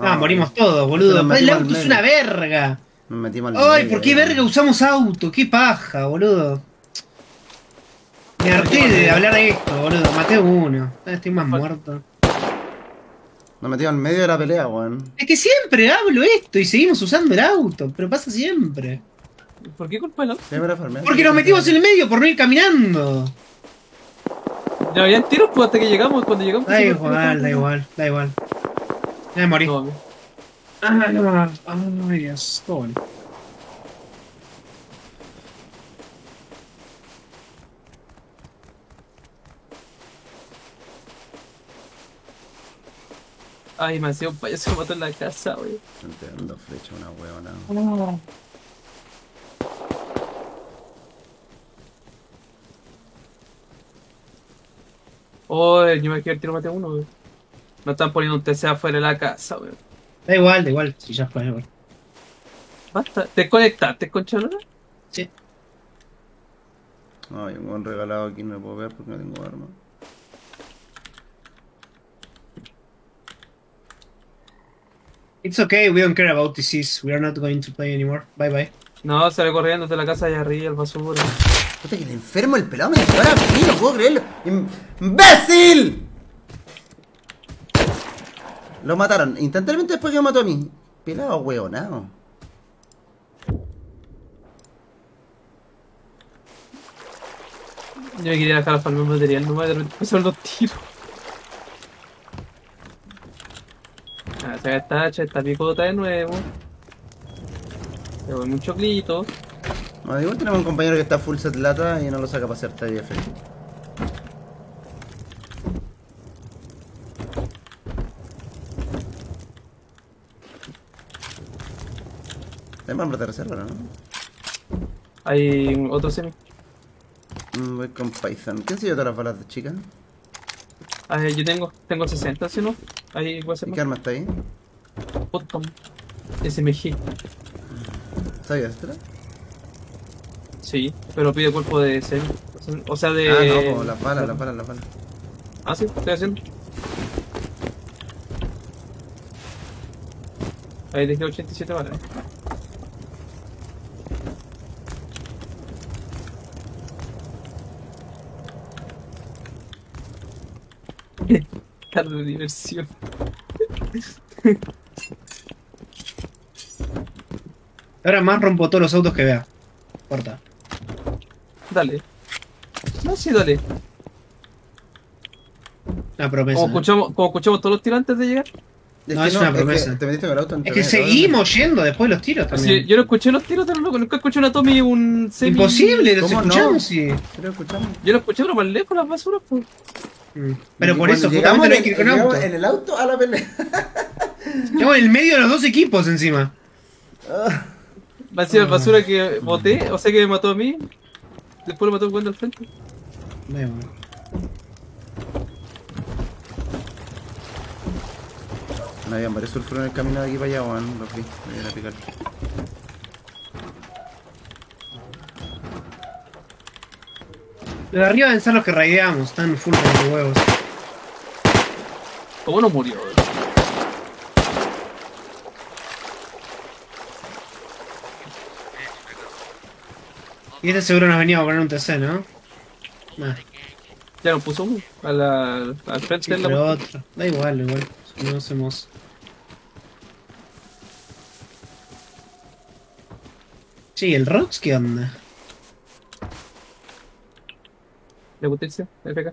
Ah, morimos todos, boludo. El auto es una verga. Me metí mal. Ay, ¿por qué verga usamos auto? ¡Qué paja, boludo! Me harté de hablar de esto, boludo. Maté a uno. Estoy más muerto. Nos metimos en medio de la pelea, weón. Es que siempre hablo esto y seguimos usando el auto, pero pasa siempre. ¿Por qué culpa el auto? Porque nos metimos en el medio por no ir caminando. Ya habían tiros pues, hasta que llegamos, cuando llegamos... Da igual. Ya me morí. No, Dios, todo bien. Ay, me hacía un payaso que mató en la casa, wey. Están tirando flecha una huevona. No. Oh, yo me quiero tirar mate uno, wey. No están poniendo un TC afuera de la casa, wey. Da igual, si ya fue, wey. Basta, ¿te conectaste, conchalona? Sí. Ay, un buen regalado aquí no lo puedo ver porque no tengo arma. It's okay, we don't care about disease. We are not going to play anymore. Bye bye. No, sale corriendo de la casa allá arriba, el basura. Puta que el enfermo, el pelado me dispara a mí, no puedo creerlo. ¡Imbécil! Lo mataron instantáneamente después que me mató a mí. Pelado hueonado. Yo me quería dejar a farmar material, no me voy a empezar los tiros. Saca esta hacha, esta picota de nuevo. Le voy mucho clito. No, igual tenemos un compañero que está full set lata y no lo saca para hacer tarea feliz. Hay mambra de reserva, ¿no? Hay otro semi. Voy con Python. ¿Quién se lleva todas las balas de chica? Yo tengo 60, si no. Ahí voy a hacer. ¿Qué arma está ahí? Bottom. SMG. ¿Sabías esta? Sí, pero pide cuerpo de semi. O sea, de... Ah, no, las balas. Ah, sí, estoy haciendo. Ahí dejé 87 balas. Tarde de diversión. Ahora más rompo todos los autos que vea. Corta. Dale. No, sí, dale. Una promesa. Como escuchamos todos los tiros antes de llegar. No, es una promesa. Te metiste con el auto en... Es que seguimos yendo después de los tiros también. Sí, yo no escuché los tiros, pero nunca escuché una Tommy, un semi. Imposible, los escuchamos, no? Sí. Yo lo escuché, pero más lejos las basuras, pues. Pero por eso, llegamos en el auto a la pelea. Llegamos en el medio de los dos equipos encima. Va a ser la basura que boté, o sea que me mató a mí. Después lo mató cuando al frente. Vale. No habían varios sulfuros en el camino de aquí para allá, weón. Los vi, me iban a picar. Los de arriba deben ser los que raideamos, están full con los huevos. ¿Cómo no murió? Y este seguro nos venía a poner un TC, ¿no? Nah. Ya nos puso uno al frente sí, de la otra. Da igual, igual. No hacemos. Sí, ¿el Rox qué onda? ¿Le gusta el FK?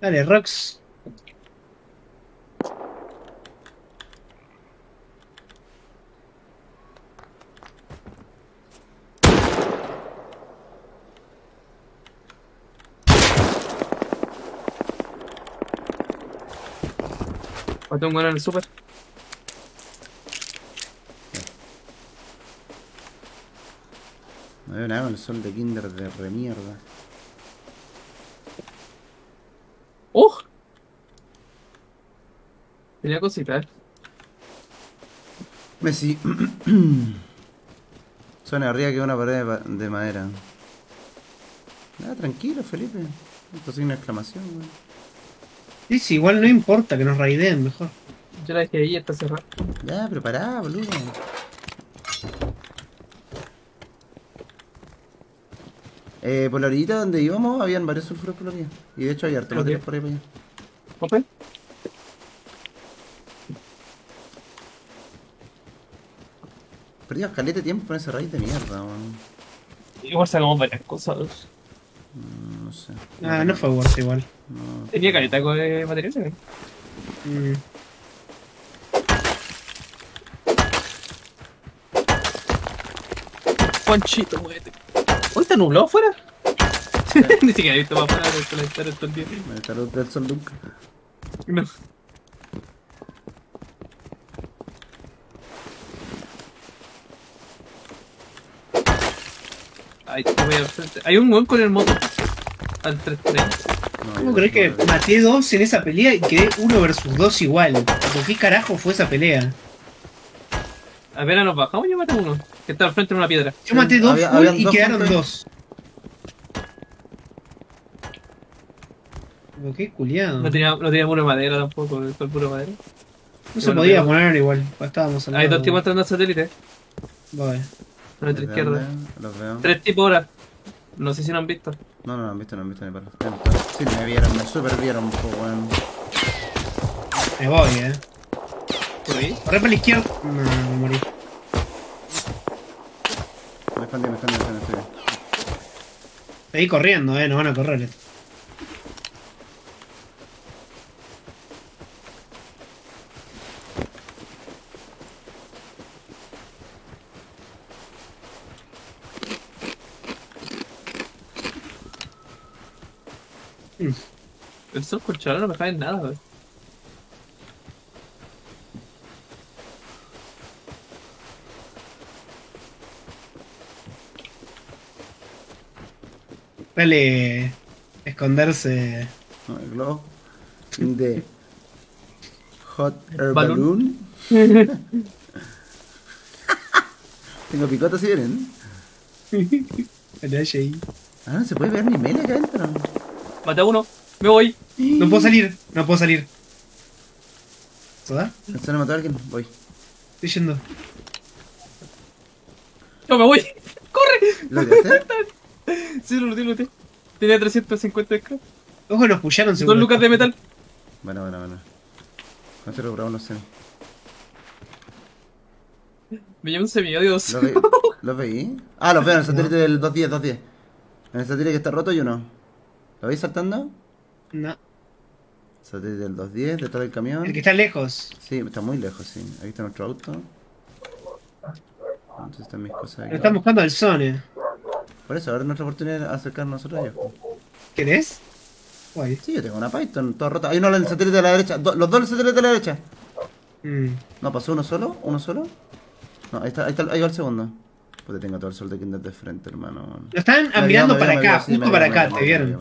Dale, Rox. Mató un gol en el super. No veo nada con el sol de Kinder de remierda. ¡Oh! Tenía cositas. Messi. Suena arriba que una pared de madera. Nada, tranquilo, Felipe. Esto es una exclamación, güey. Sí, igual no importa que nos raideen, mejor. Yo la dejé ahí, está cerrada. Ya, pero pará, boludo. Por la orillita donde íbamos habían varios sulfuros por la orilla. Y de hecho hay hartos materiales por ahí para allá. ¿Open? Perdimos caleta de tiempo en ese raid de mierda, man. Igual sacamos varias cosas. No sé. Ah, no fue worth igual. No. Tenía caretaco de materiales. Panchito, muévete. ¿Hoy está nublado afuera? Sí. Ni siquiera he visto para afuera con la estar estos días. Me dejaron del sol nunca. No. Ay, voy al frente. Hay un weón con el moto al 3-3. ¿Cómo crees que maté dos en esa pelea y quedé 1 versus 2 igual? ¿Por qué carajo fue esa pelea? A ver, nos bajamos y yo maté uno, que estaba al frente de una piedra. Yo maté dos y quedaron 2. Pero qué culiado. No tenía puro madera tampoco, fue puro madera. No se podía poner igual, estábamos al lado. Hay 2 tipos entrando al satélite. Vale. Uno de izquierda. Los veo. 3 tipos ahora. No sé si no han visto. No han visto, ni para. Sí, me vieron, me super vieron un poco, weón. Me voy, ¿Sí? Corre para la izquierda. No, me morí. Me escondí, estoy bien. Seguí corriendo, no van a correr. Esos colchones no me caen nada, wey. Dale, esconderse. No, el globo. De hot air balloon. Tengo picotas si vienen. Ah, no se puede ver ni media acá adentro. Mata uno. Me voy. No puedo salir. ¿Soda? ¿Se han matado a alguien? Voy. Estoy yendo. No, me voy. ¡Corre! ¿Lo tiraste? Sí, lo tiré. Tenía 350 de scrap. Ojo, nos pusharon seguro. 2 lucas de metal. Bueno. No se logramos los semis. Me llevo un semi, adiós. ¿Los veí? Ah, los veo en el satélite del 210. En el satélite que está roto y uno. ¿Lo veis saltando? No. Satélite del 210, detrás del camión. El que está lejos. Sí, está muy lejos, sí. Ahí está nuestro auto. Entonces están mis cosas aquí. Están buscando al Sony. Por eso, ahora es nuestra oportunidad de acercarnos a ellos. ¿Querés? Guay. Sí, yo tengo una Python toda rota. Hay uno en el satélite de la derecha. Los dos en el satélite de la derecha. No, pasó uno solo. No, ahí va el segundo. Porque tengo todo el sol de Kinder de frente, hermano. Lo están mirando para acá, justo para acá, te vieron.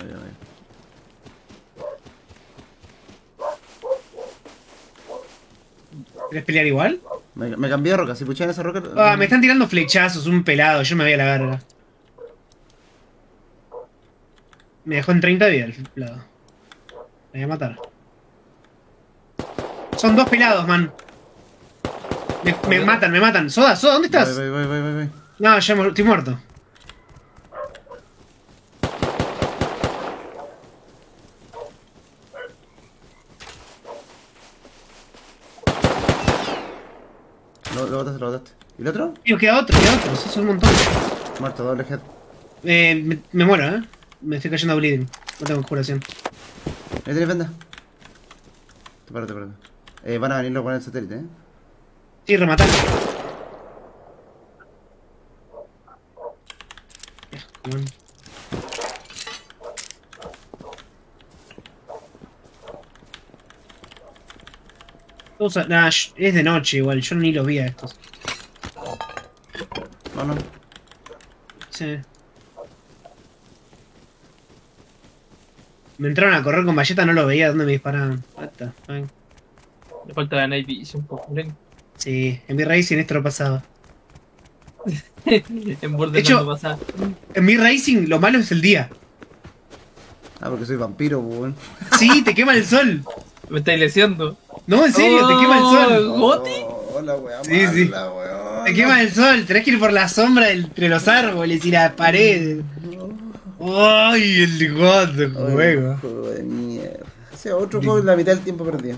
¿Quieres pelear igual? Me cambié de roca, si puché en esa roca... Ah, me están tirando flechazos, un pelado, yo me voy a la verga. Me dejó en 30 vida el pelado. Me voy a matar. Son 2 pelados, man. Me matan. Soda, ¿dónde estás? Voy. No, ya estoy muerto. Lo botaste. ¿Y el otro? Queda otro. Eso es un montón. Muerto, doble head. Me muero, ¿eh? Me estoy cayendo a bleeding. No tengo curación. Ahí tenés venda. Te paro. Van a venir los buenos satélites, ¿eh? Sí, rematar. Nah, es de noche igual, yo ni los vi a estos. No. Sí. Me entraron a correr con balleta, no lo veía dónde me disparaban. Le falta la night vision un poco, ¿no? Sí, en V-Raising esto no pasaba. De hecho, no pasaba. En V-Raising lo malo es el día. Ah, porque soy vampiro, weón. Sí, te quema el sol. Me estáis leseando. No, en serio, te quema el sol. ¿Goti? Hola, weón. Sí. Te quema el sol, tenés que ir por la sombra entre los árboles y las paredes. ¡Ay, el God del juego! Juego de mierda. O sea, otro juego en la mitad del tiempo perdido.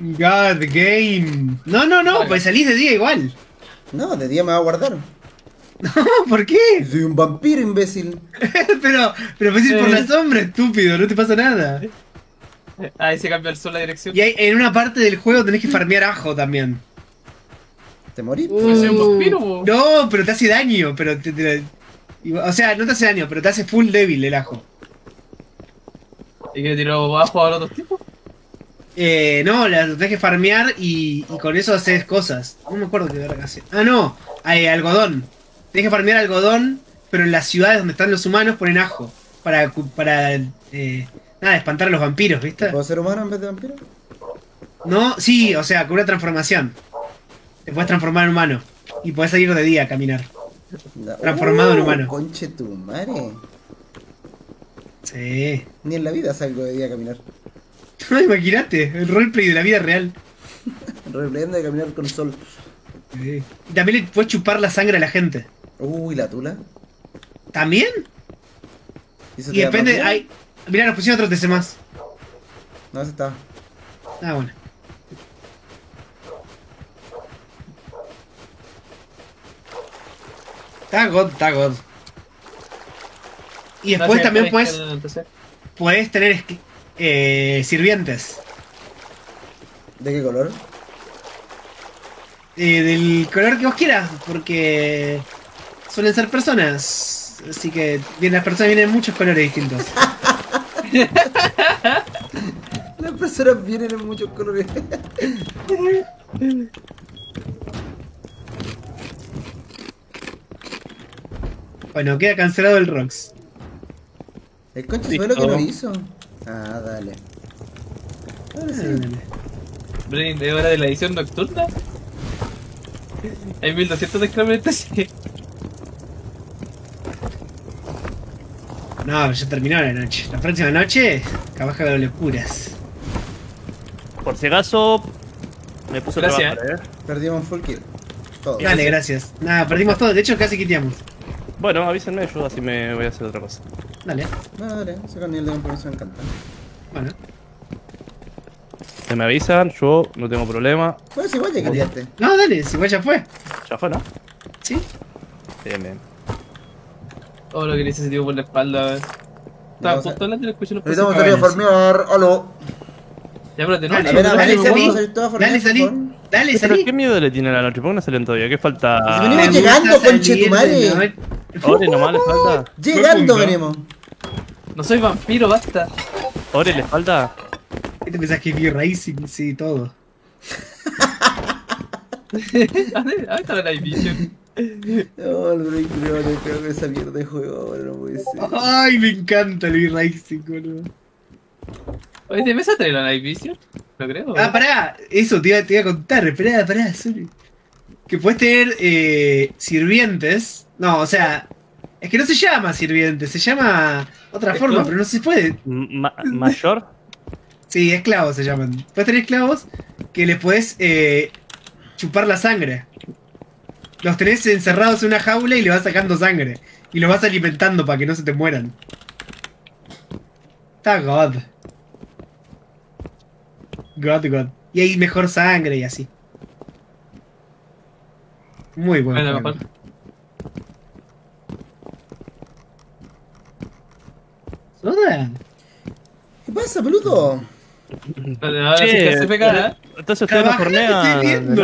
God game. No, vale. Pues salís de día igual. No, de día me va a guardar. No, ¿por qué? Soy un vampiro, imbécil. pero puedes ir por la sombra, estúpido, no te pasa nada. Ahí se cambió el sol la dirección. Y en una parte del juego tenés que farmear ajo también. Te morís. Soy un vampiro, vos. No, pero te hace daño, pero o sea, no te hace daño, pero te hace full débil el ajo. ¿Y que tiró ajo a los otros tipos? No, la tenés que farmear y con eso haces cosas. No me acuerdo qué verga hacía. Ah, no, algodón. Tenés que farmear algodón, pero en las ciudades donde están los humanos ponen ajo. Para espantar a los vampiros, ¿viste? ¿Puedo ser humano en vez de vampiro? No, sí, o sea, con una transformación. Te puedes transformar en humano y podés salir de día a caminar. Transformado en humano. Conche tu madre. Sí. Ni en la vida salgo de día a caminar. No, imagínate, el roleplay de la vida real. Roleplayando de caminar con sol. Sí. Y también le puedes chupar la sangre a la gente. Uy, ¿la tula? ¿También? Y depende, hay... Mirá, nos pusieron otro TC más. No, ese está. Ah, bueno. Está God. Y después no, también puedes tener sirvientes. ¿De qué color? Del color que vos quieras, porque suelen ser personas. Así que las personas vienen en muchos colores distintos. Las personas vienen en muchos colores. Bueno, queda cancelado el Rox. El conche suelo que lo hizo. Ah, dale. Ahora sí. Brenin, ¿es hora de la edición nocturna? Hay 1200 exclamentes. No, ya terminó la noche. La próxima noche, trabaja con las oscuras. Por si acaso, me puso gracias. Trabajar, ¿eh? Perdimos full kill. Todo. Dale, gracias. Nada, perdimos todo. De hecho, casi quiteamos. Bueno, avísenme, yo así me voy a hacer otra cosa. Dale. Dale, eso con el de compromiso me encanta. Bueno. Se me avisan, yo no tengo problema. Bueno, si igual ya quedaste. No, dale, si igual ya fue. Ya fue, ¿no? Sí. Bien. Oh, lo que le hice ese tipo por la espalda. Estaba justo delante y lo escuché. Ahorita vamos a salir a farmear, aló. Ya, pero de noche. Dale, salí. Pero qué miedo le tiene a la noche, ¿por qué no salen todavía? ¿Qué falta? Si venimos llegando, conchetumare. Ore nomás les falta. Llegando venimos. No soy vampiro, basta. Ore les falta. ¿Qué te pensás que V-Raising? Sí, todo. Ahí está la night vision. No, el Brenin, creo que esa mierda de juego ahora no puede ser. Ay, me encanta el V-Raising, boludo. Oye, ¿te vas a traer la night vision? No creo. Ah, pará, eso te iba a contar, esperá, sorry. Que puedes tener sirvientes. No, o sea, es que no se llama sirvientes, se llama otra forma, pero no se puede. ¿Mayor? Sí, esclavos se llaman. Puedes tener esclavos que les puedes chupar la sangre. Los tenés encerrados en una jaula y le vas sacando sangre. Y los vas alimentando para que no se te mueran. Está God. God, God. Y hay mejor sangre y así. Muy bueno. ¿Soda? ¿Qué pasa, peludo? Ahora sí que se pega, ¿eh? Entonces ustedes no farmean.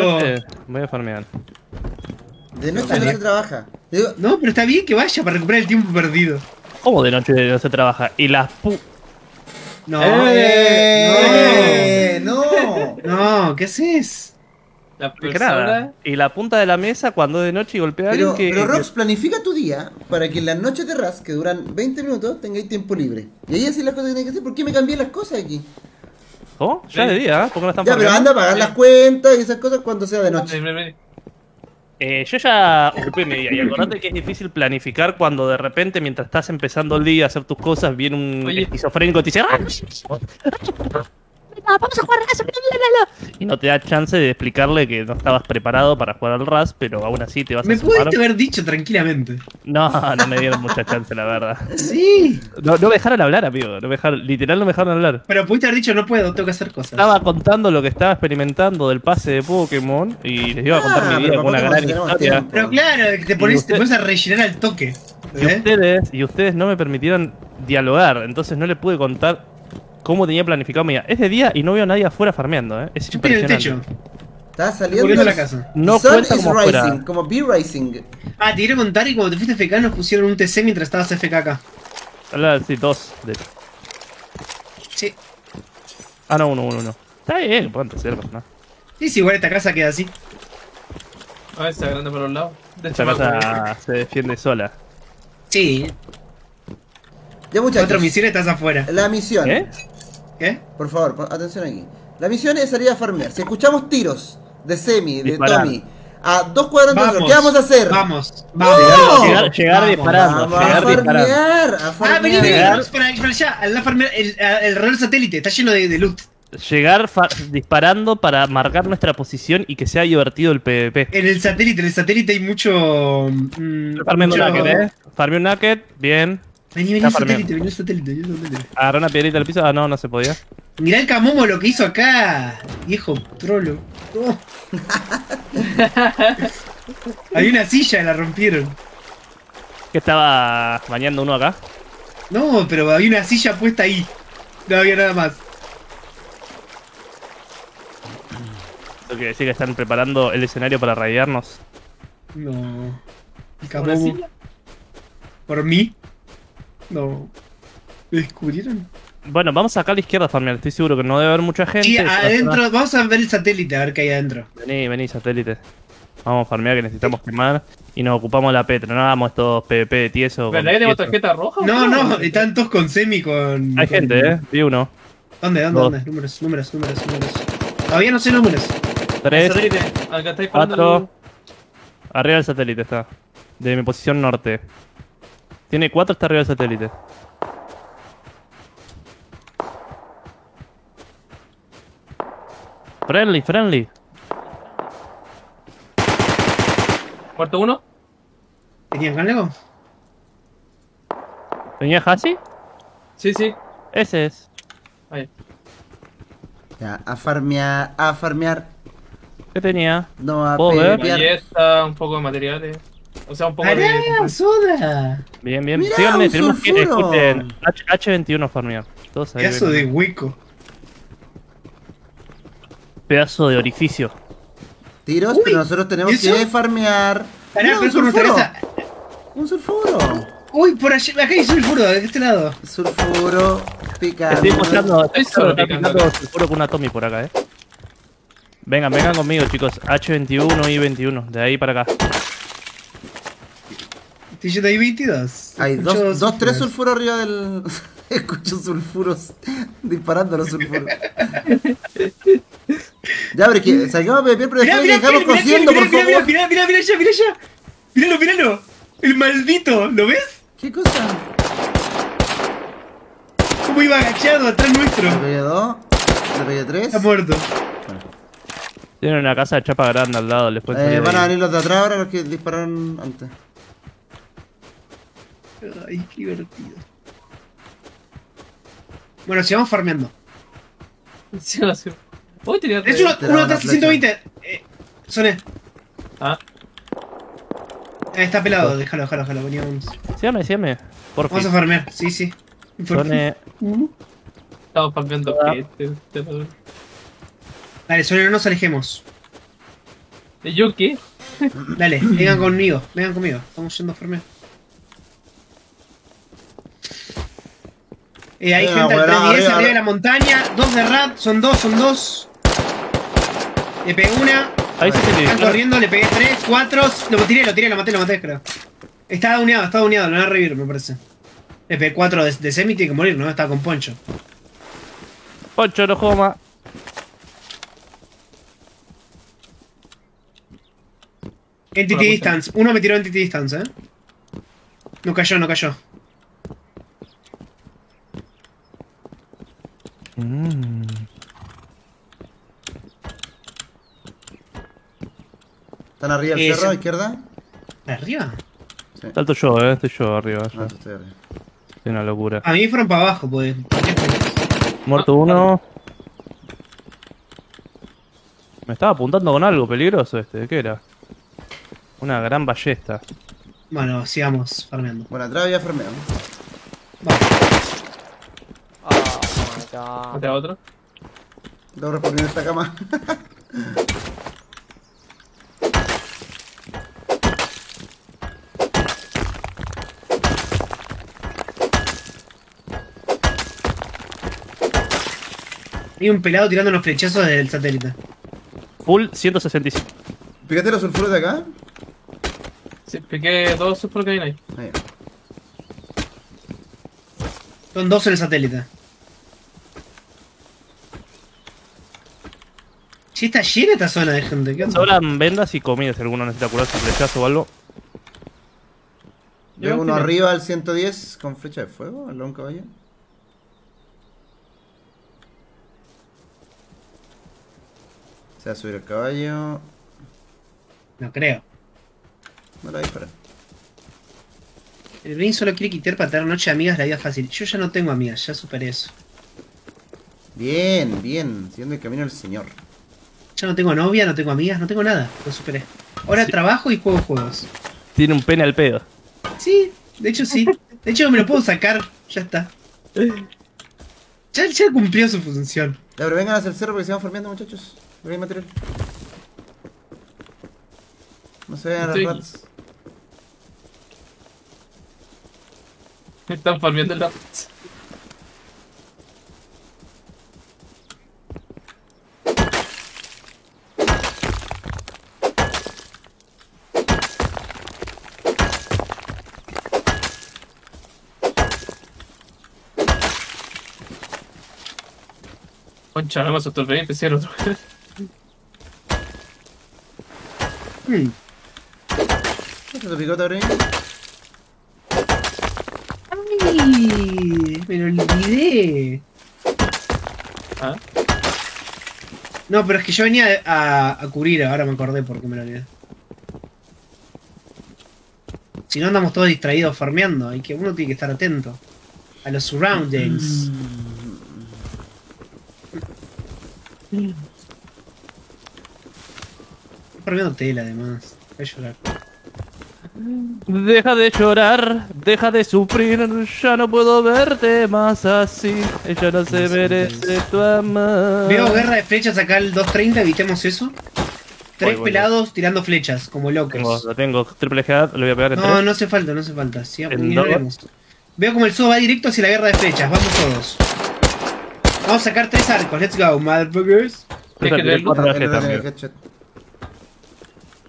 Voy a farmear. De noche no se trabaja. No, pero está bien que vaya para recuperar el tiempo perdido. ¿Cómo de noche no se trabaja? Y las pu... No. No. No, ¿qué haces? La persona... Y la punta de la mesa cuando de noche y golpea a alguien que... Pero Rox, planifica tu día para que en las noches de Rust, que duran 20 minutos, tengáis tiempo libre. Y ahí hacéis las cosas que tenéis que hacer. ¿Por qué me cambié las cosas aquí? ¿Cómo? Ya de día, ¿eh? ¿Por qué no están pagando? Ya, pero anda a pagar las cuentas y esas cosas cuando sea de noche. Yo ya ocupé mi día y acordate que es difícil planificar cuando de repente mientras estás empezando el día a hacer tus cosas viene un esquizofrénico y te dice vamos a jugar Rust, y no te da chance de explicarle que no estabas preparado para jugar al Rust, pero aún así te vas a sumar. Me pudiste haber dicho tranquilamente. No, no me dieron mucha chance, la verdad. Sí. No me dejaron hablar, amigo. Literal no me dejaron hablar. Pero pudiste haber dicho, no puedo, tengo que hacer cosas. Estaba contando lo que estaba experimentando del pase de Pokémon y les iba a contar mi vida con una gran historia. Pero claro, te pones a rellenar al toque. Y ustedes no me permitieron dialogar, entonces no les pude contar cómo tenía planificado mi día. Es de día y no veo a nadie afuera farmeando, ¿eh? Es impresionante. Yo estoy en el techo. Está saliendo de la casa. No cuenta como fuera. Como V-Raising. Ah, te iré a contar y cuando te fuiste FK nos pusieron un TC mientras estabas FK acá. Sí, dos. Sí. Ah, no, uno. Está bien, pueden hacer más nada. Sí, igual esta casa queda así. A ver, se agranda por un lado. Esta casa se defiende sola. Sí. Ya, muchachos. Otra misión, estás afuera. La misión. ¿Qué? Por favor, atención aquí. La misión es salir a farmear. Si escuchamos tiros de Semi, de Tommy, a 2 cuadrantes, ¿qué vamos a hacer? Vamos. Llegar disparando. Vamos a farmear. Ah, vení, para allá. El reloj satélite está lleno de loot. Llegar disparando para marcar nuestra posición y que sea divertido el PvP. En el satélite hay mucho... Farmé un nugget, Farmé un nugget, bien. Vení al satélite. Agarró una piedrita al piso. Ah, no se podía. Mirá el Camomo lo que hizo acá. Viejo trolo. Oh. Hay una silla, la rompieron. ¿Qué estaba bañando uno acá? No, pero había una silla puesta ahí. No había nada más. Tengo que decir que están preparando el escenario para raidearnos. No. ¿El Camomo? ¿Por mí? No. ¿Me descubrieron? Bueno, vamos acá a la izquierda, farmear. Estoy seguro que no debe haber mucha gente. Y adentro, vamos a ver el satélite, a ver qué hay adentro. Vení, satélite. Vamos a farmear, que necesitamos quemar. Y nos ocupamos la Petro. No hagamos estos PvP de tieso. ¿Verdad que tenemos tarjeta roja? No, están todos con Semi, con... Hay gente, vi uno. ¿Dónde? Números. Todavía no sé números. 3, 4. Arriba del satélite está. De mi posición norte. Tiene 4, está arriba del satélite. Friendly. ¿Cuarto uno? ¿Tenían galego? ¿Tenía Hasi? Sí. Ese es. Ahí. Ya, a farmear. ¿Qué tenía? No, a ver. Un poco de materiales. O sea, un poco de... Soda. Bien. Mirá, síganme, tenemos que escuchen H21 farmear. Pedazo de hueco. Pedazo de orificio. Tiros, pero nosotros tenemos que farmear. Pará, pero por nuestra cabeza. Un sulfuro. Uy, por allá, acá hay sulfuro, de este lado. Sulfuro, picante. Estoy mostrando, estoy sulfuro con una Tommy por acá, Vengan conmigo, chicos. H21 y 21, de ahí para acá. Hay 22. Hay 2, 3 sulfuros arriba del... Escucho sulfuros disparando los sulfuros. Ya, pero es que salgamos a PvP, pero después dejamos cosiendo, por favor. Mirá ya. Míralo. El maldito, ¿lo ves? ¿Qué cosa? Cómo iba agachado atrás nuestro. Le pegué 2, le pegué 3. Está muerto. Tienen una casa de chapa grande al lado. Después van a venir los de atrás ahora, los que dispararon antes. Ay, qué divertido. Bueno, sigamos farmeando. Sí, no sé. Uy, tenía de hecho, uno atrás 120. Soné. Ah. Está pelado, déjalo, déjalo. Veníamos. Sígame. Por favor. Vamos a farmear, sí. Soné. Estamos farmeando. Dale, Soné, no nos alejemos. ¿De yo qué? Dale, vengan conmigo. Estamos yendo a farmear. Hay gente al 310 arriba de la montaña. Dos de rat, son dos. Le pegué una. Ahí se te están corriendo, le pegué 3, 4. Lo maté, creo. Está uneado, lo van a revivir, me parece. Le pegué 4 de semi, tiene que morir, ¿no? Estaba con Poncho. Poncho, no juego más. Entity Distance, uno me tiró Entity Distance, No cayó. ¿Están arriba del cerro a la izquierda? ¿Arriba? Sí. Salto yo, estoy yo arriba. Ah, estoy arriba. Es una locura. A mí fueron para abajo, pues. Muerto uno. Me estaba apuntando con algo peligroso este, ¿qué era? Una gran ballesta. Bueno, sigamos farmeando. Bueno, atrás había farmeado. ¿Mate a otro? Debo responder esta cama. Hay un pelado tirando unos flechazos del satélite. Full 165. ¿Picaste los sulfuros de acá? Sí, piqué dos sulfuros que hay ahí. Ahí. Son dos en el satélite. Sí, está llena esta zona de gente. ¿Qué onda? Sobran vendas y comidas si alguno necesita curarse flechazo o algo. Veo uno arriba al 110 con flecha de fuego, al long caballo. Se va a subir el caballo. No creo. No la dispara. El Brenin solo quiere quitar para tener noche de amigas la vida fácil. Yo ya no tengo amigas, ya superé eso. Bien. Siguiendo el camino del señor. Ya no tengo novia, no tengo amigas, no tengo nada. Lo superé. Ahora sí. Trabajo y juego juegos. Tiene un pene al pedo. Sí, de hecho sí. De hecho me lo puedo sacar. Ya está. Ya cumplió su función. Ya, pero vengan hacia el cerro porque se van farmeando, muchachos. Porque hay material. No se vean las ratas. Están farmeando las ratas. Concha, no me asustó el rey, empecé a otro. ¿Qué te picó, Tabrey? ¡Ay! Me lo olvidé. ¿Ah? No, pero es que yo venía a cubrir, ahora me acordé porque me lo olvidé. Si no andamos todos distraídos farmeando, hay que, uno tiene que estar atento a los surroundings. Perdiendo tela además. Voy a llorar. Deja de llorar, deja de sufrir. Ya no puedo verte más así. Ella no se merece tu amor. Veo guerra de flechas acá al 230. Evitemos eso. Tres pelados tirando flechas como locos. Lo tengo triple head. Lo voy a pegar en tres. No hace falta. Sí, veo como el Soda va directo hacia la guerra de flechas. Vamos todos. Vamos a sacar 3 arcos, let's go, motherfuckers. Tienes que leer 4 ballestas.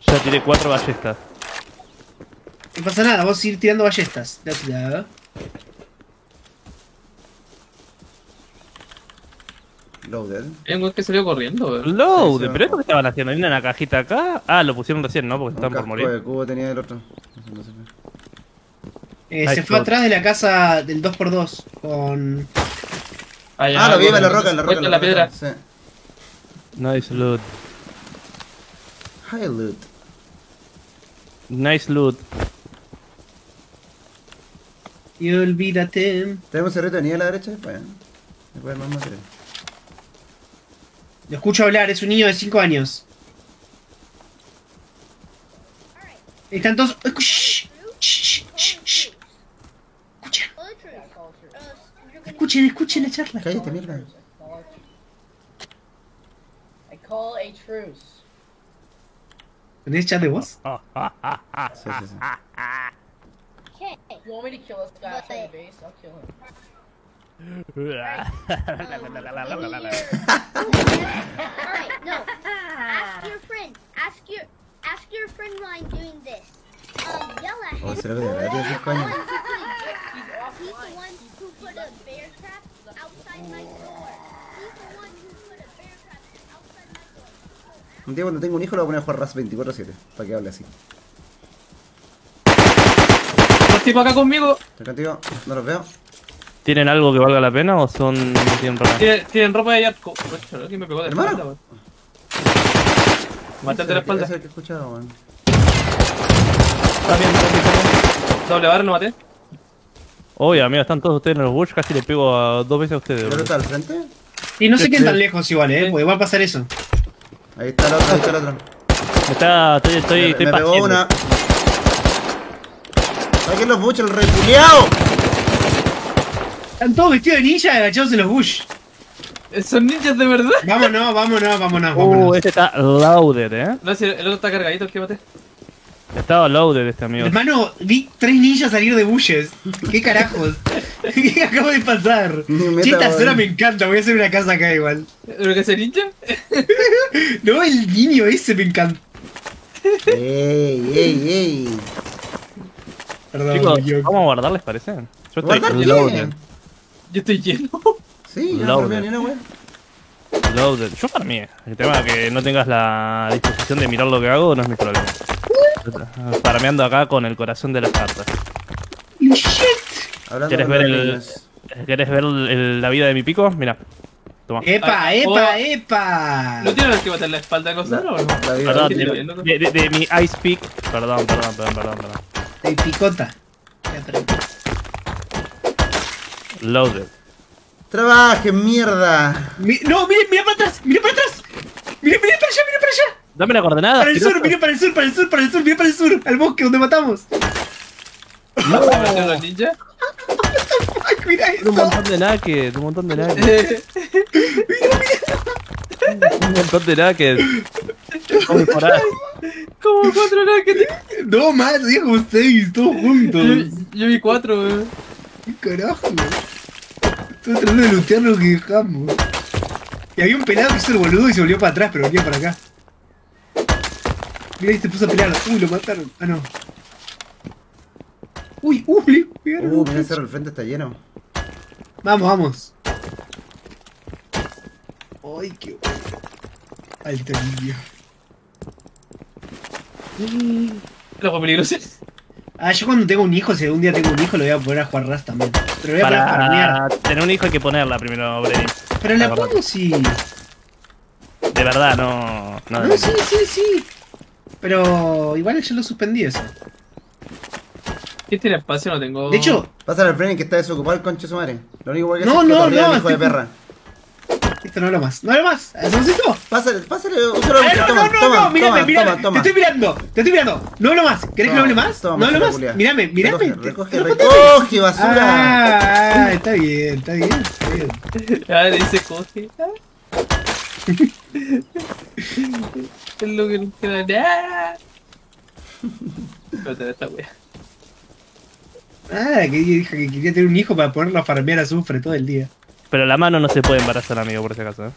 Ya tiré 4 ballestas. No pasa nada, vos ir tirando ballestas. That's that. Loaded. ¿Hay un que salió corriendo? Loaded, pero esto que estaban haciendo, ¿hay una cajita acá? Ah, lo pusieron recién, ¿no? Porque están por morir. El cubo tenía el otro. Se fue atrás de la casa del 2x2 con... Ah, lo vi en la roca. La piedra. Sí. Nice loot. High loot. Nice loot. Y olvídate. Tenemos cerrito de nieve a la derecha después. Después vamos a ver. Lo escucho hablar, es un niño de 5 años. Están todos. Escuchen la charla. Cállate, mierda. ¿Tenés chat de voz? Sí. You want me to kill this guy outside the base? I'll kill him. Alright, no. Ask your friend. Ask your friend why I'm doing this. Yell at him. Oh, será verdad ese coño. He's the one who put a bear trap outside my door. Un día cuando tengo un hijo lo voy a poner a jugar Rust 24/7 para que hable así. Tipo acá conmigo. Estoy contigo, no los veo. ¿Tienen algo que valga la pena o son... Tienen ropa de yarco. ¿Quién me pegó de espalda, weón? Mataste la espalda. Ese que he escuchado, weón. Está bien, doble barra, no maté. Oye, amigo, están todos ustedes en los bush, casi le pego a 2 veces a ustedes. ¿Pero está al frente? Y no sé quién tan lejos igual, porque va a pasar eso. Ahí está el otro, ahí está el otro. Estoy paseando. Me pegó una. ¡Saquen los bush, el repuleado! Están todos vestidos de ninja agachados en los bush. ¿Son ninjas de verdad? Vámonos. Este está loaded, No, si el otro está cargadito, el que maté. Estaba loaded este amigo. Hermano, vi 3 ninjas salir de bushes. ¿Qué carajos? ¿Qué acabo de pasar? Esta zona me encanta, voy a hacer una casa acá igual. ¿Lo que hace ninja? No, el niño ese me encanta. Ey. Perdón, chicos, vamos a guardar, ¿les parece? Yo estoy loaded. Yo estoy lleno. Sí, yo no lleno, güey. Loaded. Yo para mí, el tema de que no tengas la disposición de mirar lo que hago no es mi problema. Farmeando acá con el corazón de las cartas. Shit. ¿Querés ver la vida de mi pico? Mira. Toma. ¡Epa! ¿No tienes que matar la espalda de cosas? Perdón, de mi ice pick. Perdón. De picota. Loaded. Trabaje, mierda. No, miren para atrás. Miren para allá. Dame la coordenada. Para el sur, miren para el sur. Miren para el sur, al bosque donde matamos. ¿No se mataron los ninjas? What the fuck, mira eso. Un montón de nuggets. Mira. Un montón de nuggets. Como 4 nuggets. No más, como 6, todos juntos. Yo vi 4, weón. ¿Qué carajo, weón? Estoy tratando de lootear lo que dejamos. Y había un pelado que hizo el boludo y se volvió para atrás, pero venía para acá. Mira, ahí se puso a pelear. Uy, lo mataron. Ah, no. Uy, le pegaron. Mira, el cerro del frente está lleno. Vamos. Ay, qué bueno. Alto niño. ¿Los fue peligroso? Yo cuando tengo un hijo, si un día tengo un hijo, lo voy a poner a jugar Rust también. Pero voy a poner a farmear. Tener un hijo hay que ponerla primero, Brenin. Pero la pongo sí. De verdad, no. No, sí. Pero igual yo lo suspendí eso. ¿Qué tiene espacio? No tengo. De hecho, pásale al Brenin que está desocupado el conche de su madre. Lo único que es hijo de perra. Esto no habla más. ¿Soncito? Pásale, otro. No, mírame. Te estoy mirando. No hablo más. ¿Querés que no hable más? No hablo más. Mírame. Recoge, basura. Está bien. Ah, dice coge. Es lo que no queda nada. Espérate, esta wea. Que dijo que quería tener un hijo para ponerlo a farmear azufre todo el día. Pero la mano no se puede embarazar, amigo, por si acaso.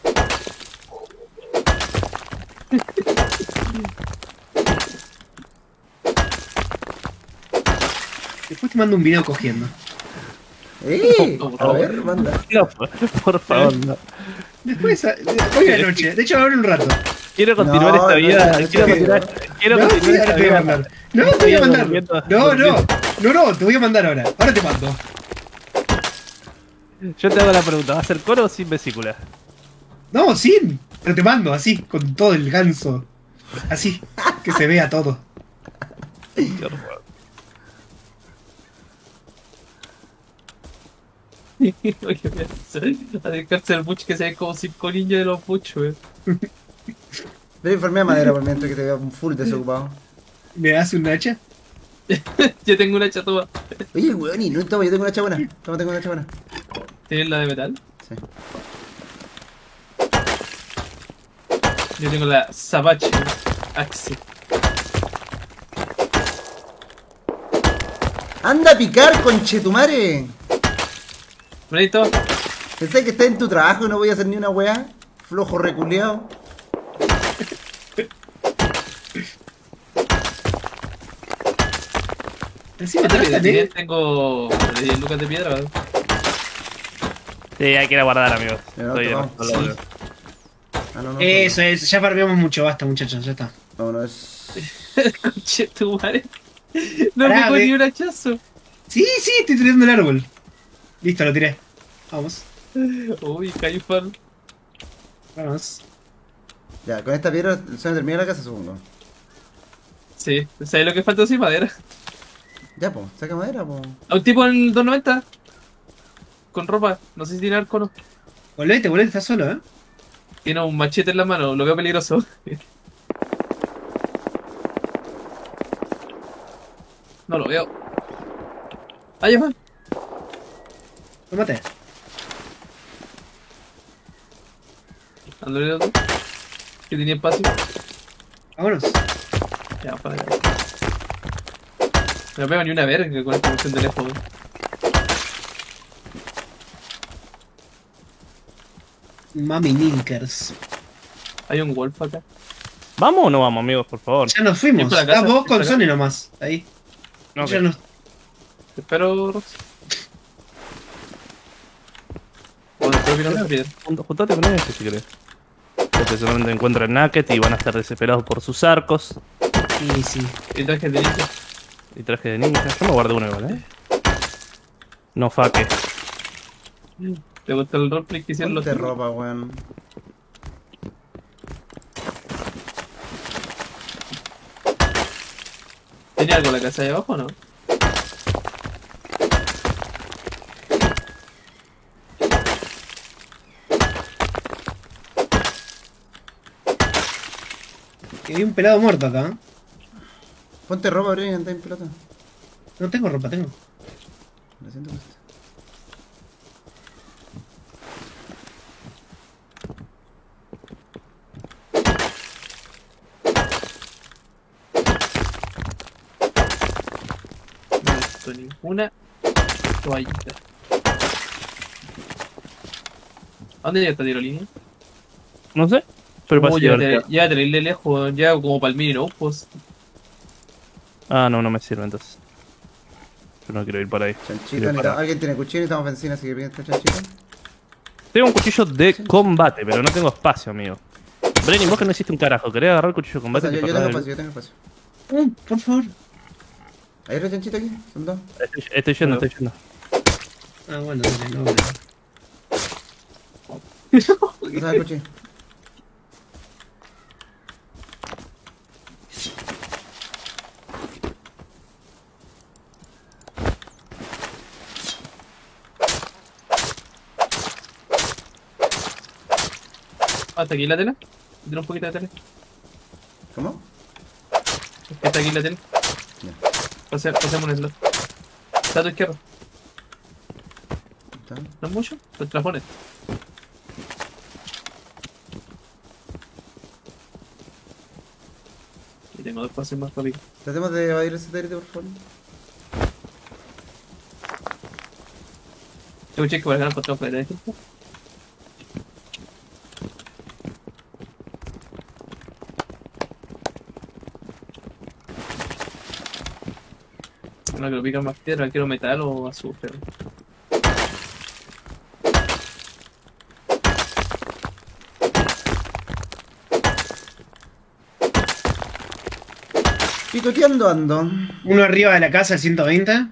Después te mando un video cogiendo. A ver, manda. No, por favor, no. Después, hoy a la noche. De hecho, va a haber un rato. Quiero continuar esta vida. Quiero continuar esta vida. No, te voy a mandar. No, te voy a mandar ahora. Ahora te mando. Yo te hago la pregunta, ¿va a ser coro o sin vesícula? No, sin. Pero te mando así, con todo el ganso. Así, que se vea todo. A dedicarse al bucho que se ve como 5 niños de los buchos, wey. Debe informe de madera por mientras que te vea un full desocupado. ¿Me das un hacha? Yo tengo un hacha, toma. Oye, weón, y no toma, yo tengo una hacha buena. Toma, tengo una hacha buena. ¿Tienes la de metal? Sí. Yo tengo la Sabache Axe. ¡Anda a picar, conchetumare! ¿Bonito? Pensé que está en tu trabajo y no voy a hacer ni una weá. Flojo reculeado. Encima también tengo 10 lucas de piedra, ¿verdad? Sí, hay que ir a guardar, amigo. Estoy no, eso no. Es, ya farmeamos mucho, basta muchachos, ya está. Vámonos. Conche tu madre. No me pone ni un hachazo. Sí, estoy tirando el árbol. Listo, lo tiré. Vamos. Uy, cayó fan. Vamos. Ya, con esta piedra se termina la casa, supongo. Sí, ¿sabes lo que falta? Sí, madera. Ya, po, saca madera, po. A un tipo en 290. Con ropa, no sé si tiene arco o no. Volvete, está solo, eh. Tiene un machete en la mano, lo veo peligroso. No lo veo. ¡Ay, ya va! ¡Lo maté! André, otro. Que tenía espacio. ¡Vámonos! Ya, para acá. No pego ni una verga con esta versión del teléfono. Mami Ninkers. Hay un wolf acá. ¿Vamos o no vamos, amigos? Por favor. Ya nos fuimos. Estás vos con Sony nomás. Ahí. No, okay. Ya nos... Te espero, Rox. Juntate con este si querés. Porque seguramente encuentran Nugget y van a estar desesperados por sus arcos. Sí. Y traje de ninja. Yo me guardé uno igual, No faque. ¿Te gusta el roleplay que hicieron los de ropa, weón? ¿Tenía algo la casa de abajo o no? Que hay un pelado muerto acá. Ponte ropa, Brenin, anda en pelota. No tengo ropa, tengo. Lo siento, pues. Una toallita. ¿A dónde llega esta tirolínea? No sé. Pero para ya traerle lejos, ya como para el mini ojos. Ah, no me sirve entonces. Yo no quiero ir para ahí. Chanchito, alguien tiene cuchillo y estamos vencidos, así que pide este chanchito. Tengo un cuchillo de combate, pero no tengo espacio, amigo. Brenin, vos que no hiciste un carajo, ¿querés agarrar el cuchillo de combate? O sea, yo tengo espacio. Por favor. ¿Hay otro chanchito aquí? ¿Son dos? Estoy yendo. Ah, bueno, no. No, escuché. ¿Hasta aquí la tela? Tiene un poquito de tela. ¿Cómo? ¿Está aquí la tela? No. Pasemos un slot. Está a tu izquierda. ¿Está? ¿No es mucho? Los transpones. Y tengo dos pases más rápido. Tratemos de evadir ese satélite, por favor. Tengo un cheque para ganar por todo para la gente. No quiero picar más piedra, quiero metal o azufre. Pitoteando ando. Uno arriba de la casa, el 120.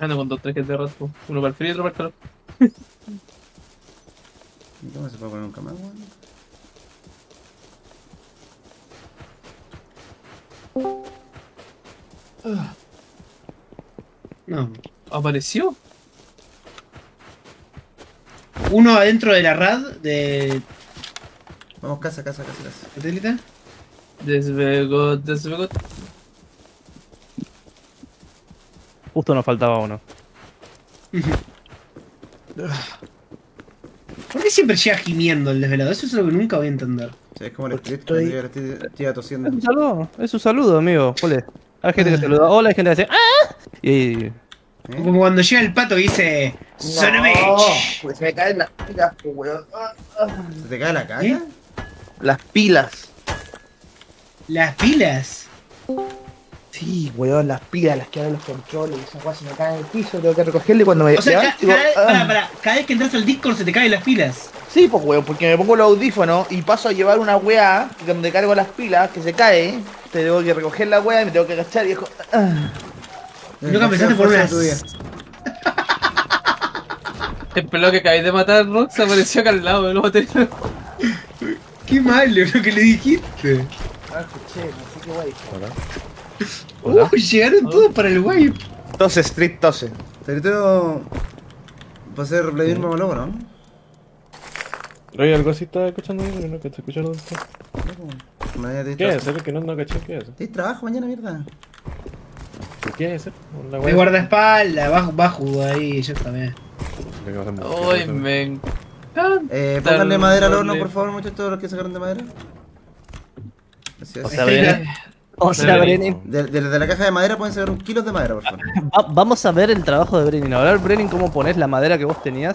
Ando con dos trajes de rasgo. Uno para el frío y otro para el calor. ¿Y cómo se puede poner un camagua? No. ¿Apareció? Uno adentro de la rad de... Vamos, casa. ¿Satélite? Desvegot. Justo nos faltaba uno. ¿Por qué siempre llega gimiendo el desvelado? Eso es lo que nunca voy a entender. Sí, es como el Street, llega tosiendo. Es un saludo, amigo. ¿Cuál es? Hay gente que saluda, hola, hay gente que dice ¡ah! Y... como cuando llega el pato y dice ¡Son a bitch! Pues se me caen las pilas, weón. ¿Se te cae la cara? ¿Eh? Las pilas. ¿Las pilas? Sí, weón, las pilas, las que abren los controles. Esas cosas se me caen en el piso, tengo que recogerle cuando me... O sea, cada vez que entras al Discord se te caen las pilas. Sí, pues weón, porque me pongo los audífonos y paso a llevar una weá donde cargo las pilas, que se cae, te tengo que recoger la weá y me tengo que agachar, viejo. Nunca pensaste por una tuya. El pelo que acabé de matar, Rox, apareció acá al lado de los bateros. Qué malo lo que le dijiste. Ah, escuché, no sé qué guay. Hola. Llegaron todos para el wipe. Tose, Street, tose. Territorio. Va a ser Vladimir Mamalobo, ¿no? Oye, algo así está escuchando bien, ¿no? Que está escuchando. ¿Qué es? ¿Sabes que no caché? ¿Qué es? ¿Tienes trabajo mañana, mierda? ¿Qué es eso? Me guardaespaldas, bajo ahí, yo también. Uy, me encanta. Pónganle madera al horno, por favor, muchachos, todos los que sacaron de madera. Así es. O sea, Brenin. Desde la caja de madera pueden sacar un kilo de madera, por favor. Vamos a ver el trabajo de Brenin. A ver, Brenin, cómo ponés la madera que vos tenías.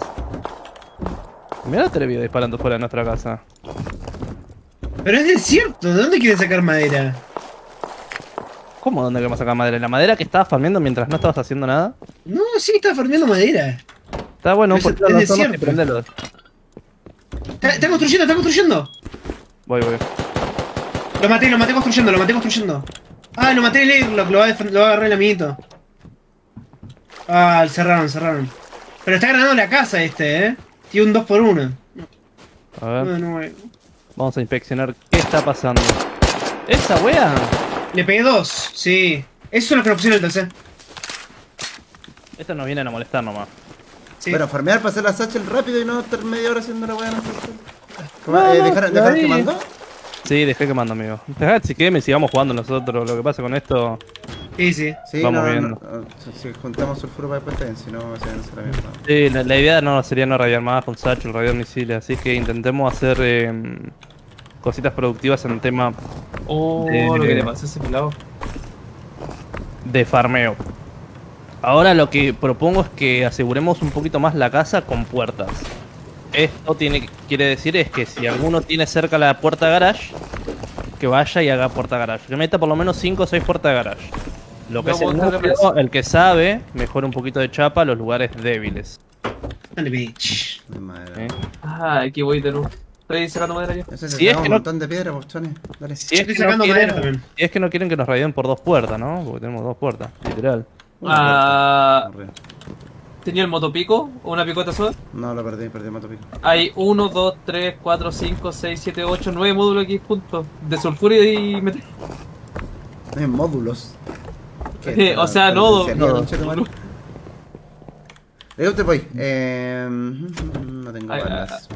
Mirá, atrevido disparando fuera de nuestra casa. Pero es desierto, ¿de dónde quieres sacar madera? ¿Cómo? ¿Dónde queremos sacar madera? ¿La madera que estabas farmeando mientras no estabas haciendo nada? No, sí, estaba farmeando madera. Está bueno, porque no tenemos que prenderlos. Está construyendo. Voy. Lo maté construyendo. Ah, lo maté el airlock, lo va a agarrar el amiguito. Ah, cerraron. Pero está ganando la casa este, Tiene un 2x1. A ver. No. Vamos a inspeccionar qué está pasando. ¿Esa wea? Le pegué 2, sí. Eso es lo que nos pusieron el tercer. Esto nos viene a molestar nomás. Sí. Bueno, farmear para hacer la satchel rápido y no estar media hora haciendo la weá. ¿Dejar quemando? Sí, dejé quemando, amigo. Dejad si queme y sigamos jugando nosotros. Lo que pasa con esto... Sí, vamos viendo. Si juntamos sulfuro para después también, si no se van a hacer la mierda. Sí, la idea no sería no radiar más con satchel, radiar misiles. Así que intentemos hacer... cositas productivas en el tema. Lo que le pasó a ese pelado. De farmeo. Ahora lo que propongo es que aseguremos un poquito más la casa con puertas. Esto quiere decir es que si alguno tiene cerca la puerta garage, que vaya y haga puerta garage. Que meta por lo menos 5 o 6 puertas garage. Lo que es el núcleo, el que sabe, mejora un poquito de chapa los lugares débiles. Dale, bitch. Ah, aquí voy de nuevo. Estoy sacando madera yo. Si es que no... de piedra, dale. Si es que sacando madera también. Si es que no quieren que nos raiden por 2 puertas, ¿no? Porque tenemos 2 puertas, literal. Puerta. ¿Tenía el motopico? ¿O una picota soda? No, lo perdí el motopico. Hay 1, 2, 3, 4, 5, 6, 7, 8, 9 módulos aquí juntos. De sulfuro y metal. No hay módulos. O sea, nodos. Digo, te voy. No tengo balas.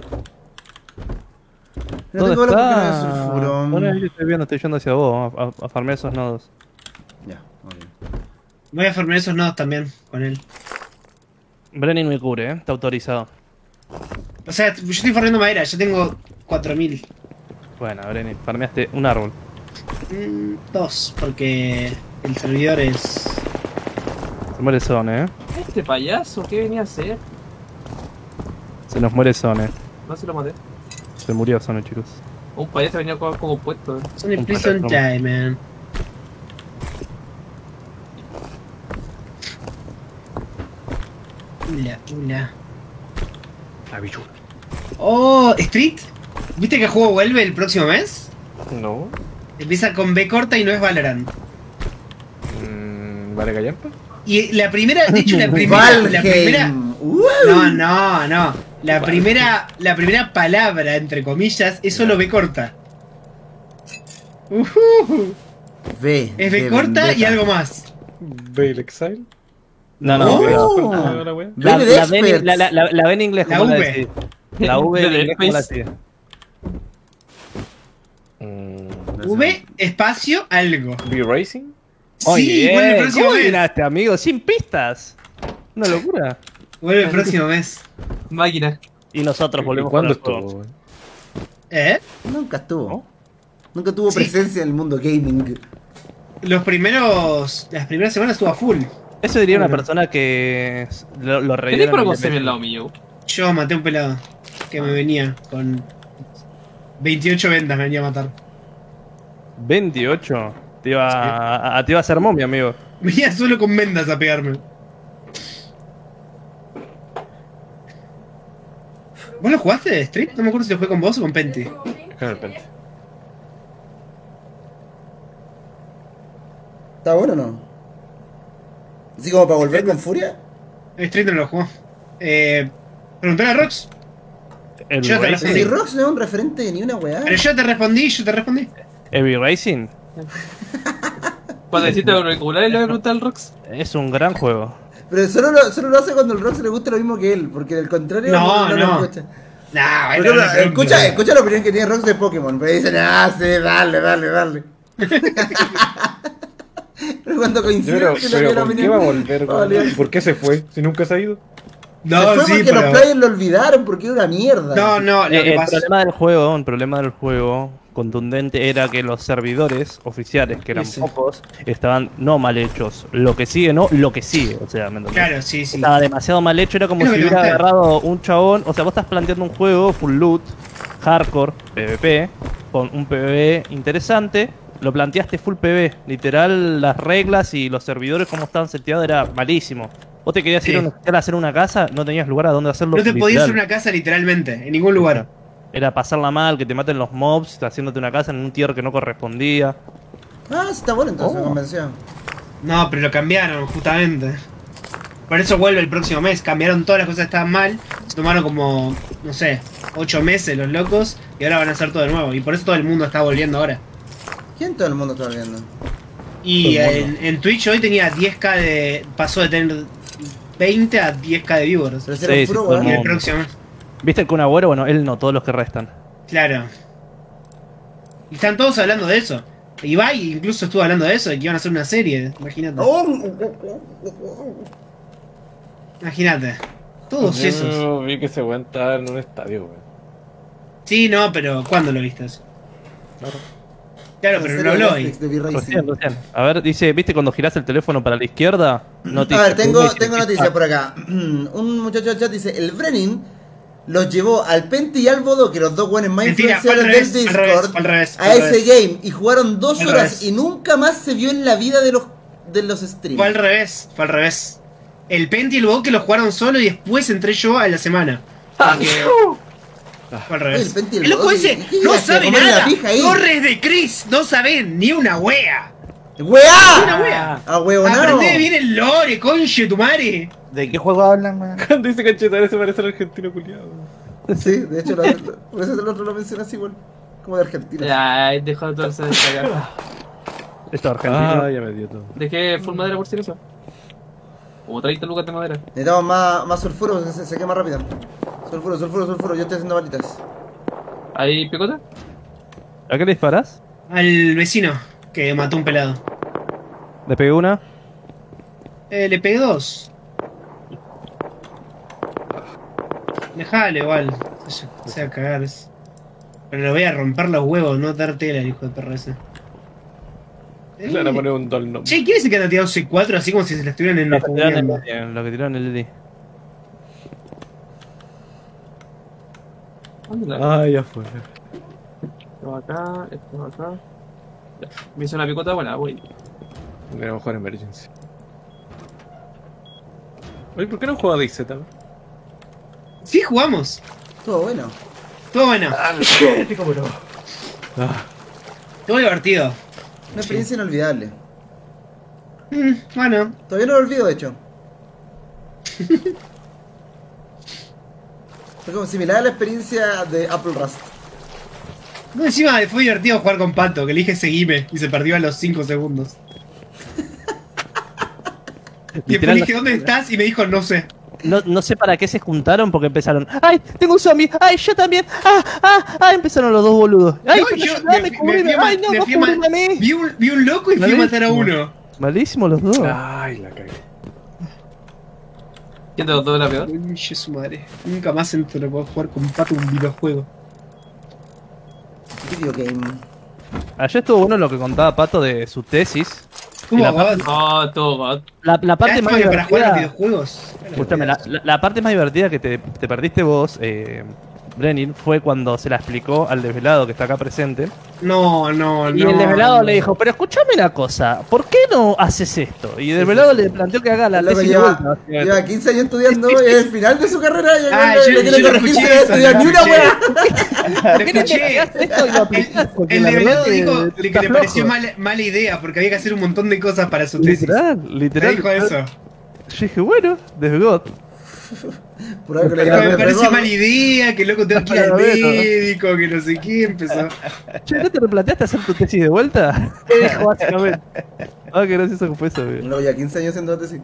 No tengo balas porque no hay sulfuro. Bueno, ahí estoy viendo, estoy yendo hacia vos, a farmear esos nodos. Ya, ok. Voy a farmear esos nodos también, con él. Brenin me cubre, está autorizado. O sea, yo estoy farmeando madera, yo tengo 4000. Bueno, Brenin, farmeaste un árbol. 2, porque el servidor es... Se muere Sony, ¿Este payaso qué venía a hacer? Se nos muere Sony. No se lo maté. Se murió Sony, chicos. Un payaso venía como puesto. Sony, please don't die, man. Hola. Avichura. Oh, Street. ¿Viste que el juego vuelve el próximo mes? No. Empieza con B corta y no es Valorant. ¿Vale callampa? Y la primera, de hecho, la primera no. La primera palabra, entre comillas, es solo B corta. B. Es B corta vendetta. Y algo más. B el exile. No. La B en inglés. La V. La V en inglés como la tía. V espacio algo. V-Raising. Sí, vuelve el próximo mes. Ganaste, amigo, sin pistas. Una locura. Vuelve el próximo mes. Máquina. Y nosotros volvemos. ¿Cuándo estuvo? Nunca estuvo. ¿No? Nunca tuvo presencia en el mundo gaming. Las primeras semanas estuvo a full. Eso diría una persona que lo revivió. ¿Qué te bien lado mío? Yo maté un pelado que me venía con 28 vendas, me venía a matar. 28. Te iba a hacer momia, amigo. Venía solo con vendas a pegarme. ¿Vos lo jugaste de Street? No me acuerdo si lo jugué con vos o con Penti. Con el Penti. ¿Está bueno o no? ¿Así como para volver con furia? Street no lo jugó. Preguntale a Rox. Yo te respondí. Rox no es un referente de ni una weá. Pero yo te respondí. V-Raising. Cuando necesitas auricular y le voy a preguntar al Rox. Es un gran juego. Pero solo lo hace cuando el Rox le gusta lo mismo que él, porque del contrario no lo escucha. Escucha la opinión que tiene Rox de Pokémon, pero dice, dale. Pero cuando coincide ¿por qué va a volver? ¿Por qué se fue? Si nunca se ha ido. Porque los players lo olvidaron, porque era una mierda. El problema del juego contundente era que los servidores oficiales, que eran pocos, estaban no mal hechos. Lo que sigue, o sea, ¿me entendés? Claro, sí. Estaba demasiado mal hecho, era como si hubiera agarrado un chabón. O sea, vos estás planteando un juego full loot, hardcore, PvP, con un PvE interesante. Lo planteaste full PvE, literal, las reglas y los servidores como estaban seteados era malísimo. Vos te querías ir a hacer una casa, no tenías lugar a donde hacerlo. No te podías hacer una casa literalmente, en ningún lugar. Era pasarla mal, que te maten los mobs, haciéndote una casa en un tier que no correspondía. Está bueno entonces la convención. No, pero lo cambiaron justamente. Por eso vuelve el próximo mes, cambiaron todas las cosas que estaban mal. Se tomaron como, no sé, 8 meses los locos y ahora van a hacer todo de nuevo. Y por eso todo el mundo está volviendo ahora. ¿Quién todo el mundo está viendo? Y en Twitch hoy tenía 10k de... Pasó de tener 20 a 10k de viewers. Pero será puro bueno. El próximo. ¿Viste el Kun Agüero? Bueno, él no, todos los que restan. Claro. Y están todos hablando de eso. Ibai incluso estuvo hablando de eso, de que iban a hacer una serie, imagínate. Imagínate. Todos esos. Yo vi que se aguantaba en un estadio, güey. Sí, no, pero ¿cuándo lo viste eso? Claro. Claro, pero no habló hoy. A ver, dice, ¿viste cuando girás el teléfono para la izquierda? Noticia. A ver, tengo noticia por acá. Un muchacho del chat dice, el Brenin los llevó al Penti y al Bodo, que los dos buenos más influenciados del Discord, a ese game. Y jugaron 2 horas y nunca más se vio en la vida de los streamers. Fue al revés. El Penti y el Bodo que los jugaron solo y después entré yo a la semana. Al revés. El loco ese no sabe nada. Torres de Chris no saben ni una wea. ¡Wea! Aprende bien el lore, conche tu madre. ¿De qué juego hablan, man? Cuando dice conchetumare se parece al argentino culiado. Sí, de hecho, el otro lo menciona así, igual. Como de Argentina. Ya, dejó de torcer de sacar. Esto argentino. Ya me dio todo. ¿De qué full madera por si eso? Como 30 lucas de madera. Necesitamos más sulfuro, se quema rápido. Sulfuro, yo estoy haciendo balitas. ¿Ahí picota? ¿A qué le disparas? Al vecino, que mató un pelado. ¿Le pegué una? Le pegué 2. Dejale igual, se va a cagar. Pero le voy a romper los huevos, no dar tela al hijo de perro ese. Le van a poner un dolno. Che, ¿quién es el que ha tirado C4 así como si se la estuvieran en la jugada? Lo que tiraron el LD. Ya fue. Esto acá. Ya. Me hizo una picota buena, voy. Voy a jugar Emergency. Oye, ¿por qué no juega Dixie también? Sí, jugamos. Todo bueno. Todo divertido. Una experiencia inolvidable. Bueno. Todavía no lo olvido, de hecho. Fue como similar a la experiencia de Apple Rust. No, encima fue divertido jugar con Pato, que le dije seguime y se perdió a los 5 segundos. Y después le dije, ¿dónde estás? Y me dijo, no sé. No sé para qué se juntaron, porque empezaron, ¡ay, tengo un zombie! ¡Ay, yo también! ¡Ah, ah, ah! Empezaron los dos boludos. ¡Ay, no, yo me cubrí! ¡Ay, no, no cubrí a mí! Vi un loco y fui a matar a uno. Malísimo los dos. ¡Ay, la cagué! ¿Quién de los dos era peor? ¡Ay, su madre! Nunca más entro a poder jugar con Pato un videojuego. Video game. Ayer estuvo bueno lo que contaba Pato de su tesis. La parte más divertida para jugar a videojuegos. Escúchame, la parte más divertida que te perdiste vos, Brenin, fue cuando se la explicó al desvelado que está acá presente. Y el desvelado le dijo, pero escúchame una cosa, ¿por qué no haces esto? Y el desvelado le planteó que haga la tesis de vuelta. Lleva 15 años estudiando y al final de su carrera le tiene que corregirse de estudiar ni una hueá. ¿Por qué no te hagas esto y lo aplicás? El desvelado dijo que le pareció mala idea porque había que hacer un montón de cosas para su tesis. Literal. Dijo eso. Yo dije, bueno, desvelado. Me parece mala idea, que loco tengo que ir al médico, que no sé qué, empezó. Che, ¿no te replanteaste hacer tu tesis de vuelta? Te dejo básicamente. Ah, que gracioso que fue eso, güey. No, ya 15 años haciendo tesis.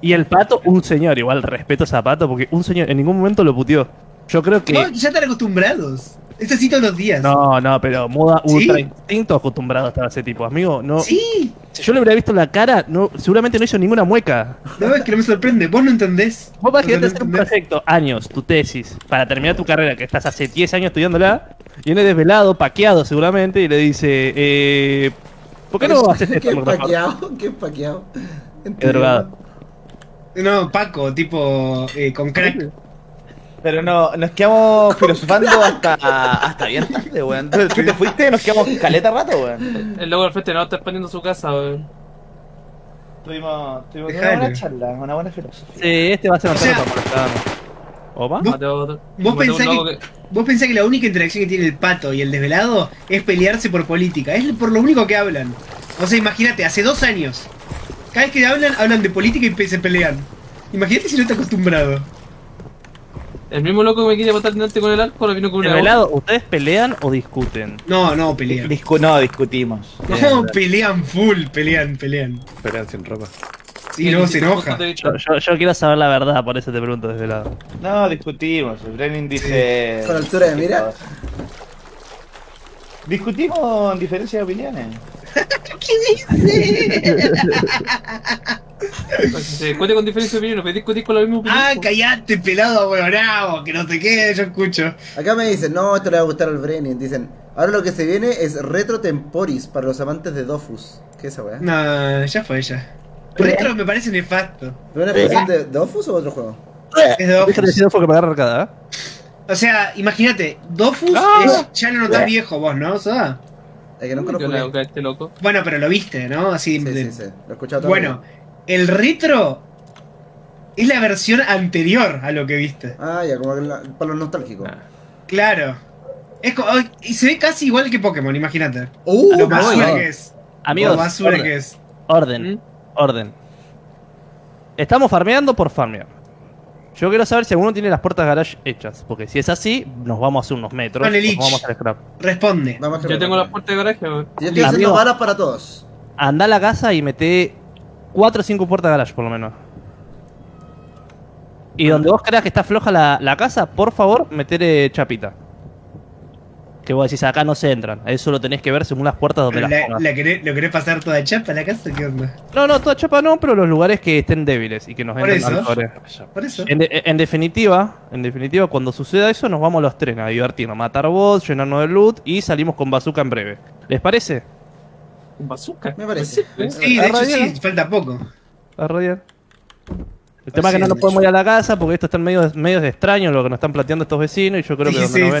Y el Pato, un señor, igual respeto a Pato, porque un señor en ningún momento lo puteó. Yo creo que... No, ya están acostumbrados. Ese sí todos los días. No, pero moda ultra instinto acostumbrado estaba ese tipo, amigo. No. Sí. Si yo le hubiera visto la cara, no, seguramente no hizo ninguna mueca. No, es que no me sorprende. Vos no entendés. Vos vas a querer hacer un proyecto, años, tu tesis, para terminar tu carrera, que estás hace 10 años estudiándola, viene desvelado, paqueado seguramente, y le dice, ¿por qué no haces esto? ¿Qué paqueado? ¿Qué paqueado? Qué drogado. No, Paco, tipo, con crack. Pero no, nos quedamos filosofando hasta bien tarde, weón. Tú te fuiste, nos quedamos caleta rato, weón. El loco del frente no está expandiendo su casa, weón. Tuvimos una buena charla, una buena filosofía. Sí, este va a ser un tema para ¿Opa? ¿Vos pensás que la única interacción que tiene el Pato y el desvelado es pelearse por política? Es por lo único que hablan. O sea, imagínate, hace 2 años. Cada vez que hablan de política y se pelean. Imagínate si no está acostumbrado. El mismo loco que me quiere matar delante con el arco, ahora vino con una bola. ¿Ustedes pelean o discuten? No, pelean. No, discutimos. No, pelean full, pelean. Pelean sin ropa. Sí, luego se enoja. Yo quiero saber la verdad, por eso te pregunto desde el lado. No, discutimos. El Brenin dice... Con altura de mira. Discutimos en diferencia de opiniones. ¿Qué dice? Se discute con diferencia de opiniones, pero discutís con la misma opinión. Ah, callate, pelado, bravo, que no te quede, yo escucho. Acá me dicen, no, esto le va a gustar al Brenin. Dicen, ahora lo que se viene es Retro Temporis para los amantes de Dofus. ¿Qué es esa weá? No, ya fue ella. Retro me parece nefasto. ¿Pero una expresión de Dofus o otro juego? Es de Dofus. Déjate decir Dofus que me agarra arcada, O sea, imagínate, Dofus ya lo notás viejo vos, ¿no, Soda? Es que no conozco este loco. Bueno, pero lo viste, ¿no? Así sí, lo he escuchado todo. Bueno, el retro es la versión anterior a lo que viste. Ah, ya, como para los nostálgicos. Claro. Es como, y se ve casi igual que Pokémon, imagínate. Lo basura que es. Amigos, lo basura que es. Orden. Estamos farmeando por farmear. Yo quiero saber si alguno tiene las puertas garage hechas, porque si es así, nos vamos a hacer unos metros. Vale, nos vamos al scrap. Responde. Yo tengo las puertas de garaje, weón. Yo estoy haciendo balas para todos. Andá a la casa y meté 4 o 5 puertas de garage, por lo menos. Y donde vos creas que está floja la casa, por favor, meter chapita. Que vos decís, acá no se entran. Eso lo tenés que ver según las puertas donde las pongas. ¿Lo querés pasar toda chapa a la casa? ¿Qué onda? No, toda chapa no, pero los lugares que estén débiles y que nos entren mejores. Por eso. En definitiva, cuando suceda eso, nos vamos los trenes a divertirnos, matar bots, llenarnos de loot y salimos con bazooka en breve. ¿Les parece? ¿Con bazooka? Me parece. Sí, de hecho sí, falta poco. A radiar. El tema es que no nos podemos ir a la casa porque esto está en medio de extraño lo que nos están planteando estos vecinos y yo creo que donde nos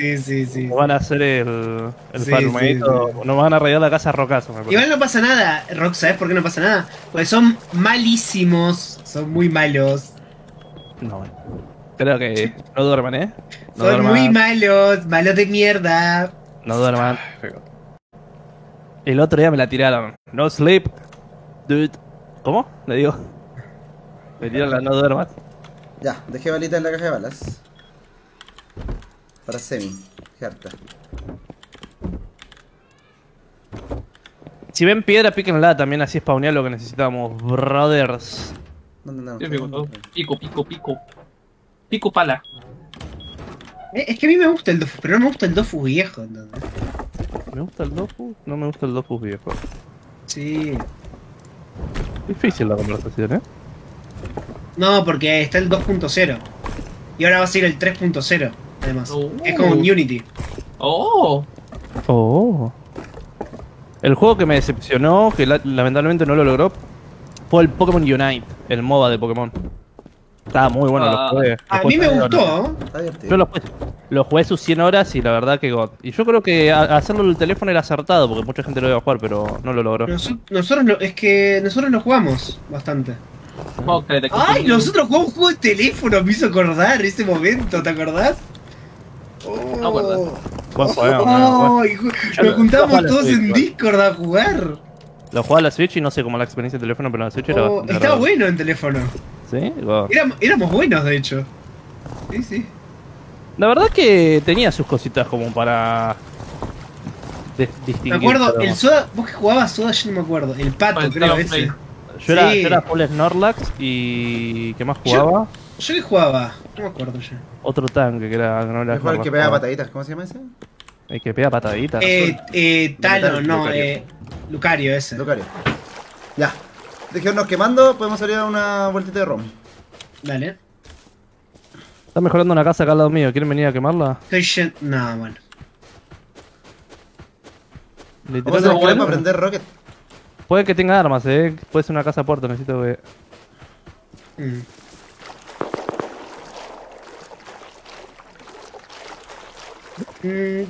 ven, nos van a hacer el palmadito, nos van a rayar la casa a rocazo. Igual no pasa nada, Rox, ¿sabes por qué no pasa nada? Porque son malísimos, son muy malos. No, creo que no duerman, ¿eh? No son duerman. Muy malos, malos de mierda. No duerman. El otro día me la tiraron. No sleep. Dude. ¿Cómo? Le digo. Le tiro la no duermas. Ya, dejé balita en la caja de balas. Para semi. Harta. Si ven piedra, píquenla también, así spawnear lo que necesitamos, brothers. ¿Dónde andamos? Pico, pico, pico. Pico pala. Es que a mí me gusta el Dofus, pero no me gusta el Dofus viejo, ¿no? ¿Me gusta el Dofus? No me gusta el Dofus viejo. Sí. Difícil la conversación, ¿eh? No, porque está el 2.0. Y ahora va a ser el 3.0, además. Oh. Es como un Unity. ¡Oh! ¡Oh! El juego que me decepcionó, que lamentablemente no lo logró, fue el Pokémon Unite, el MOBA de Pokémon. Estaba muy bueno, lo jugué. A mí me gustó. Yo lo jugué sus 100 horas y la verdad que God. Y yo creo que hacerlo en el teléfono era acertado, porque mucha gente lo iba a jugar, pero no lo logró. Nosotros lo jugamos bastante. ¡Ay! Nosotros jugamos un juego de teléfono, me hizo acordar ese momento, ¿te acordás? Oh. No acuerdo. Oh, nos juntábamos todos en Discord a jugar. Lo jugaba a la Switch y no sé cómo la experiencia del teléfono, pero la Switch era bastante. Estaba bueno en teléfono. ¿Sí? Wow. Éramos buenos, de hecho. Sí, sí. La verdad que tenía sus cositas como para distinguir. Me acuerdo, el Soda, vos que jugabas Soda, yo no me acuerdo. El Pato, creo, ese. Yo era full Snorlax y... ¿qué más jugaba? Yo que jugaba, no me acuerdo yo. Otro tanque que era... No era el que pega pataditas, ¿cómo se llama ese? El que pega pataditas. Talo, no, Lucario ese. Lucario. Ya. Dejémonos quemando, podemos salir a una vueltita de ROM. Dale. Está mejorando una casa acá al lado mío, ¿quieren venir a quemarla? No, bueno. Vamos a jugar para prender rocket. Puede que tenga armas, puede ser una casa puerta, necesito que...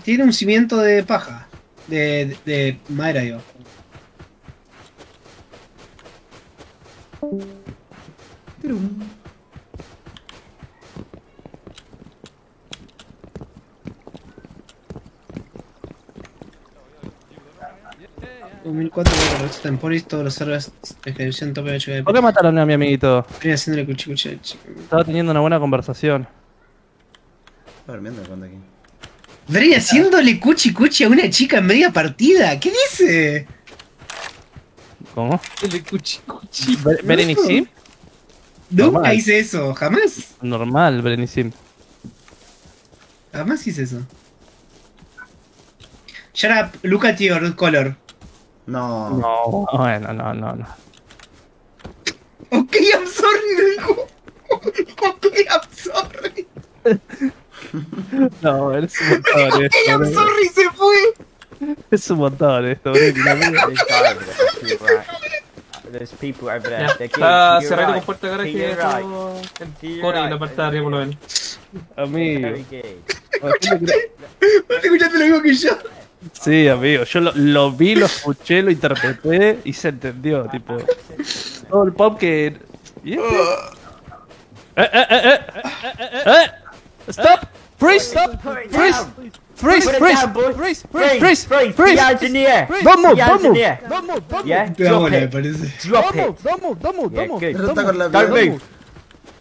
Tiene un cimiento de paja. De madera, yo. Temporis, todos los servers de ejecución tope 8 de... ¿Por qué mataron a mi amiguito? Venía haciéndole cuchicuche. Estaba teniendo una buena conversación. Estaba durmiendo cuando aquí. Venía haciéndole cuchicuche a una chica en media partida. ¿Qué dice? ¿Cómo? El cuchicuchi. ¿Berenisim? Nunca hice eso, jamás. Normal, Berenisim. Jamás hice eso. Shut up, look at your color. No. No, bueno, no. Ok, I'm sorry, dijo. Ok, I'm sorry. No, eres un montón. Ok, I'm sorry, se fue. Es un montón esto. There's people over there. Está cerrado con puerta de garaje. Corre la parte de arriba, lo ven. Amigo. ¿No te escuchaste lo mismo que yo? Sí, amigo, yo lo vi, lo escuché, lo interpreté y se entendió, tipo. Todo el pop que... ¡Stop! ¡Freeze! ¡Freeze! ¡Freeze! ¡Freeze! ¡Freeze! ¡Freeze! ¡Freeze! ¡Vamos! ¡Vamos! ¡Vamos! ¡Vamos!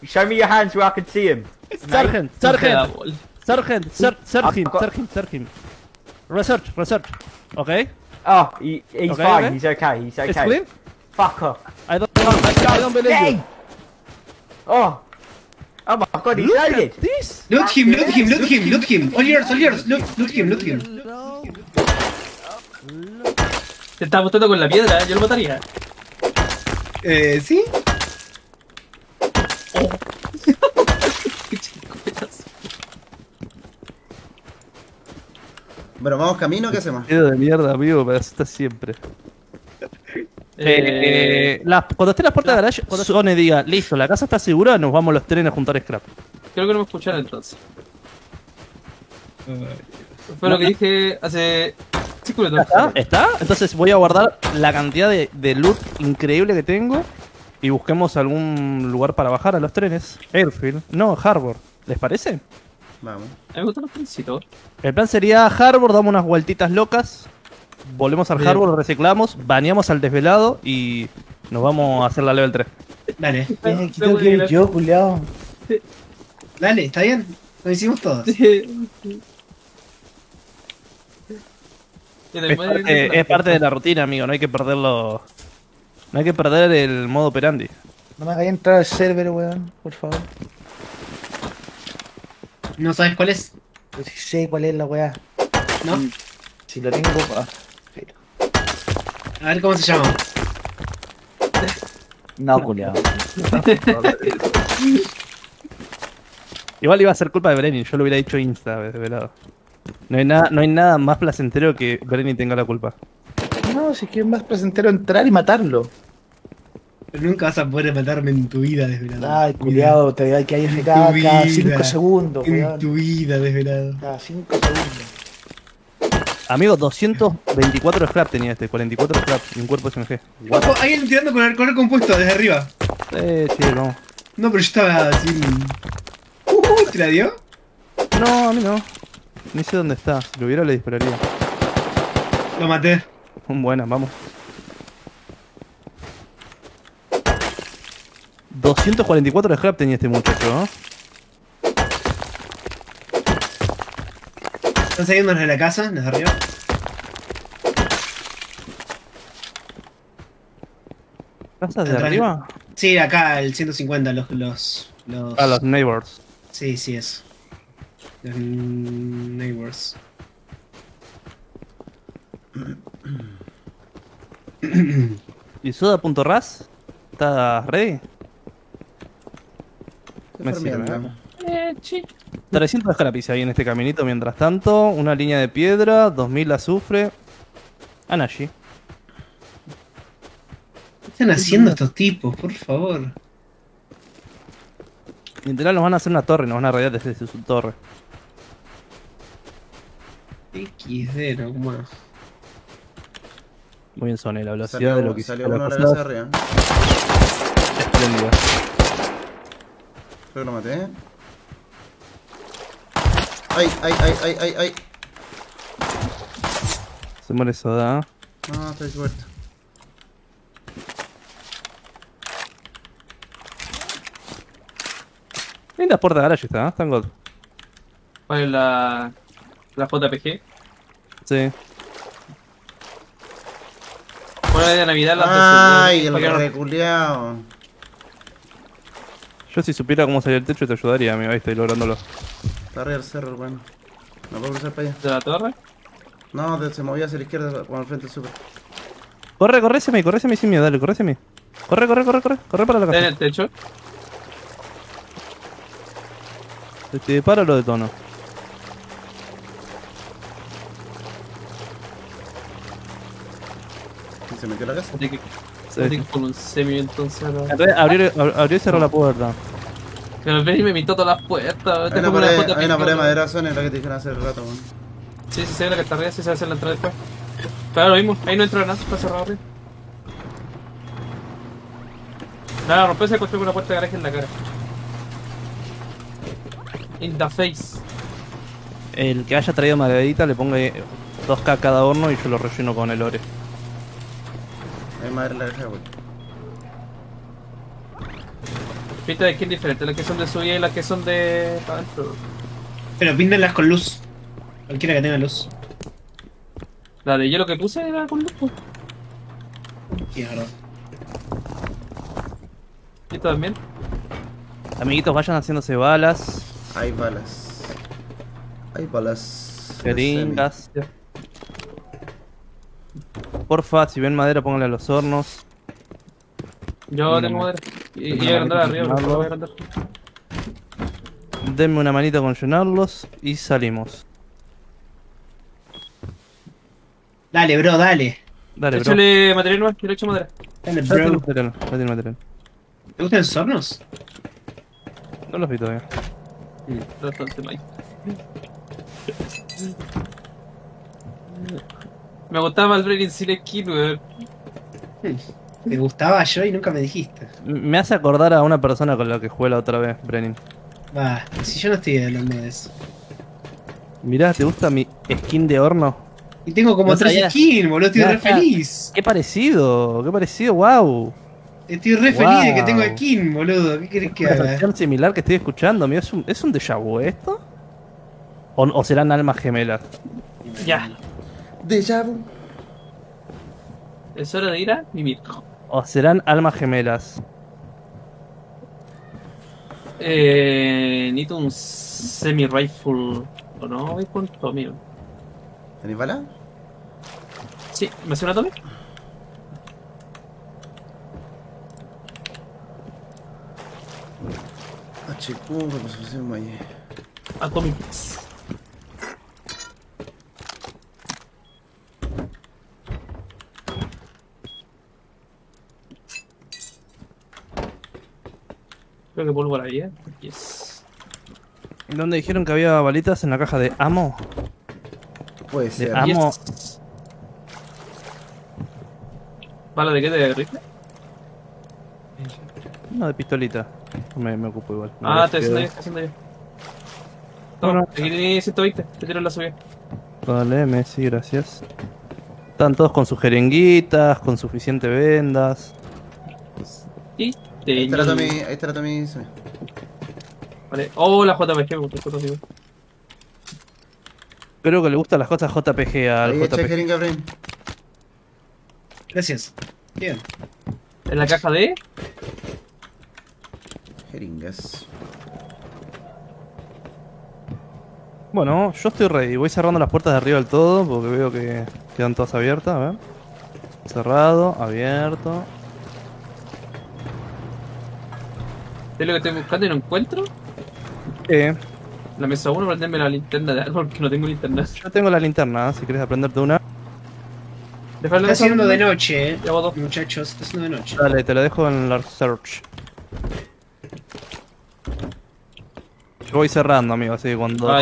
Show me your hands where I can see him. Sargent! Sargent! Sargent! Sargent! Sargent! Research. Okay. Oh, he's okay, fine. Okay. He's okay. It's clean? Fuck off. I don't believe you. Oh my God, he's loaded. Loot him. All yours. Loot him. Te está apostando con la piedra, yo lo mataría. Sí. Oh. Bueno, vamos camino, ¿qué hacemos? Miedo de mierda, amigo, pero así está siempre. Cuando esté en las puertas de garage, cuando Sony diga, listo, la casa está segura, nos vamos los trenes a juntar scrap. Creo que no me escucharon entonces. Fue lo que dije hace 5 minutos. ¿Está? Entonces voy a guardar la cantidad de loot increíble que tengo y busquemos algún lugar para bajar a los trenes. Airfield, no, Harbor, ¿les parece? Vamos. Me gustan los trencitos. El plan sería Harbor, damos unas vueltitas locas, volvemos al Harbor, reciclamos, baneamos al desvelado y Nos vamos a hacer la level 3. Dale. ¿Qué tengo que ir yo, culiao? Dale, ¿está bien? Lo hicimos todos. Es parte de la rutina, amigo. No hay que perderlo. No hay que perder el modo operandi. No me hagáis entrar al server, weón. Por favor. ¿No sabes cuál es? Pues sí sé cuál es la weá. ¿No? Si lo tengo... Ah, pero... A ver cómo se llama. No, culiao. Igual iba a ser culpa de Brenin. Yo lo hubiera dicho Insta, velado. No hay nada más placentero que Brenin tenga la culpa. No, si es que es más placentero entrar y matarlo. Pero nunca vas a poder matarme en tu vida, desvelado. Ay, cuidado, te hay que ir en cada 5 segundos. En cuidado. Tu vida, desvelado. Cada 5 segundos. Amigo, 224 scrap tenía este, 44 scrap y un cuerpo SMG. Ojo, hay alguien tirando con el color compuesto desde arriba. Sí, vamos. No, pero yo estaba así. ¿Te la dio? No, a mí no. Ni sé dónde está. Si lo hubiera, le dispararía. Lo maté. Buena, vamos. 244 de scrap tenía este muchacho, ¿no? ¿Están saliendo desde la casa? ¿Desde arriba? ¿Casas de arriba? Sí, acá, el 150, los... Ah, los neighbors. Sí, sí, eso. Los neighbors. ¿Y Soda.ras? ¿Estás ready? Me sirve. 300 scraps ahí en este caminito. Mientras tanto, una línea de piedra, 2000 azufre. Anashi. ¿Qué están haciendo estos tipos? Por favor. Literal, nos van a hacer una torre. Nos van a rodear desde su torre. XD, no más. Muy bien, Sony. La velocidad salió, de lo que salió una vez arriba. Espléndido. Creo que lo maté. ¡Ay, ay, ay, ay, ay, ay! Se muere Soda. No, estoy muerto. Lindas puertas de garage está, ¿eh? Están god. ¿Cuál es la JPG? Sí. Bueno, de Navidad las... ¡Ay, el reculeado! Yo si supiera cómo salir el techo te ayudaría, amigo, ahí estoy lográndolo. Está arriba el cerro, bueno. ¿No puedo cruzar para allá? ¿De la torre? No, se movía hacia la izquierda, bueno, al frente del super. Corre, corre sin miedo, dale, corre para la casa. ¿Está en el techo? Te disparo o lo detono. ¿Se metió la casa? Sí. Tengo como un semi, entonces. Abrió y cerró la puerta. Pero Benny me mitó todas las puertas. Hay una pared de madera, Sony, la que te dijeron hace el rato, man. Sí, sí, se ve la que está arriba, sí se va a hacer la entrada después. Claro, lo mismo, ahí no entra nada, está cerrado arriba. Nada, rompe se construyó una puerta de garaje en la cara. In the face. El que haya traído maderita le ponga 2k a cada horno y yo lo relleno con el ore. Hay madera en la caja, güey. Pinta de skin diferente, las que son de subida y las que son de... adentro. Pero píntenlas con luz. Cualquiera que tenga luz. La de hielo que puse era con luz, pues. Sí, es verdad. ¿Y esto también? Amiguitos, vayan haciéndose balas. Hay balas. Hay balas. Jeringas. Porfa, si ven madera, pónganle a los hornos. Yo tengo madera. Y voy a agrandar arriba, pero voy a agrandar. Denme una manita con llenarlos y salimos. Dale, bro, dale. Dale, bro. Échale material nuevo, yo le echo madera. Dale, bro. Dale material. ¿Te gustan los hornos? No los vi todavía. Sí, bastante mal. Me gustaba más el Brenin sin skin, weón. Me gustaba yo y nunca me dijiste. Me hace acordar a una persona con la que jugué la otra vez, Brenin. Ah, si yo no estoy hablando de eso. Mirá, ¿te gusta mi skin de horno? Y tengo como 3 skins, boludo, estoy re feliz. Qué parecido, wow. Estoy re feliz de que tengo a King, boludo. ¿Qué crees que haga? Es una canción similar que estoy escuchando, amigo. ¿Es un déjà vu esto? ¿O serán almas gemelas? Ya. Déjà vu. Es hora de ir a vivir. ¿O serán almas gemelas? Necesito un semi-rifle. ¿O no? Voy con todo, amigo. ¿Tenés bala? Sí, ¿me hace una tome? HQ, que pasó así un valle. A comics. Creo que vuelvo a la vida. Yes. ¿Dónde dijeron que había balitas? ¿En la caja de Amo? Puede ser. De Amo. Yes. ¿Bala de qué? ¿De rifle? No, de pistolita. Me ocupo igual. Te haciendo yo. Toma, aquí tenés 120, te tiro la subida. Vale, Messi, gracias. Están todos con sus jeringuitas, con suficientes vendas. Y ahí está la Tommy, Vale, oh, la JPG me gustó, Creo que le gustan las cosas JPG al JPG. Echa jeringa, Bren. Gracias. Bien. ¿En la caja de? Jeringas. Bueno, yo estoy ready. Voy cerrando las puertas de arriba del todo porque veo que quedan todas abiertas. A ver. Cerrado, abierto. ¿Es lo que estoy buscando y no encuentro? ¿Qué? La mesa 1, prendeme la linterna de árbol, que no tengo linterna. Yo tengo la linterna, si querés aprenderte una. Está haciendo de noche, Llevo dos. Muchachos, está haciendo de noche. Dale, te lo dejo en la search. Yo voy cerrando, amigo, así que cuando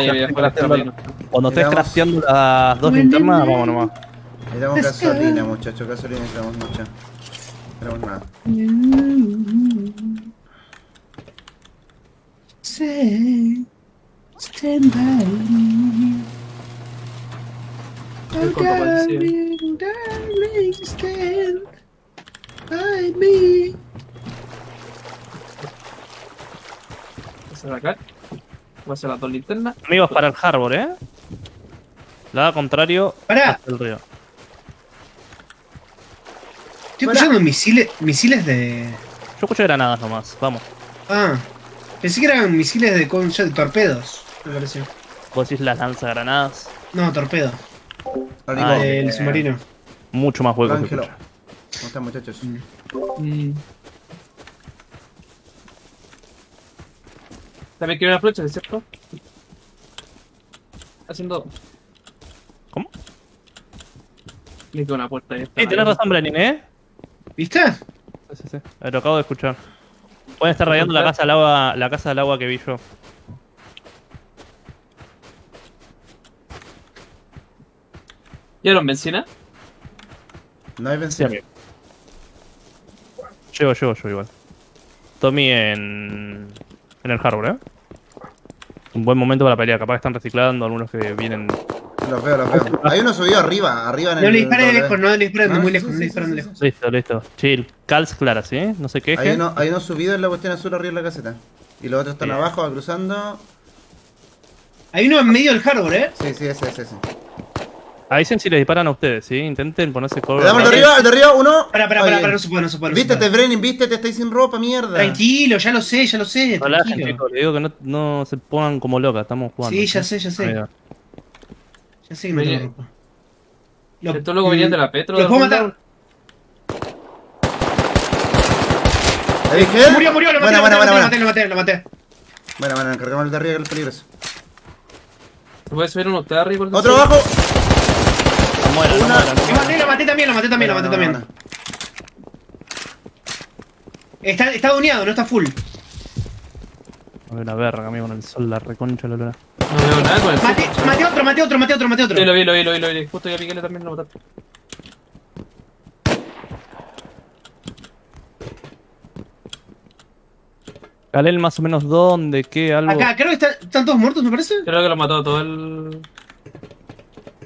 estés crafteando las dos linternas, vamos nomás. Necesitamos gasolina, muchachos, gasolina necesitamos mucha. No tenemos nada. Stand by me. Oh, darling, darling, stand by me. ¿Pasar acá? Voy a hacer las dos linternas. Amigos, para el harbor, ¿eh? Lado contrario, para el río. Estoy escuchando misiles de... Yo escucho granadas nomás, vamos. Ah, pensé que eran misiles de torpedos, me pareció. ¿Vos decís las lanzagranadas? No, torpedo. Ah, el submarino. Mucho más hueco. ¿Cómo están, muchachos? También quiero una flecha, ¿cierto? Haciendo... ¿Cómo? Le quedó una puerta ahí. Tenés razón, Brenin, ¿eh? ¿Viste? Sí. Lo acabo de escuchar. Pueden estar rayando la casa al agua, que vi yo. ¿Llevaron benzina? No hay benzina. Sí, llevo igual. Tommy en el harbor, ¿eh? Un buen momento para pelear. Capaz que están reciclando algunos que vienen... Los veo, Hay uno subido arriba en el... No le disparen lejos, no le disparen muy lejos, Listo. Chill. Calz claras, ¿sí? No se quejen. Hay uno subido en la cuestión azul arriba en la caseta. Y los otros están abajo, cruzando. Hay uno en medio del harbor, ¿eh? Sí, ese. Avisen si les disparan a ustedes, ¿sí? Intenten ponerse cover. Damos de arriba, uno. Pará, no se puede. Vístete, Brenin, vístete, estáis sin ropa, mierda. Tranquilo, ya lo sé. No la gente, chicos, les digo que no se pongan como locas, estamos jugando. Sí, ya sé. Mira. Ya sé que me tengo ropa. Estos locos venían de la Petro. ¡Los puedo matar! ¿La dije? Murió, lo maté. Bueno, encargamos el de arriba que es peligroso. ¿Se puede subir uno de arriba? ¡Otro abajo! Lo maté también. Está doneado, no está full. A ver, la verga, amigo, con el sol, la reconcha, la luna. No veo nada con el sol. Maté otro. Sí, lo vi. Justo ya piqué también, lo mataste. Galel, más o menos, ¿dónde? ¿Qué? Algo. Acá, creo que están todos muertos, ¿me parece? Creo que lo mató todo el...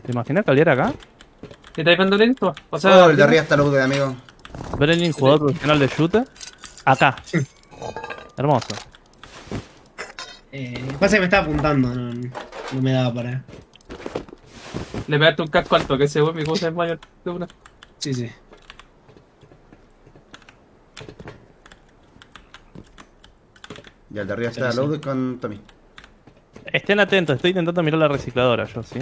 ¿Te imaginas que aliera acá? ¿Te estáis dando lento? O sea, el de arriba está loco, amigo. Brenin, jugador profesional de shooter. Acá. Hermoso. Pasa que me estaba apuntando, no me daba para. Le pegaste un casco alto que ese güey mi cosa es mayor de una. Sí, sí. Y al de arriba está Load con Tommy. Estén atentos, estoy intentando mirar la recicladora yo, ¿sí?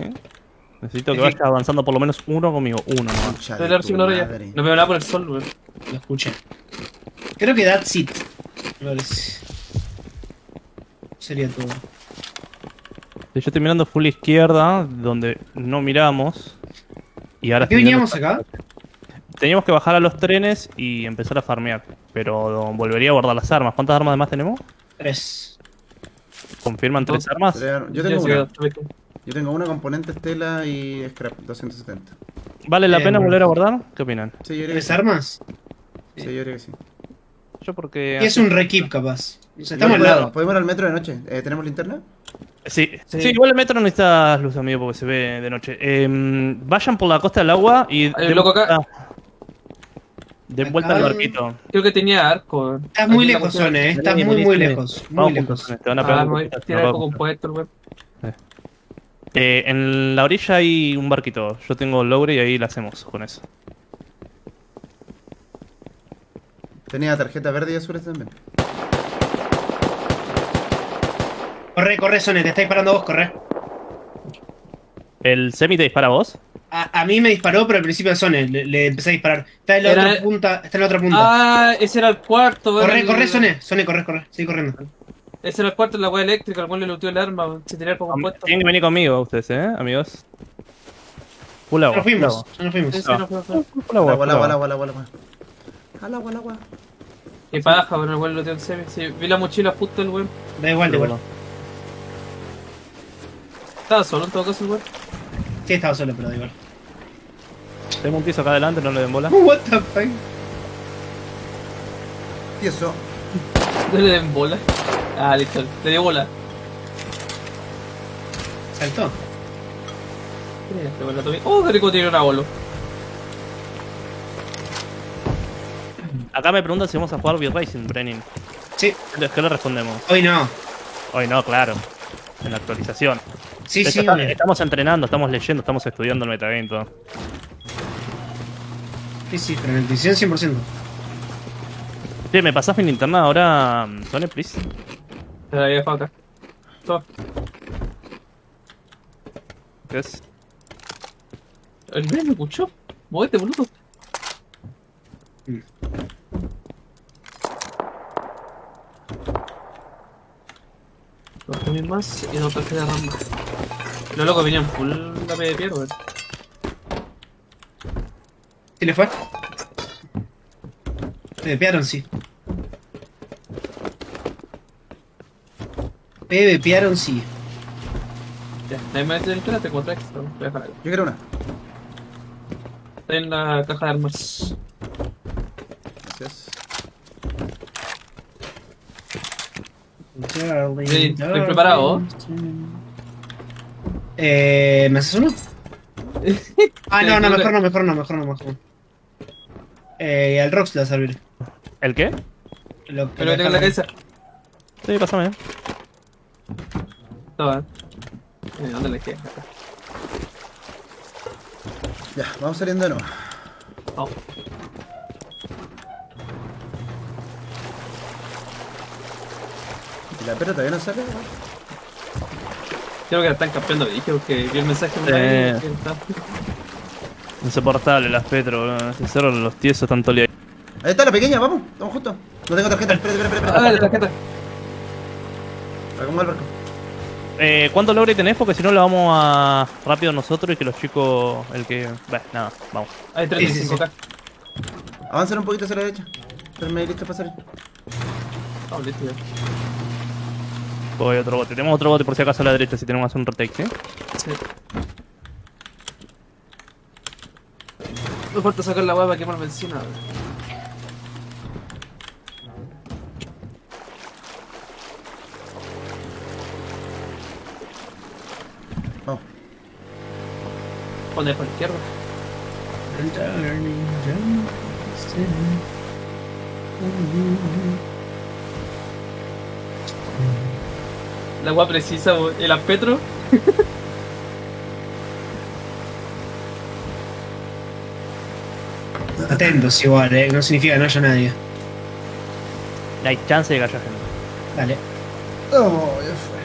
Necesito que vaya avanzando por lo menos uno conmigo, uno nomás. Estoy en la recicladora ya. No me hablaba por el sol, güey. Lo escuché. Creo que that's it. Sería todo. Yo estoy mirando full izquierda, donde no miramos. Y ahora ¿qué veníamos acá? Teníamos que bajar a los trenes y empezar a farmear. Pero volvería a guardar las armas. ¿Cuántas armas además tenemos? 3. ¿Confirman 3 armas? Yo tengo una. Yo tengo una componente estela y scrap 270. ¿Vale la pena volver a guardar? ¿Qué opinan? ¿3 armas? Sí, yo creo que sí. Yo porque... Y es un re-keep capaz. O sea, estamos al lado. ¿Podemos ir al metro de noche? ¿Tenemos linterna? Sí. Sí, igual el metro no necesita luz, amigo, porque se ve de noche. Vayan por la costa del agua y... loco acá. De vuelta al barquito. Creo que tenía arco. Estás muy lejos, Sone, estás muy lejos. Muy lejos. Te van a pegar. Tiene algo compuesto, güey. En la orilla hay un barquito. Yo tengo Logre y ahí la hacemos con eso. Tenía tarjeta verde y azul también. Corre, corre, Sone, te está disparando vos, corre. ¿El semi te dispara a vos? A mí me disparó, pero al principio a Sone le empecé a disparar. Está en la otra punta, está en la otra punta. Ah, ese era el cuarto, güey. Corre, corre, Sone, corre, sigue corriendo. Ese era el cuarto, la hueá eléctrica, el cual le looteó el arma, se tenía el poco puesto. Tienen que venir conmigo ustedes, amigos. Pula agua. Nos fuimos. Pula agua. Al agua. Qué paja, pero el güey looteó el semi. Sí, vi la mochila justo el güey. Da igual. Estaba solo en todo caso el güey. Sí, estaba solo, pero da igual. Tengo un piso acá adelante, no le den bola. What the fuck? ¿Y eso? No le den bola. Ah, listo, le dio bola. ¿Saltó? Oh, qué rico tiene un bolo. Acá me preguntan si vamos a jugar V-Raising, Brenin. Sí. Entonces, ¿qué le respondemos? Hoy no. Hoy no, claro. En la actualización. Sí, sí. Estamos entrenando, estamos leyendo, estamos estudiando el metagame y todo. Sí, pero en el 100%. Che, ¿me pasás mi linterna ahora, Sony, please? Te la había dejado acá. Toma. ¿Qué es? ¿El Brenin me escuchó? Móvete, boludo. Dos también más y dos tarjetas de ramba. Los locos venían full la P de pierna, güey. ¿Sí le fue? Te pepearon, sí. Pepearon, sí. Ya, nadie me ha hecho la historia, te encontré extra. Voy a dejar algo. Yo quiero una. Está en la caja de armas. Gracias. Sí, estoy preparado. ¿Me haces uno? Ah, no, mejor no. Al Rox le va a servir. ¿El qué? Lo que tengo en la cabeza. Sí, pásame. Toma. ¿Dónde le queda? Ya, vamos saliendo de nuevo. Vamos. ¿Y la pera todavía no sale? Creo que la están campeando, dije, porque vi el mensaje de una. Insoportable las Petro, sincero, los tiesos están toliados. Ahí está la pequeña, vamos, estamos justo. No tengo tarjeta, espera. Ah, la tarjeta. Acomoda el barco. ¿Cuánto logro tenés? Porque si no lo vamos a rápido nosotros y que los chicos... El que... nada, vamos. Ahí 35k. Avanzar un poquito hacia la derecha. Estarme listo para salir. Vamos, listo ya. Voy otro bote, tenemos otro bote por si acaso a la derecha si tenemos que hacer un retake, ¿sí? Sí. No falta sacar la hueá para quemar benzina. Vamos. Ponle para la izquierda. La agua precisa, el ampetro. Atentos igual, no significa que no haya nadie. Hay chance de que haya gente. Dale. Oh, ya fue.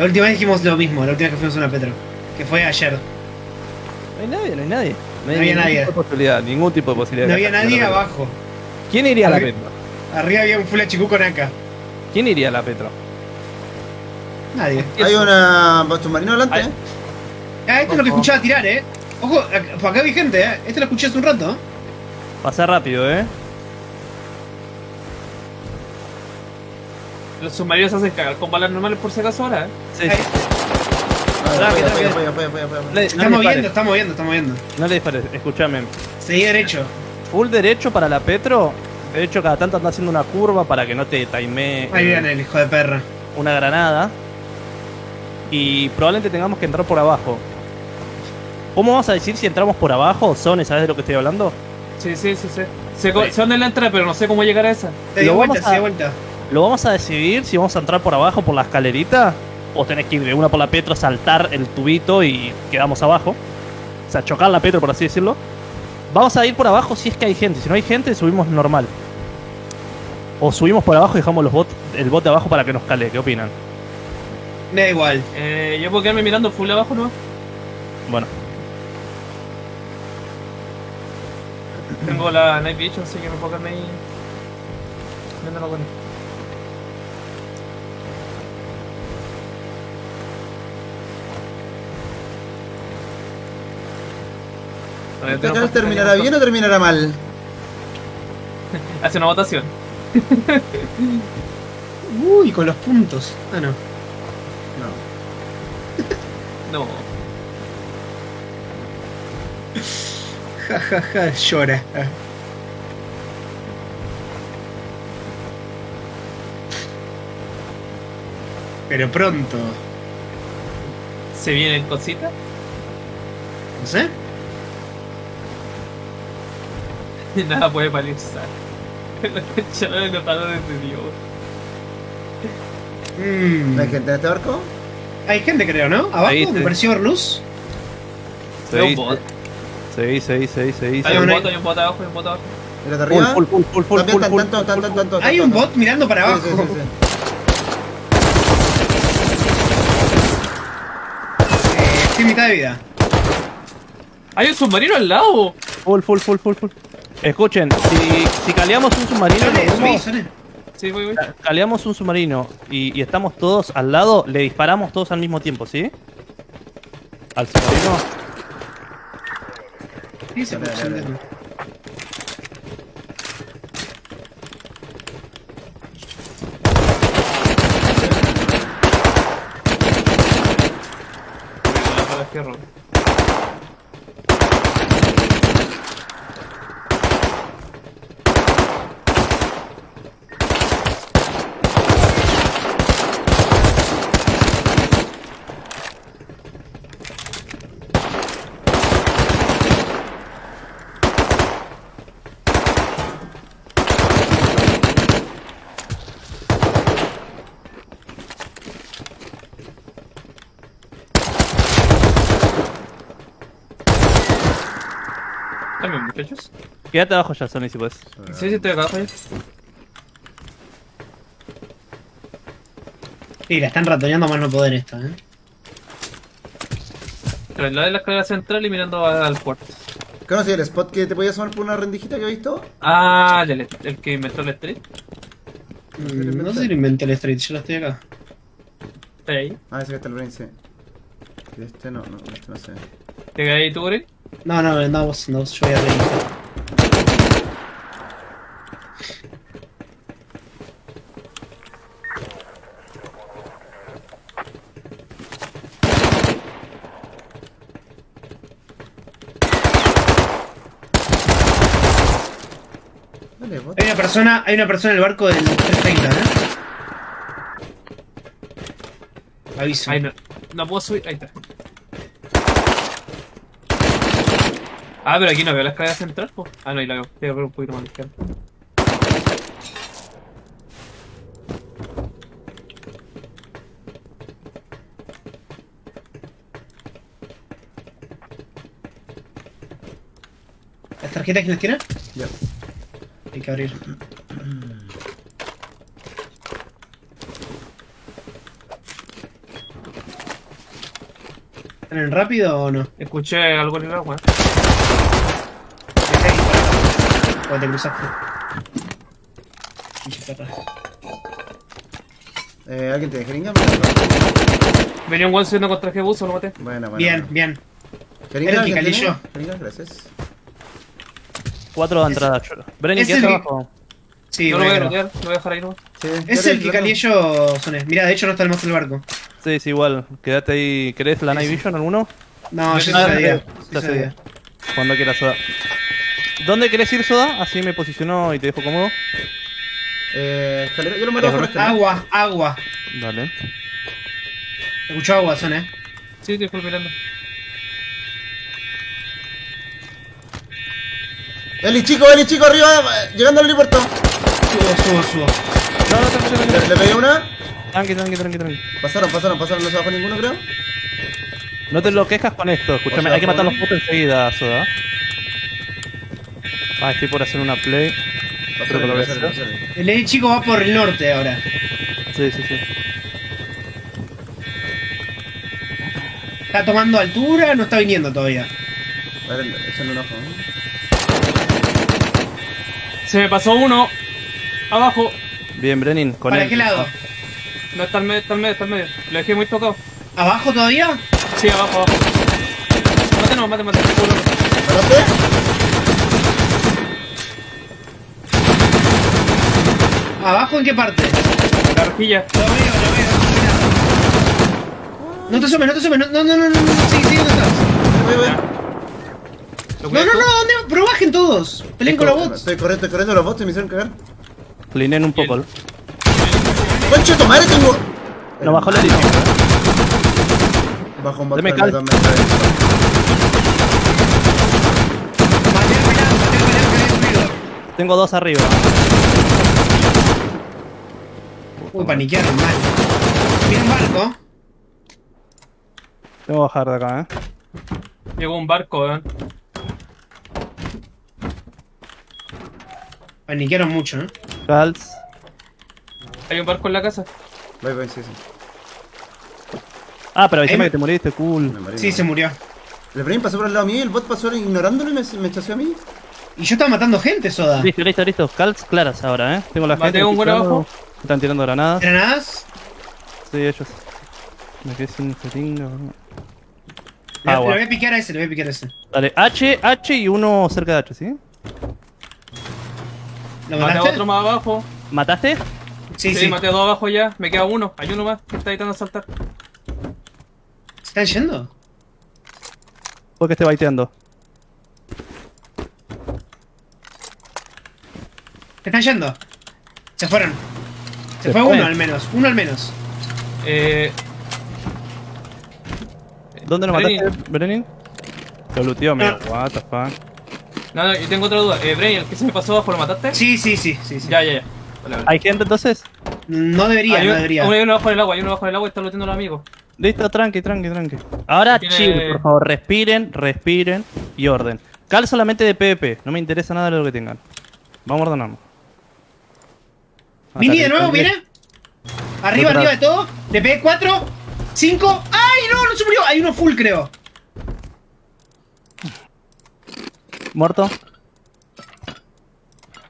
La última vez dijimos lo mismo, la última vez que fuimos a una Petro. Que fue ayer. No hay nadie, no hay nadie. No había nadie. Ningún tipo de posibilidad. No había nadie abajo. ¿Quién iría a la Petro? Arriba había un full chicuco acá. ¿Quién iría a la Petro? Nadie. Hay una Boston Marino delante, ¿eh? Ah, esto es lo que escuchaba tirar, ¿eh? Ojo, por acá vi gente, ¿eh? Esto lo escuché hace un rato, ¿eh? Pasa rápido, ¿eh? Los submarinos hacen cagar con balas normales por si acaso ahora, ¿eh? Sí. Está moviendo. No le dispares, escúchame. Seguí derecho. Full derecho para la Petro. De hecho, cada tanto anda haciendo una curva para que no te taimee. Ahí viene el hijo de perra. Una granada. Y probablemente tengamos que entrar por abajo. ¿Cómo vas a decir si entramos por abajo? Sony, ¿sabes de lo que estoy hablando? Sí, sí, sí, sí. Sé dónde la entrada, pero no sé cómo llegar a esa. Te di vuelta. ¿Lo vamos a decidir si vamos a entrar por abajo por la escalerita? ¿O tenés que ir de una por la Petro, saltar el tubito y quedamos abajo? O sea, chocar la Petro, por así decirlo. Vamos a ir por abajo si es que hay gente. Si no hay gente, subimos normal. O subimos por abajo y dejamos los el bot de abajo para que nos cale. ¿Qué opinan? Me da igual. Yo puedo quedarme mirando full abajo, ¿no? Bueno. Tengo la Night Vision, así que me puedo quedarme ahí. Viéndolo con él. ¿Este canal terminará bien o terminará mal? Hace una votación. Uy, con los puntos. Ah, no. No. No. Ja, ja, ja, llora. Pero pronto. ¿Se vienen cositas? No sé. Nada puede paralizar. La canchada de notado desde Dios. ¿Hay gente en este barco? Hay gente, creo, ¿no? Abajo me pareció ver luz. Sí. Hay un bot abajo. ¿Pero de arriba? Full. Hay un bot mirando para abajo. Estoy mitad de vida. Hay un submarino al lado. Full. Escuchen, si caleamos un submarino... Voy. Caleamos un submarino y estamos todos al lado, le disparamos todos al mismo tiempo, ¿sí? Al submarino. Sí, se puede. Quédate abajo ya, Sony, si puedes. Sí, estoy acá abajo ya. Sí, la están ratoneando más no poder esta, ¿eh? Pero al lado de la escalera central y mirando al puerto. ¿Qué no sé el spot que te podías sumar por una rendijita que he visto? Ah, el que inventó el Street. No sé si lo inventé el Street, yo la estoy acá. Ahí. Ah, ese que está el Brain, sí. Este no, este no sé. ¿Te quedas ahí tú, Brain? No, vos, yo voy a reír. Hay una persona en el barco del 330, ¿eh? Aviso. Ahí no puedo subir, ahí está. Ah, pero aquí no veo la escalera central, po. Ah, no, ahí la veo. Voy a ver un poquito más a la izquierda. ¿Las tarjetas quién las tiene? Yo. Hay que abrir. ¿En rápido o no? Escuché algo en el agua. O te cruzaste. ¿Alguien te desgringa? Venía un weón subiendo con traje de buzo, lo maté. Bueno. Bien, bien. Jeringas, gracias. 4 entradas, Xoda. Brenin, ¿qué hace abajo? Sí, no lo voy a bloquear, lo voy a dejar ahí, ¿no? Sí, es el que calillo, Soné. Mirá, de hecho no está el monstruo del barco. Sí, es igual. Quédate ahí. ¿Querés la Night Vision alguno? No, yo sabía. Cuando quieras, Soda. ¿Dónde querés ir, Soda? Así me posiciono y te dejo cómodo. Escalera. Yo lo mato por escalera. Agua, agua. Dale. Escucho agua, Soné. Sí, te estoy mirando. Eli, chico, arriba, llegando al helipuerto. Subo. No, le pegué una. Tranqui. Pasaron, no se bajó ninguno, creo. No te lo quejas con esto, escúchame, hay que matar los putos enseguida, Soda. Ah, estoy por hacer una play. El Eli chico va por el norte ahora. Sí. Está tomando altura, no está viniendo todavía. Vale, échale un ojo, ¿eh? Se me pasó uno. Abajo. Bien, Brenin. Con ¿Para qué lado? No, está al medio. Lo dejé muy tocado. ¿Abajo todavía? Sí, abajo. Mate. ¿Paraste? ¿Abajo en qué parte? La arquilla. Lo veo. No te sumes. No. Sí, ¿dónde estás? No, ¿dónde? Pero bajen todos. Peleen con los bots. Estoy corriendo los bots y me hicieron cagar. Cleanen un poco. ¡Concho, tomare! Tengo. No, bajó la línea. Bajo un botón. Tengo 2 arriba. Uy, paniquearon mal. Viene un barco. Tengo que bajar de acá, Llegó un barco, Paniquearon mucho, Vals. ¿Hay un barco en la casa? Voy, sí. Ah, pero avísame que te moriste, cool. Sí, se murió. El Brenin pasó por el lado mío y el bot pasó ignorándolo y me chaseó a mí. Y yo estaba matando gente, Soda. Listo. Calz claras ahora, Tengo la gente. Un buen abajo. Están tirando granadas. ¿Granadas? Sí, ellos. Me quedé sin jeringa. Le voy a piquear a ese. Dale, H y uno cerca de H, ¿sí? Maté a otro más abajo. ¿Mataste? Sí, maté a 2 abajo ya. Me queda uno. Hay uno más que está intentando saltar. ¿Se están yendo? Porque esté baiteando. ¿Se están yendo? Se fueron. Se fue uno al menos. ¿Dónde nos mataste, Brenin? Lo luteó, mira. What the fuck. No, yo tengo otra duda. Brenin, ¿el que se me pasó abajo lo mataste? Sí. Ya. Vale. ¿Hay gente entonces? No debería. Hay uno abajo del agua, y está looteando a los amigos. Listo, tranqui. Ahora chill, por favor, respiren y orden. Cal solamente de PvP, no me interesa nada de lo que tengan. Vamos a ordenarnos. Vini de nuevo, mira. Arriba de todo. Le pegué 4, 5. ¡Ay, no se murió! Hay uno full, creo. Muerto.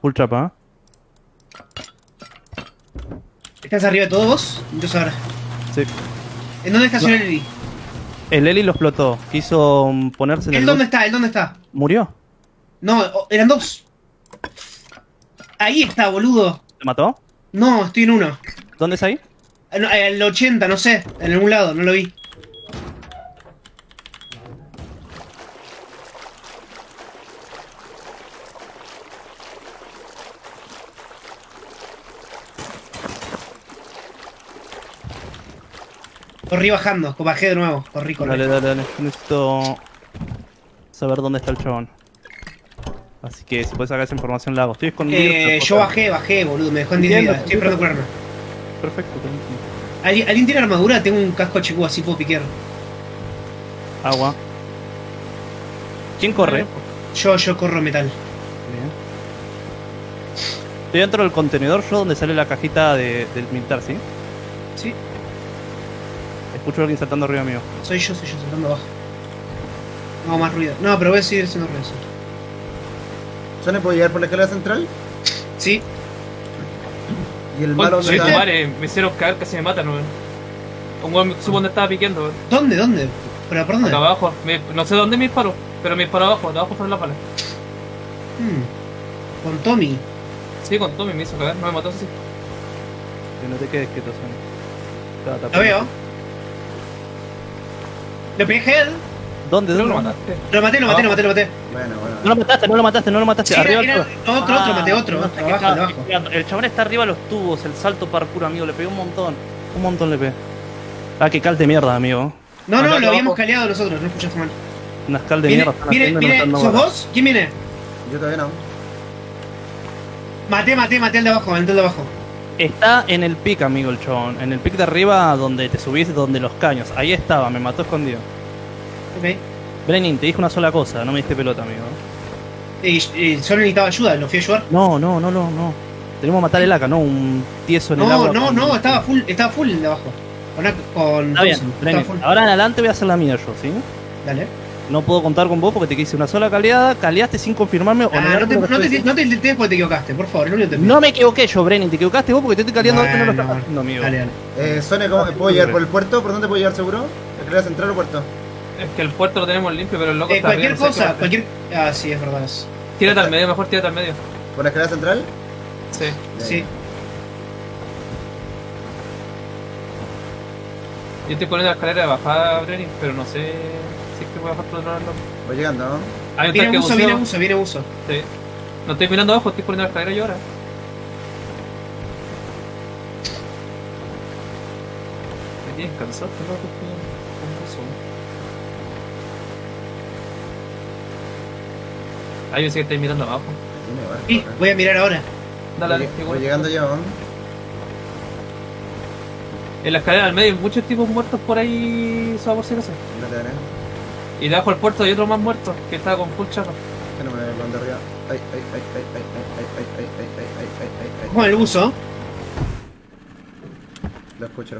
Full chapa. ¿Estás arriba de todos vos? Entonces ahora. Sí. ¿En dónde estacionó el Eli? El Eli lo explotó. Quiso ponerse en el... ¿Dónde está? ¿Murió? No, eran 2. Ahí está, boludo. ¿Te mató? No, estoy en 1. ¿Dónde es ahí? En el 80, no sé. En algún lado, no lo vi. Corrí bajando, bajé de nuevo, corrí. Dale. Necesito saber dónde está el chabón. Así que si puedes sacar esa información, la hago. Estoy escondido. Yo bajé, boludo. Me dejó en 10 vidas. Estoy esperando curarme. Perfecto. ¿Alguien tiene armadura? Tengo un casco HQ, así puedo piquear. Agua. ¿Quién corre? Yo corro metal. Bien. Estoy dentro del contenedor, yo donde sale la cajita del militar, ¿sí? Sí. Escucho a alguien saltando arriba mío. Soy yo, saltando abajo. No, más ruido. No, pero voy a seguir haciendo ruido. ¿Sony puede llegar por la escalera central? Sí. Y el malo... Che Tomare, me hicieron caer, casi me matan, weón. Un weón supo donde estaba piqueando, weón. ¿Dónde? ¿Pero por dónde? Acá abajo. No sé dónde me disparó, pero me disparó abajo. De abajo fueron las balas. ¿Con Tommy? Sí, con Tommy me hizo caer. No me mató así. Que no te quedes quieto, Sony. Lo veo. ¿Lo pegué él? ¿Dónde lo mataste? Lo maté. Bueno. No lo mataste. Sí, arriba era otro, maté otro. Abajo. El chabón está arriba de los tubos, el salto parkour, amigo. Le pegué un montón le pegué. Ah, que cal de mierda, amigo. No, lo habíamos caleado nosotros, no escuchaste mal. Unas cal de mierda. Viene, ¿sos vos? ¿Quién viene? Yo todavía no. Maté el de abajo. Está en el pic, amigo, el chabón. En el pic de arriba, donde te subís, donde los caños. Ahí estaba, me mató escondido. Ok. Brenin, te dije una sola cosa, no me diste pelota, amigo. ¿Solo necesitaba ayuda? ¿Lo fui a ayudar? No. Tenemos que matar el AK, no un tieso en el agua. No, estaba full el de abajo. Está bien, Brenin. Ahora en adelante voy a hacer la mía yo, ¿sí? Dale. No puedo contar con vos porque te quise una sola caleada, caleaste sin confirmarme o no te intenté porque te equivocaste, por favor, no me equivoqué yo, Brenin, te equivocaste vos porque te estoy caleando no lo estás haciendo, amigo. Dale. Sony, ¿cómo puedo llegar? ¿Por el puerto? ¿Por dónde puedo llegar seguro? ¿Escalera central o puerto? Es que el puerto lo tenemos limpio, pero el loco está arriba. Cualquier cosa. Ah, sí, es verdad. Tírate al medio, mejor tírate al medio. ¿Por la escalera central? Sí. Yo estoy poniendo la escalera de bajada, Brenin, pero no sé... Si es que voy a bajar por otro lado. Voy llegando, ¿no? Hay un tanque buzo. Viene buzo. Sí. No estoy mirando abajo, estoy poniendo la escalera yo ahora. Me tienes cansado, ¿no? Ah, yo sé que estoy mirando abajo. Sí, voy a mirar ahora. Dale. Voy llegando yo. En la escalera al medio hay muchos tipos muertos por ahí, Soda, por si no sé. Y debajo del puerto hay otro más muerto, que estaba con full charro. Que no me lo ando arriba. Ay. ¿Cómo el buzo? Lo escucho.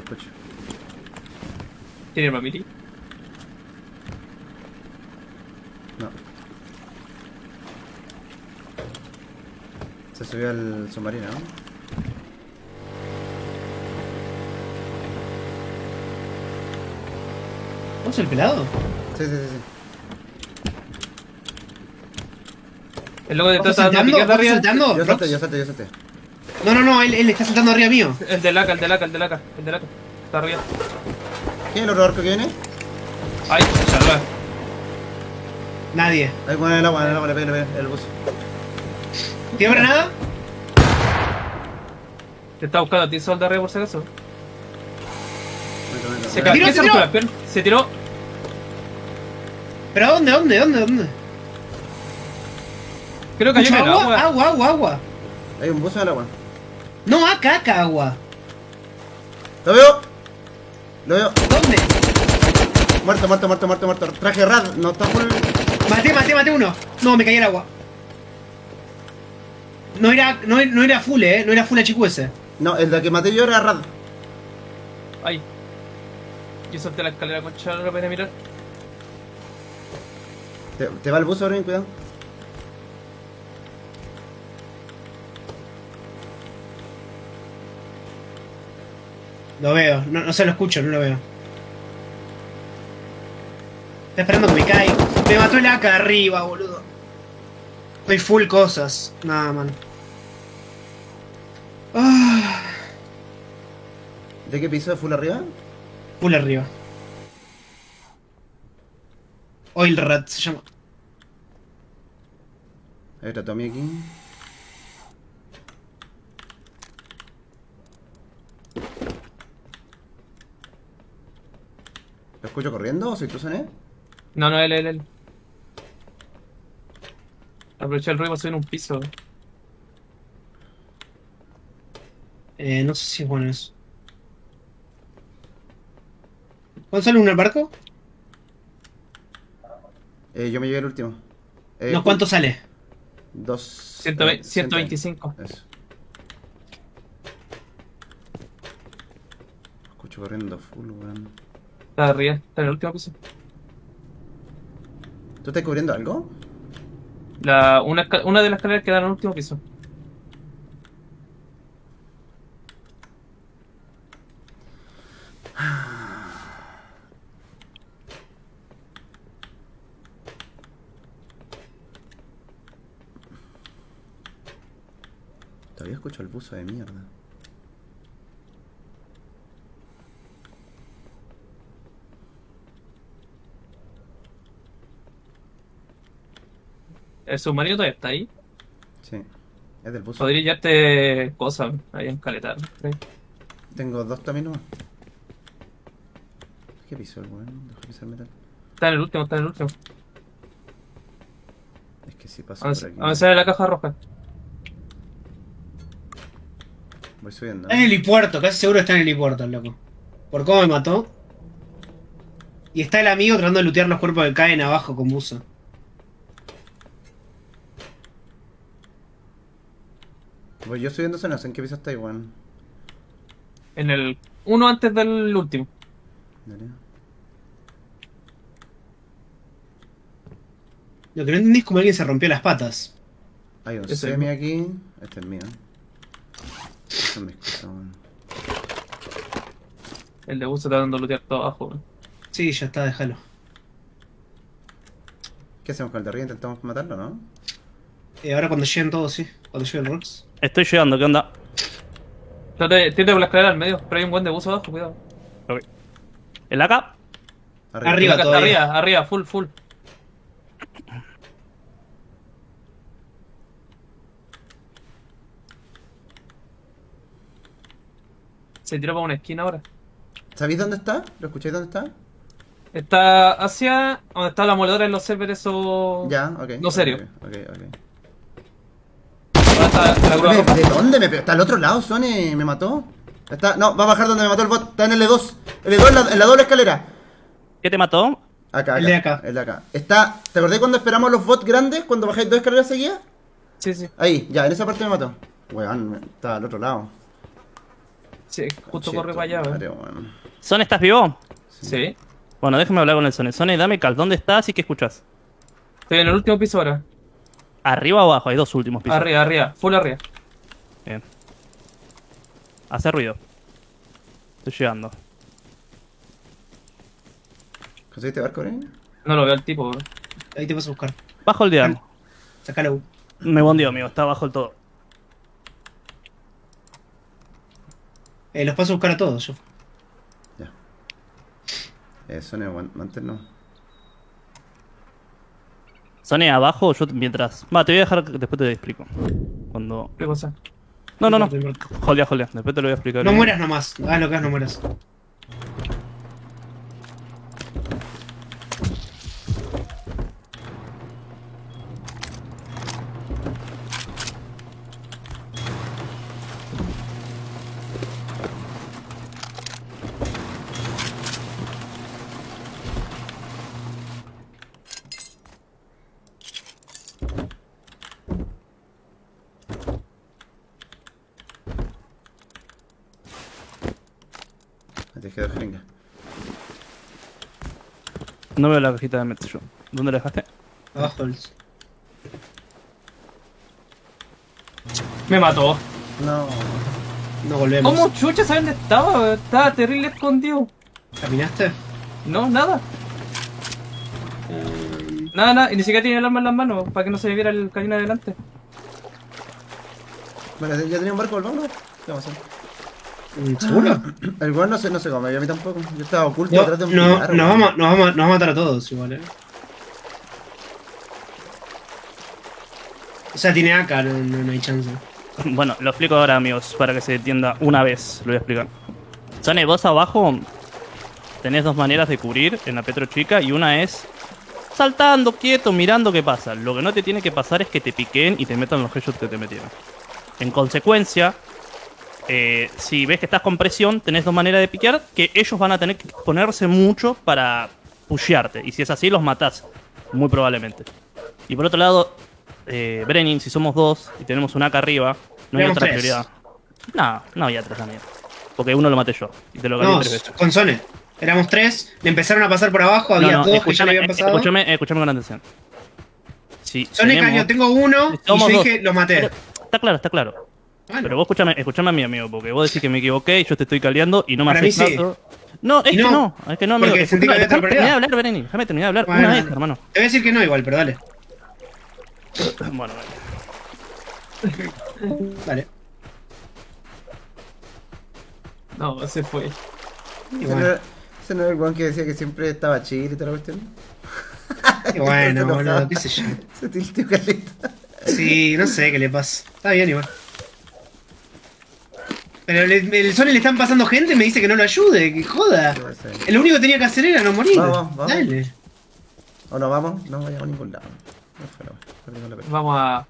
¿Tiene el mamiti? No. Se subió al submarino, ¿no? ¿Vos el pelado? Sí. El loco de todo está picando arriba. ¿Saltando? Yo salté. No, él está saltando arriba mío. El de laca. Está arriba. ¿Quién es el otro arco que viene? Ahí, salva. Nadie. Ahí pone el agua, le pegué el buzo. ¿Tiene nada? Te está buscando a ti, Soda, arriba por si acaso. Se tiró. Se tiró. ¿Pero dónde? Creo que hay un agua. Hay un buzo en el agua. No, acá, agua. Lo veo. ¿Dónde? Muerto. Traje rad, no está full. Maté uno. No, me caí el agua. No era full HQ ese. No, el de que maté yo era Rad. Ay. Yo solté la escalera con Charlo para mirar. ¿Te va el buzo, Brenin? Cuidado. Lo veo, no lo escucho, no lo veo. Está esperando que me caiga. Me mató el AK arriba, boludo. Estoy full cosas. Nada, man. ¿De qué piso? ¿Full arriba? Full arriba. Oil Rat se llama. Ahí está Tommy aquí. ¿Lo escucho corriendo? ¿Soy tú, Sony? No, él. Aproveché el ruido para subir un piso. No sé si es bueno eso. ¿Cuándo sale uno el barco? Yo me llegué al último. No, ¿cuánto sale? 125. Eso. Escucho corriendo full, weón. Está arriba, está en el último piso. ¿Tú estás cubriendo algo? Una de las escaleras que da en el último piso. Todavía escucho el buzo de mierda. ¿El submarino todavía está ahí? Sí, es del buzo. Podría llevarte cosas ahí en caletado. ¿Sí? Tengo dos también nomás. ¿Qué piso el weón? Dejó pisar metal. Está en el último, está en el último. Es que si paso por aquí. Vamos a ver la caja roja. Voy subiendo. Está en el helipuerto, casi seguro está en el helipuerto, loco. Por cómo me mató. Y está el amigo tratando de lootear los cuerpos que caen abajo con buzo. Voy yo subiendo zonas, ¿en qué piso está igual? En el... uno antes del último. Dale. Lo que no entendí es como alguien se rompió las patas. Hay un semi aquí. Este es mío. Este es mi excusa, man. El de buzo está dando lootear todo abajo, man. Sí, ya está, déjalo. ¿Qué hacemos con el de arriba? ¿Intentamos matarlo, no? Ahora cuando lleguen todos, sí. Cuando llegue el Rox. Estoy llegando, ¿qué onda? Tírate por la escalera al medio, pero hay un buen de buzo abajo, cuidado. Ok. ¿El AK? Arriba, arriba, full. Se tiró para una esquina ahora. ¿Sabéis dónde está? ¿Lo escucháis dónde está? Está hacia donde está la moledora en los servers esos... Ya, ok. No serio. Ok. ¿De dónde me pegó? Está al otro lado, Sony, me mató. Está, no, va a bajar donde me mató el bot. Está en el L2. L2 en la doble escalera. ¿Qué te mató? Acá. El de acá. Está. ¿Te acordás cuando esperamos los bots grandes? Cuando bajáis dos escaleras seguidas. Sí. Ahí, ya, en esa parte me mató. Weón, está al otro lado. Sí, justo corre para allá, weón. ¿Son estás vivo? Sí. Bueno, déjame hablar con el Sony. Sony, dame cal, ¿dónde estás y qué escuchas? Estoy en el último piso ahora. ¿Arriba o abajo? Hay dos últimos pisos. Arriba, full arriba. Bien. Hace ruido. Estoy llegando. ¿Conseguiste barco, Brenin? No lo veo al tipo, bro. Ahí te vas a buscar. Bajo el diablo. Sácalo. Me bondió, amigo, está bajo el todo. Los paso a buscar a todos, yo. Ya. Sony, manténlo. Sony, abajo, yo mientras. Va, te voy a dejar, después te explico. Cuando. ¿Qué pasa? No. Jolea. Después te lo voy a explicar. No mueras nomás. Haz lo que hagas, no mueras. No veo la cajita de Metro. ¿Dónde la dejaste? Abajo del... Me mató. No volvemos. ¿Cómo chucha saben dónde estaba? Estaba terrible escondido. ¿Caminaste? No, nada. Nada. Y ni siquiera tiene el arma en las manos para que no se le viera el cañón adelante. Bueno, ya tenía un barco, volvamos. ¿Qué vamos a hacer? ¿Seguro? El weón no se come, y a mí tampoco. Yo estaba oculto detrás de un pilar. Nos vamos a matar a todos igual, O sea, tiene AK, no hay chance. Bueno, lo explico ahora, amigos, para que se entienda una vez. Lo voy a explicar. Sony, vos abajo tenés dos maneras de cubrir en la Petro Chica. Y una es saltando, quieto, mirando qué pasa. Lo que no te tiene que pasar es que te piquen y te metan los headshots que te metieron. En consecuencia, si ves que estás con presión, tenés dos maneras de piquear, que ellos van a tener que exponerse mucho para pushearte. Y si es así, los matás, muy probablemente. Y por otro lado, Brenin, si somos dos y tenemos un AK arriba, no hay otra prioridad. No, no había tres, amigo. Porque uno lo maté yo y te lo gané tres veces. Con Sony. Éramos tres, le empezaron a pasar por abajo, había dos que ya le habían pasado. Escuchame con atención. Sí, Sony cañó, tengo uno y yo dije, lo maté. Pero, está claro, está claro. Bueno. Pero vos escuchame a mí, amigo, porque vos decís que me equivoqué y yo te estoy caleando y no me haces tanto. No, es que no, es que no, amigo. Déjame terminar de hablar, Brenin, déjame terminar de hablar una vez, hermano. Te voy a decir que no igual, pero dale. Bueno, vale. Dale. No, se fue. Y bueno. ¿Ese no era el guan que decía que siempre estaba chill y toda la cuestión? Y bueno, boludo, qué sé yo. Se tilteó caleta. Sí, no sé qué le pasa. Está bien igual. Pero el Sony le están pasando gente y me dice que no lo ayude, que joda. No sé. Lo único que tenía que hacer era no morir. Vamos, vamos. Dale. O no vamos, no vayamos a ningún lado. No, vamos a...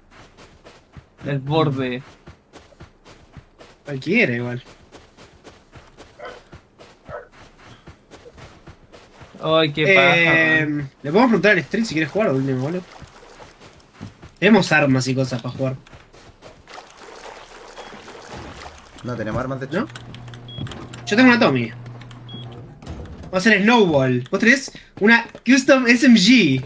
el borde. Cualquiera igual. Ay, qué paja. Le podemos preguntar al Street si quieres jugar al último, boludo. Tenemos armas y cosas para jugar. No tenemos armas, de hecho. ¿No? Yo tengo una Tommy. Vamos a hacer Snowball. Vos tenés una Custom SMG.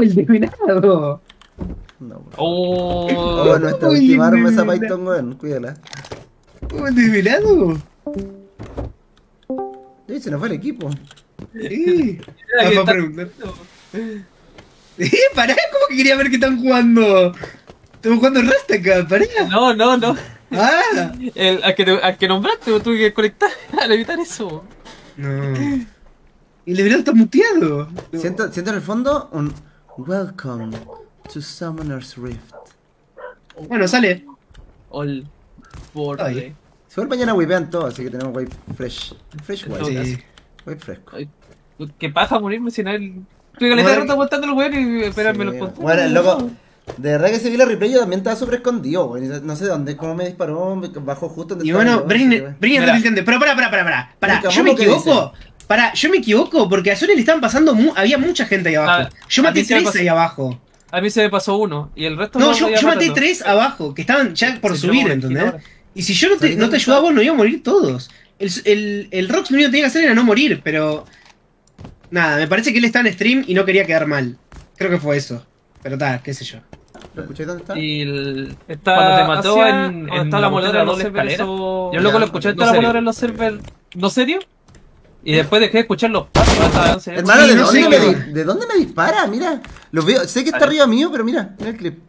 El definado. No, bro. Oh, nuestra última arma es a Python, weón, cuídala. ¿Desvelado? Sí, se nos fue el equipo. Sí. Vamos a preguntar. Pará, ¿cómo que quería ver qué están jugando? Estamos jugando Rust acá, pará. No, no, no. Ah. Al que nombraste, tuve que conectar al evitar eso. No. El desvelado está muteado. No. Siento en el fondo un welcome to Summoner's Rift. Bueno, sale. All borde. Se vuelve mañana wipean todo, así que tenemos wipe fresh. Fresh wipe. Sí. Wipe fresco. Ay, qué paja morirme sin él. Estoy caleta rota aguantando los weones y esperarme los puntos. Bueno, loco. De verdad que si vi la replay yo también estaba sobre escondido, güey. No sé dónde, cómo me disparó, me bajó justo donde. Y bueno, Brenin, Pero pará. Yo me equivoco. Pará, yo me equivoco porque a Sony le estaban pasando. Había mucha gente ahí abajo. Yo maté tres ahí abajo. A mí se me pasó uno, y el resto... No, yo maté tres abajo, que estaban ya por subir, ¿entendés? Y si yo no te ayudaba vos, no iba a morir todos. El Rox lo único que tenía que hacer era no morir, pero... Nada, me parece que él estaba en stream y no quería quedar mal. Creo que fue eso. Pero tal, qué sé yo. ¿Lo escuché? ¿Dónde está? Y cuando te mató en la moladora de los servers, yo luego lo escuché en toda la moladora de los servers... ¿No serio? Y después dejé de escuchar los pasos hasta... Hermano, ¿de dónde me dispara? Mira, los veo, sé que está arriba mío, pero mira el clip.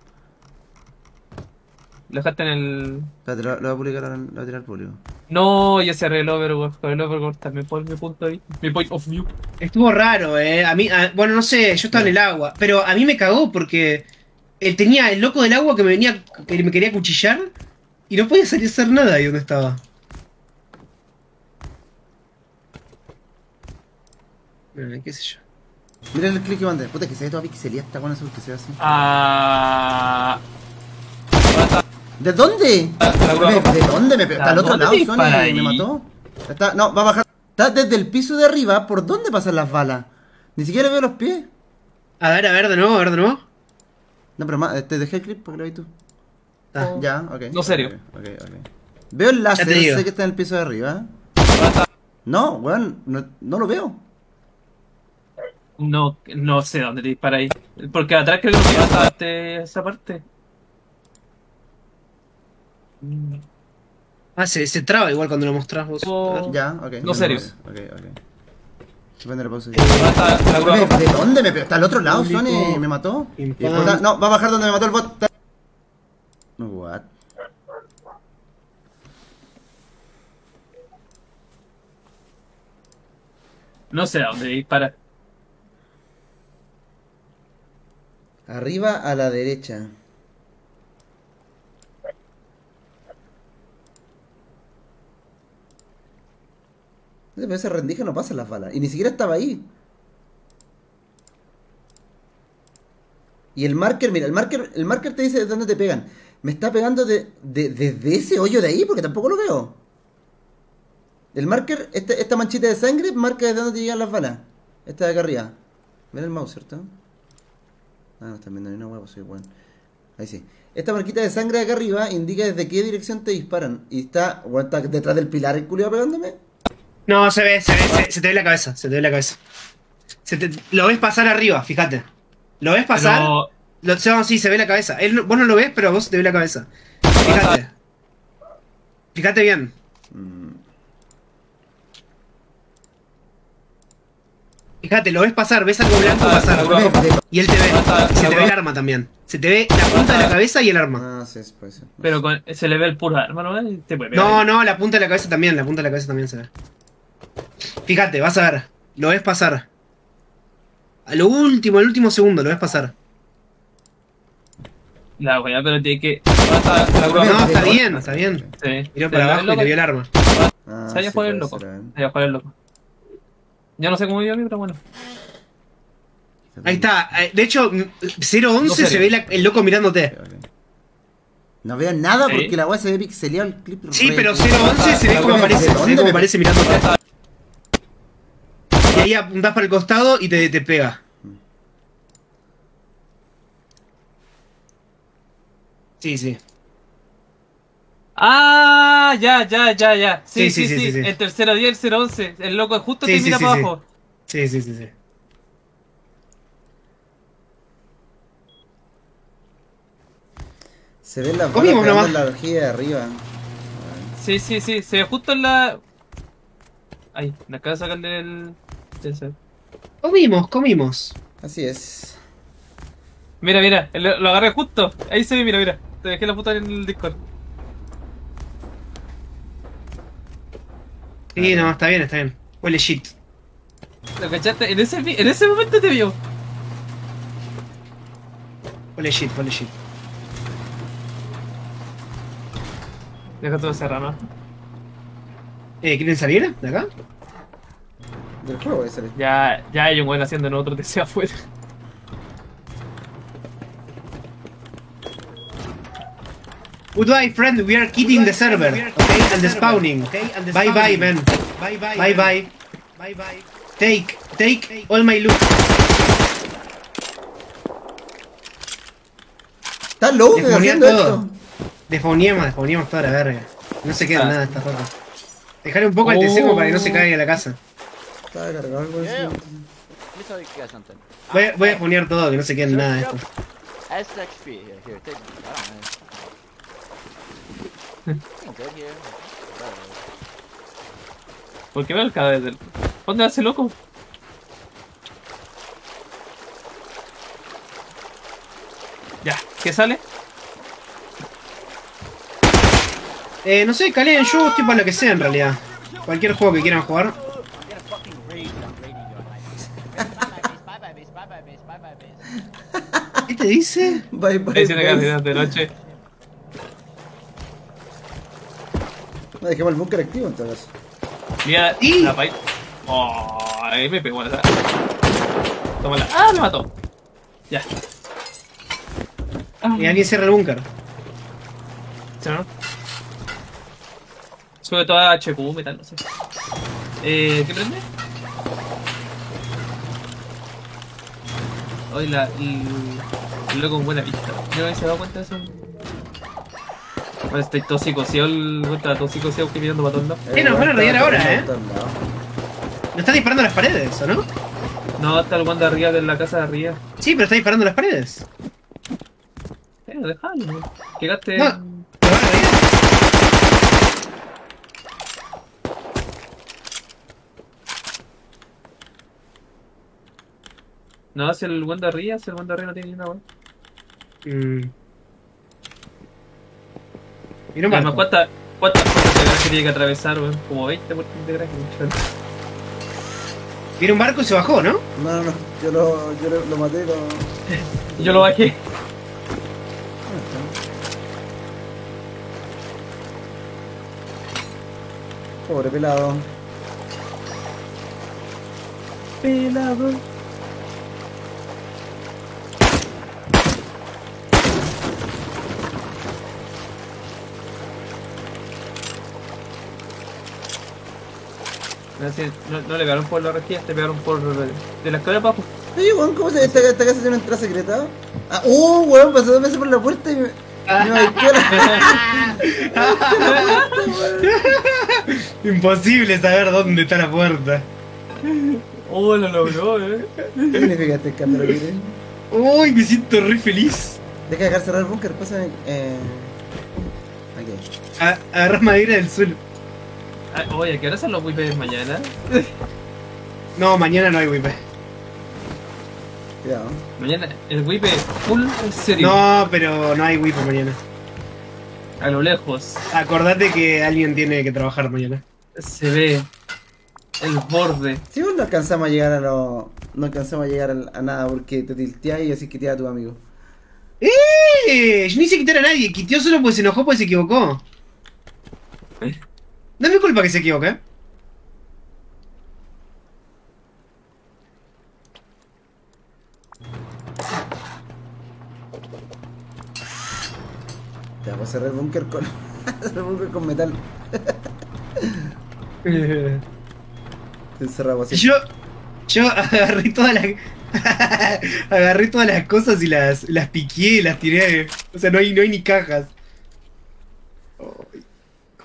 Lo dejaste en el... Lo voy a publicar, lo voy a tirar al público. No, ya cerré el Overwatch, con el Overwatch también por mi punto ahí, mi point of view. Estuvo raro, a mí, bueno, no sé, yo estaba en el agua, pero a mí me cagó porque... Él tenía el loco del agua que me quería cuchillar y no podía salir a hacer nada ahí donde estaba. ¿Qué sé yo? Mira el click que mandé. Puta, que se ve toda pixelía. Está bueno eso que se ve así. ¿De dónde? ¿De dónde me pegó? ¿Está al otro lado, Sony? ¿Me mató? Está... No, va a bajar. Está desde el piso de arriba. ¿Por dónde pasan las balas? Ni siquiera veo los pies. A ver, de nuevo. No, pero más. Te dejé el clip porque lo vi tú. Ah, ya, ok. No, serio. Ok. Veo el láser. Sé que está en el piso de arriba. No, weón. No lo veo. No sé dónde te dispara ahí. Porque atrás creo que hasta esa parte. Ah, se traba igual cuando lo mostrás vos. Ya, ok. No, serio. Ok. ¿De dónde me pegó? ¿Está al otro lado, Sony? ¿Me mató? No, va a bajar donde me mató el bot. What? No sé dónde dispara. Arriba a la derecha. Pero esa rendija no pasa las balas. Y ni siquiera estaba ahí. Y el marker, mira, el marker te dice de dónde te pegan. Me está pegando desde ese hoyo de ahí, porque tampoco lo veo. El marker, esta manchita de sangre, marca desde dónde te llegan las balas. Esta de acá arriba. Mira el mouse, ¿cierto? Ah, no, está viendo ni una huevo, soy bueno. Ahí sí. Esta marquita de sangre de acá arriba indica desde qué dirección te disparan. Y está, bueno, está detrás del pilar el culiao pegándome. No, se te ve la cabeza, lo ves pasar arriba, fíjate. Lo ves pasar, pero... sí, se ve la cabeza. Vos no lo ves, pero vos te ve la cabeza. Fíjate. Fíjate bien. Fíjate, lo ves pasar, ves algo blanco pasar. Y él te ve, se te ve el arma también. Se te ve la punta de la cabeza y el arma. Ah, sí, puede ser. Pero con se le ve el puro arma, ¿no? No, no, la punta de la cabeza también, se ve. Fíjate, vas a ver, lo ves pasar. A lo último, al último segundo, lo ves pasar. La wea, pero tiene que... No, está bien, Sí. Miró para abajo y le vio el arma. Sabía jugar el loco, Ya no sé cómo vivió a mí, pero bueno. Ahí está. De hecho, 011 se ve el loco mirándote. No veo nada porque la wea se ve pixeleado el clip. Sí, pero 011 se ve como aparece. Se ve como aparece mirándote. Y ahí apuntás para el costado y te pega. Sí, sí. Ah, ya. Sí. El tercero día, el 011. El loco justo te mira para abajo. Sí. Se ve la balas en la orgía de arriba. Sí. Se ve justo en la... Ahí, me acabo de sacarle el... Comimos. Así es. Mira, lo agarré justo. Ahí se ve, mira. Te dejé la puta en el Discord. Sí, no, está bien. Huele shit. Lo cachaste, en ese momento te vio. Huele shit. Deja todo cerrado. ¿Quieren salir de acá? Del juego voy a salir. Ya hay un buen haciendo en otro deseo afuera. Goodbye, friend. We are quitting the server. Okay, and the spawning. Bye, man. Bye, bye. Take all my loot. Está loco haciendo esto. Desfauníamos toda la verga. No se queda nada esta ropa. Dejarle un poco al TC para que no se caiga la casa. Está cargado. Voy a desfaunear todo, que no se quede nada de esto. ¿Por qué veo el cadáver del... ¿Dónde hace loco? Ya, ¿qué sale? No sé, calen, yo estoy para lo que sea en realidad. Cualquier juego que quieran jugar. ¿Qué te dice? Bye. Dice una cantidad de noche. No, dejemos el búnker activo entonces. Mira, la país. Oh, ahí me pegó la. Tómala. Ah, me mató. Ya. Y alguien cierra el búnker. ¿Sí, no? Sube toda HQ, metal, no sé. ¿Qué prende? Hoy el loco con buena vista. Yo no se he dado cuenta de eso. Bueno, estoy todo psicoseado, que mirando para todos lados. Nos van a rayar ahora, ¿No está disparando a las paredes, o no? No, está el guante arriba de la casa de arriba. Sí, pero está disparando a las paredes. Dejalo. Llegaste... No, te van a rayar. No, hacia el guante arriba no tiene ni una buena. Mira, además, ¿cuántas puertas de garaje tiene que atravesar, weón? Como 20 puertas de garaje, muchachos. Vino un barco y se bajó, ¿no? No. Yo lo maté, lo... Yo lo bajé. Pobre pelado. pelado. No le pegaron por la rejilla, te pegaron por... de la escalera para abajo. Oye, weón, ¿cómo se esta casa tiene una entrada secreta? Ah, weón, pasé dos veces por la puerta y me... Imposible saber dónde está la puerta. Oh, lo logró, ¿Qué significa este escándalo, Kiren? Uy, me siento re feliz. Deja de dejar cerrar el búnker, pásame... Aquí. Agarrar madera del suelo. Oye, ¿qué hora son los wipes mañana? No, mañana no hay wipes. Cuidado. Mañana el wipe full serio. No, pero no hay wipe mañana. A lo lejos. Acordate que alguien tiene que trabajar mañana. Se ve el borde. Si vos no alcanzamos a llegar a lo... No alcanzamos a llegar a nada porque te tilteás y así quité a tu amigo. Yo no hice quitar a nadie, quiteó solo porque se enojó porque se equivocó. No es mi culpa que se equivoque. Te voy a cerrar el búnker con... metal. Te encerramos así. Yo agarré todas las... agarré todas las cosas y las piqué, las tiré. O sea, no hay ni cajas.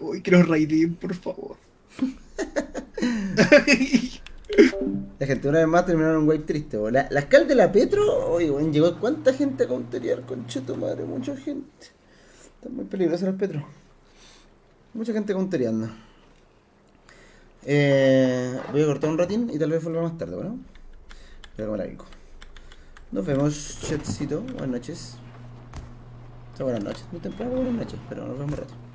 Uy, que nos raiden, por favor. La gente una vez más terminaron un wipe triste, bo. La escala de la Petro, oye, bueno, llegó cuánta gente a counterear, conche tu madre, mucha gente. Está muy peligrosa la Petro. Mucha gente countereando. Voy a cortar un ratín y tal vez vuelva más tarde, bueno. Voy a comer algo. Nos vemos, chatcito, buenas noches. O sea, buenas noches, muy temprano, buenas noches, pero nos vemos un rato.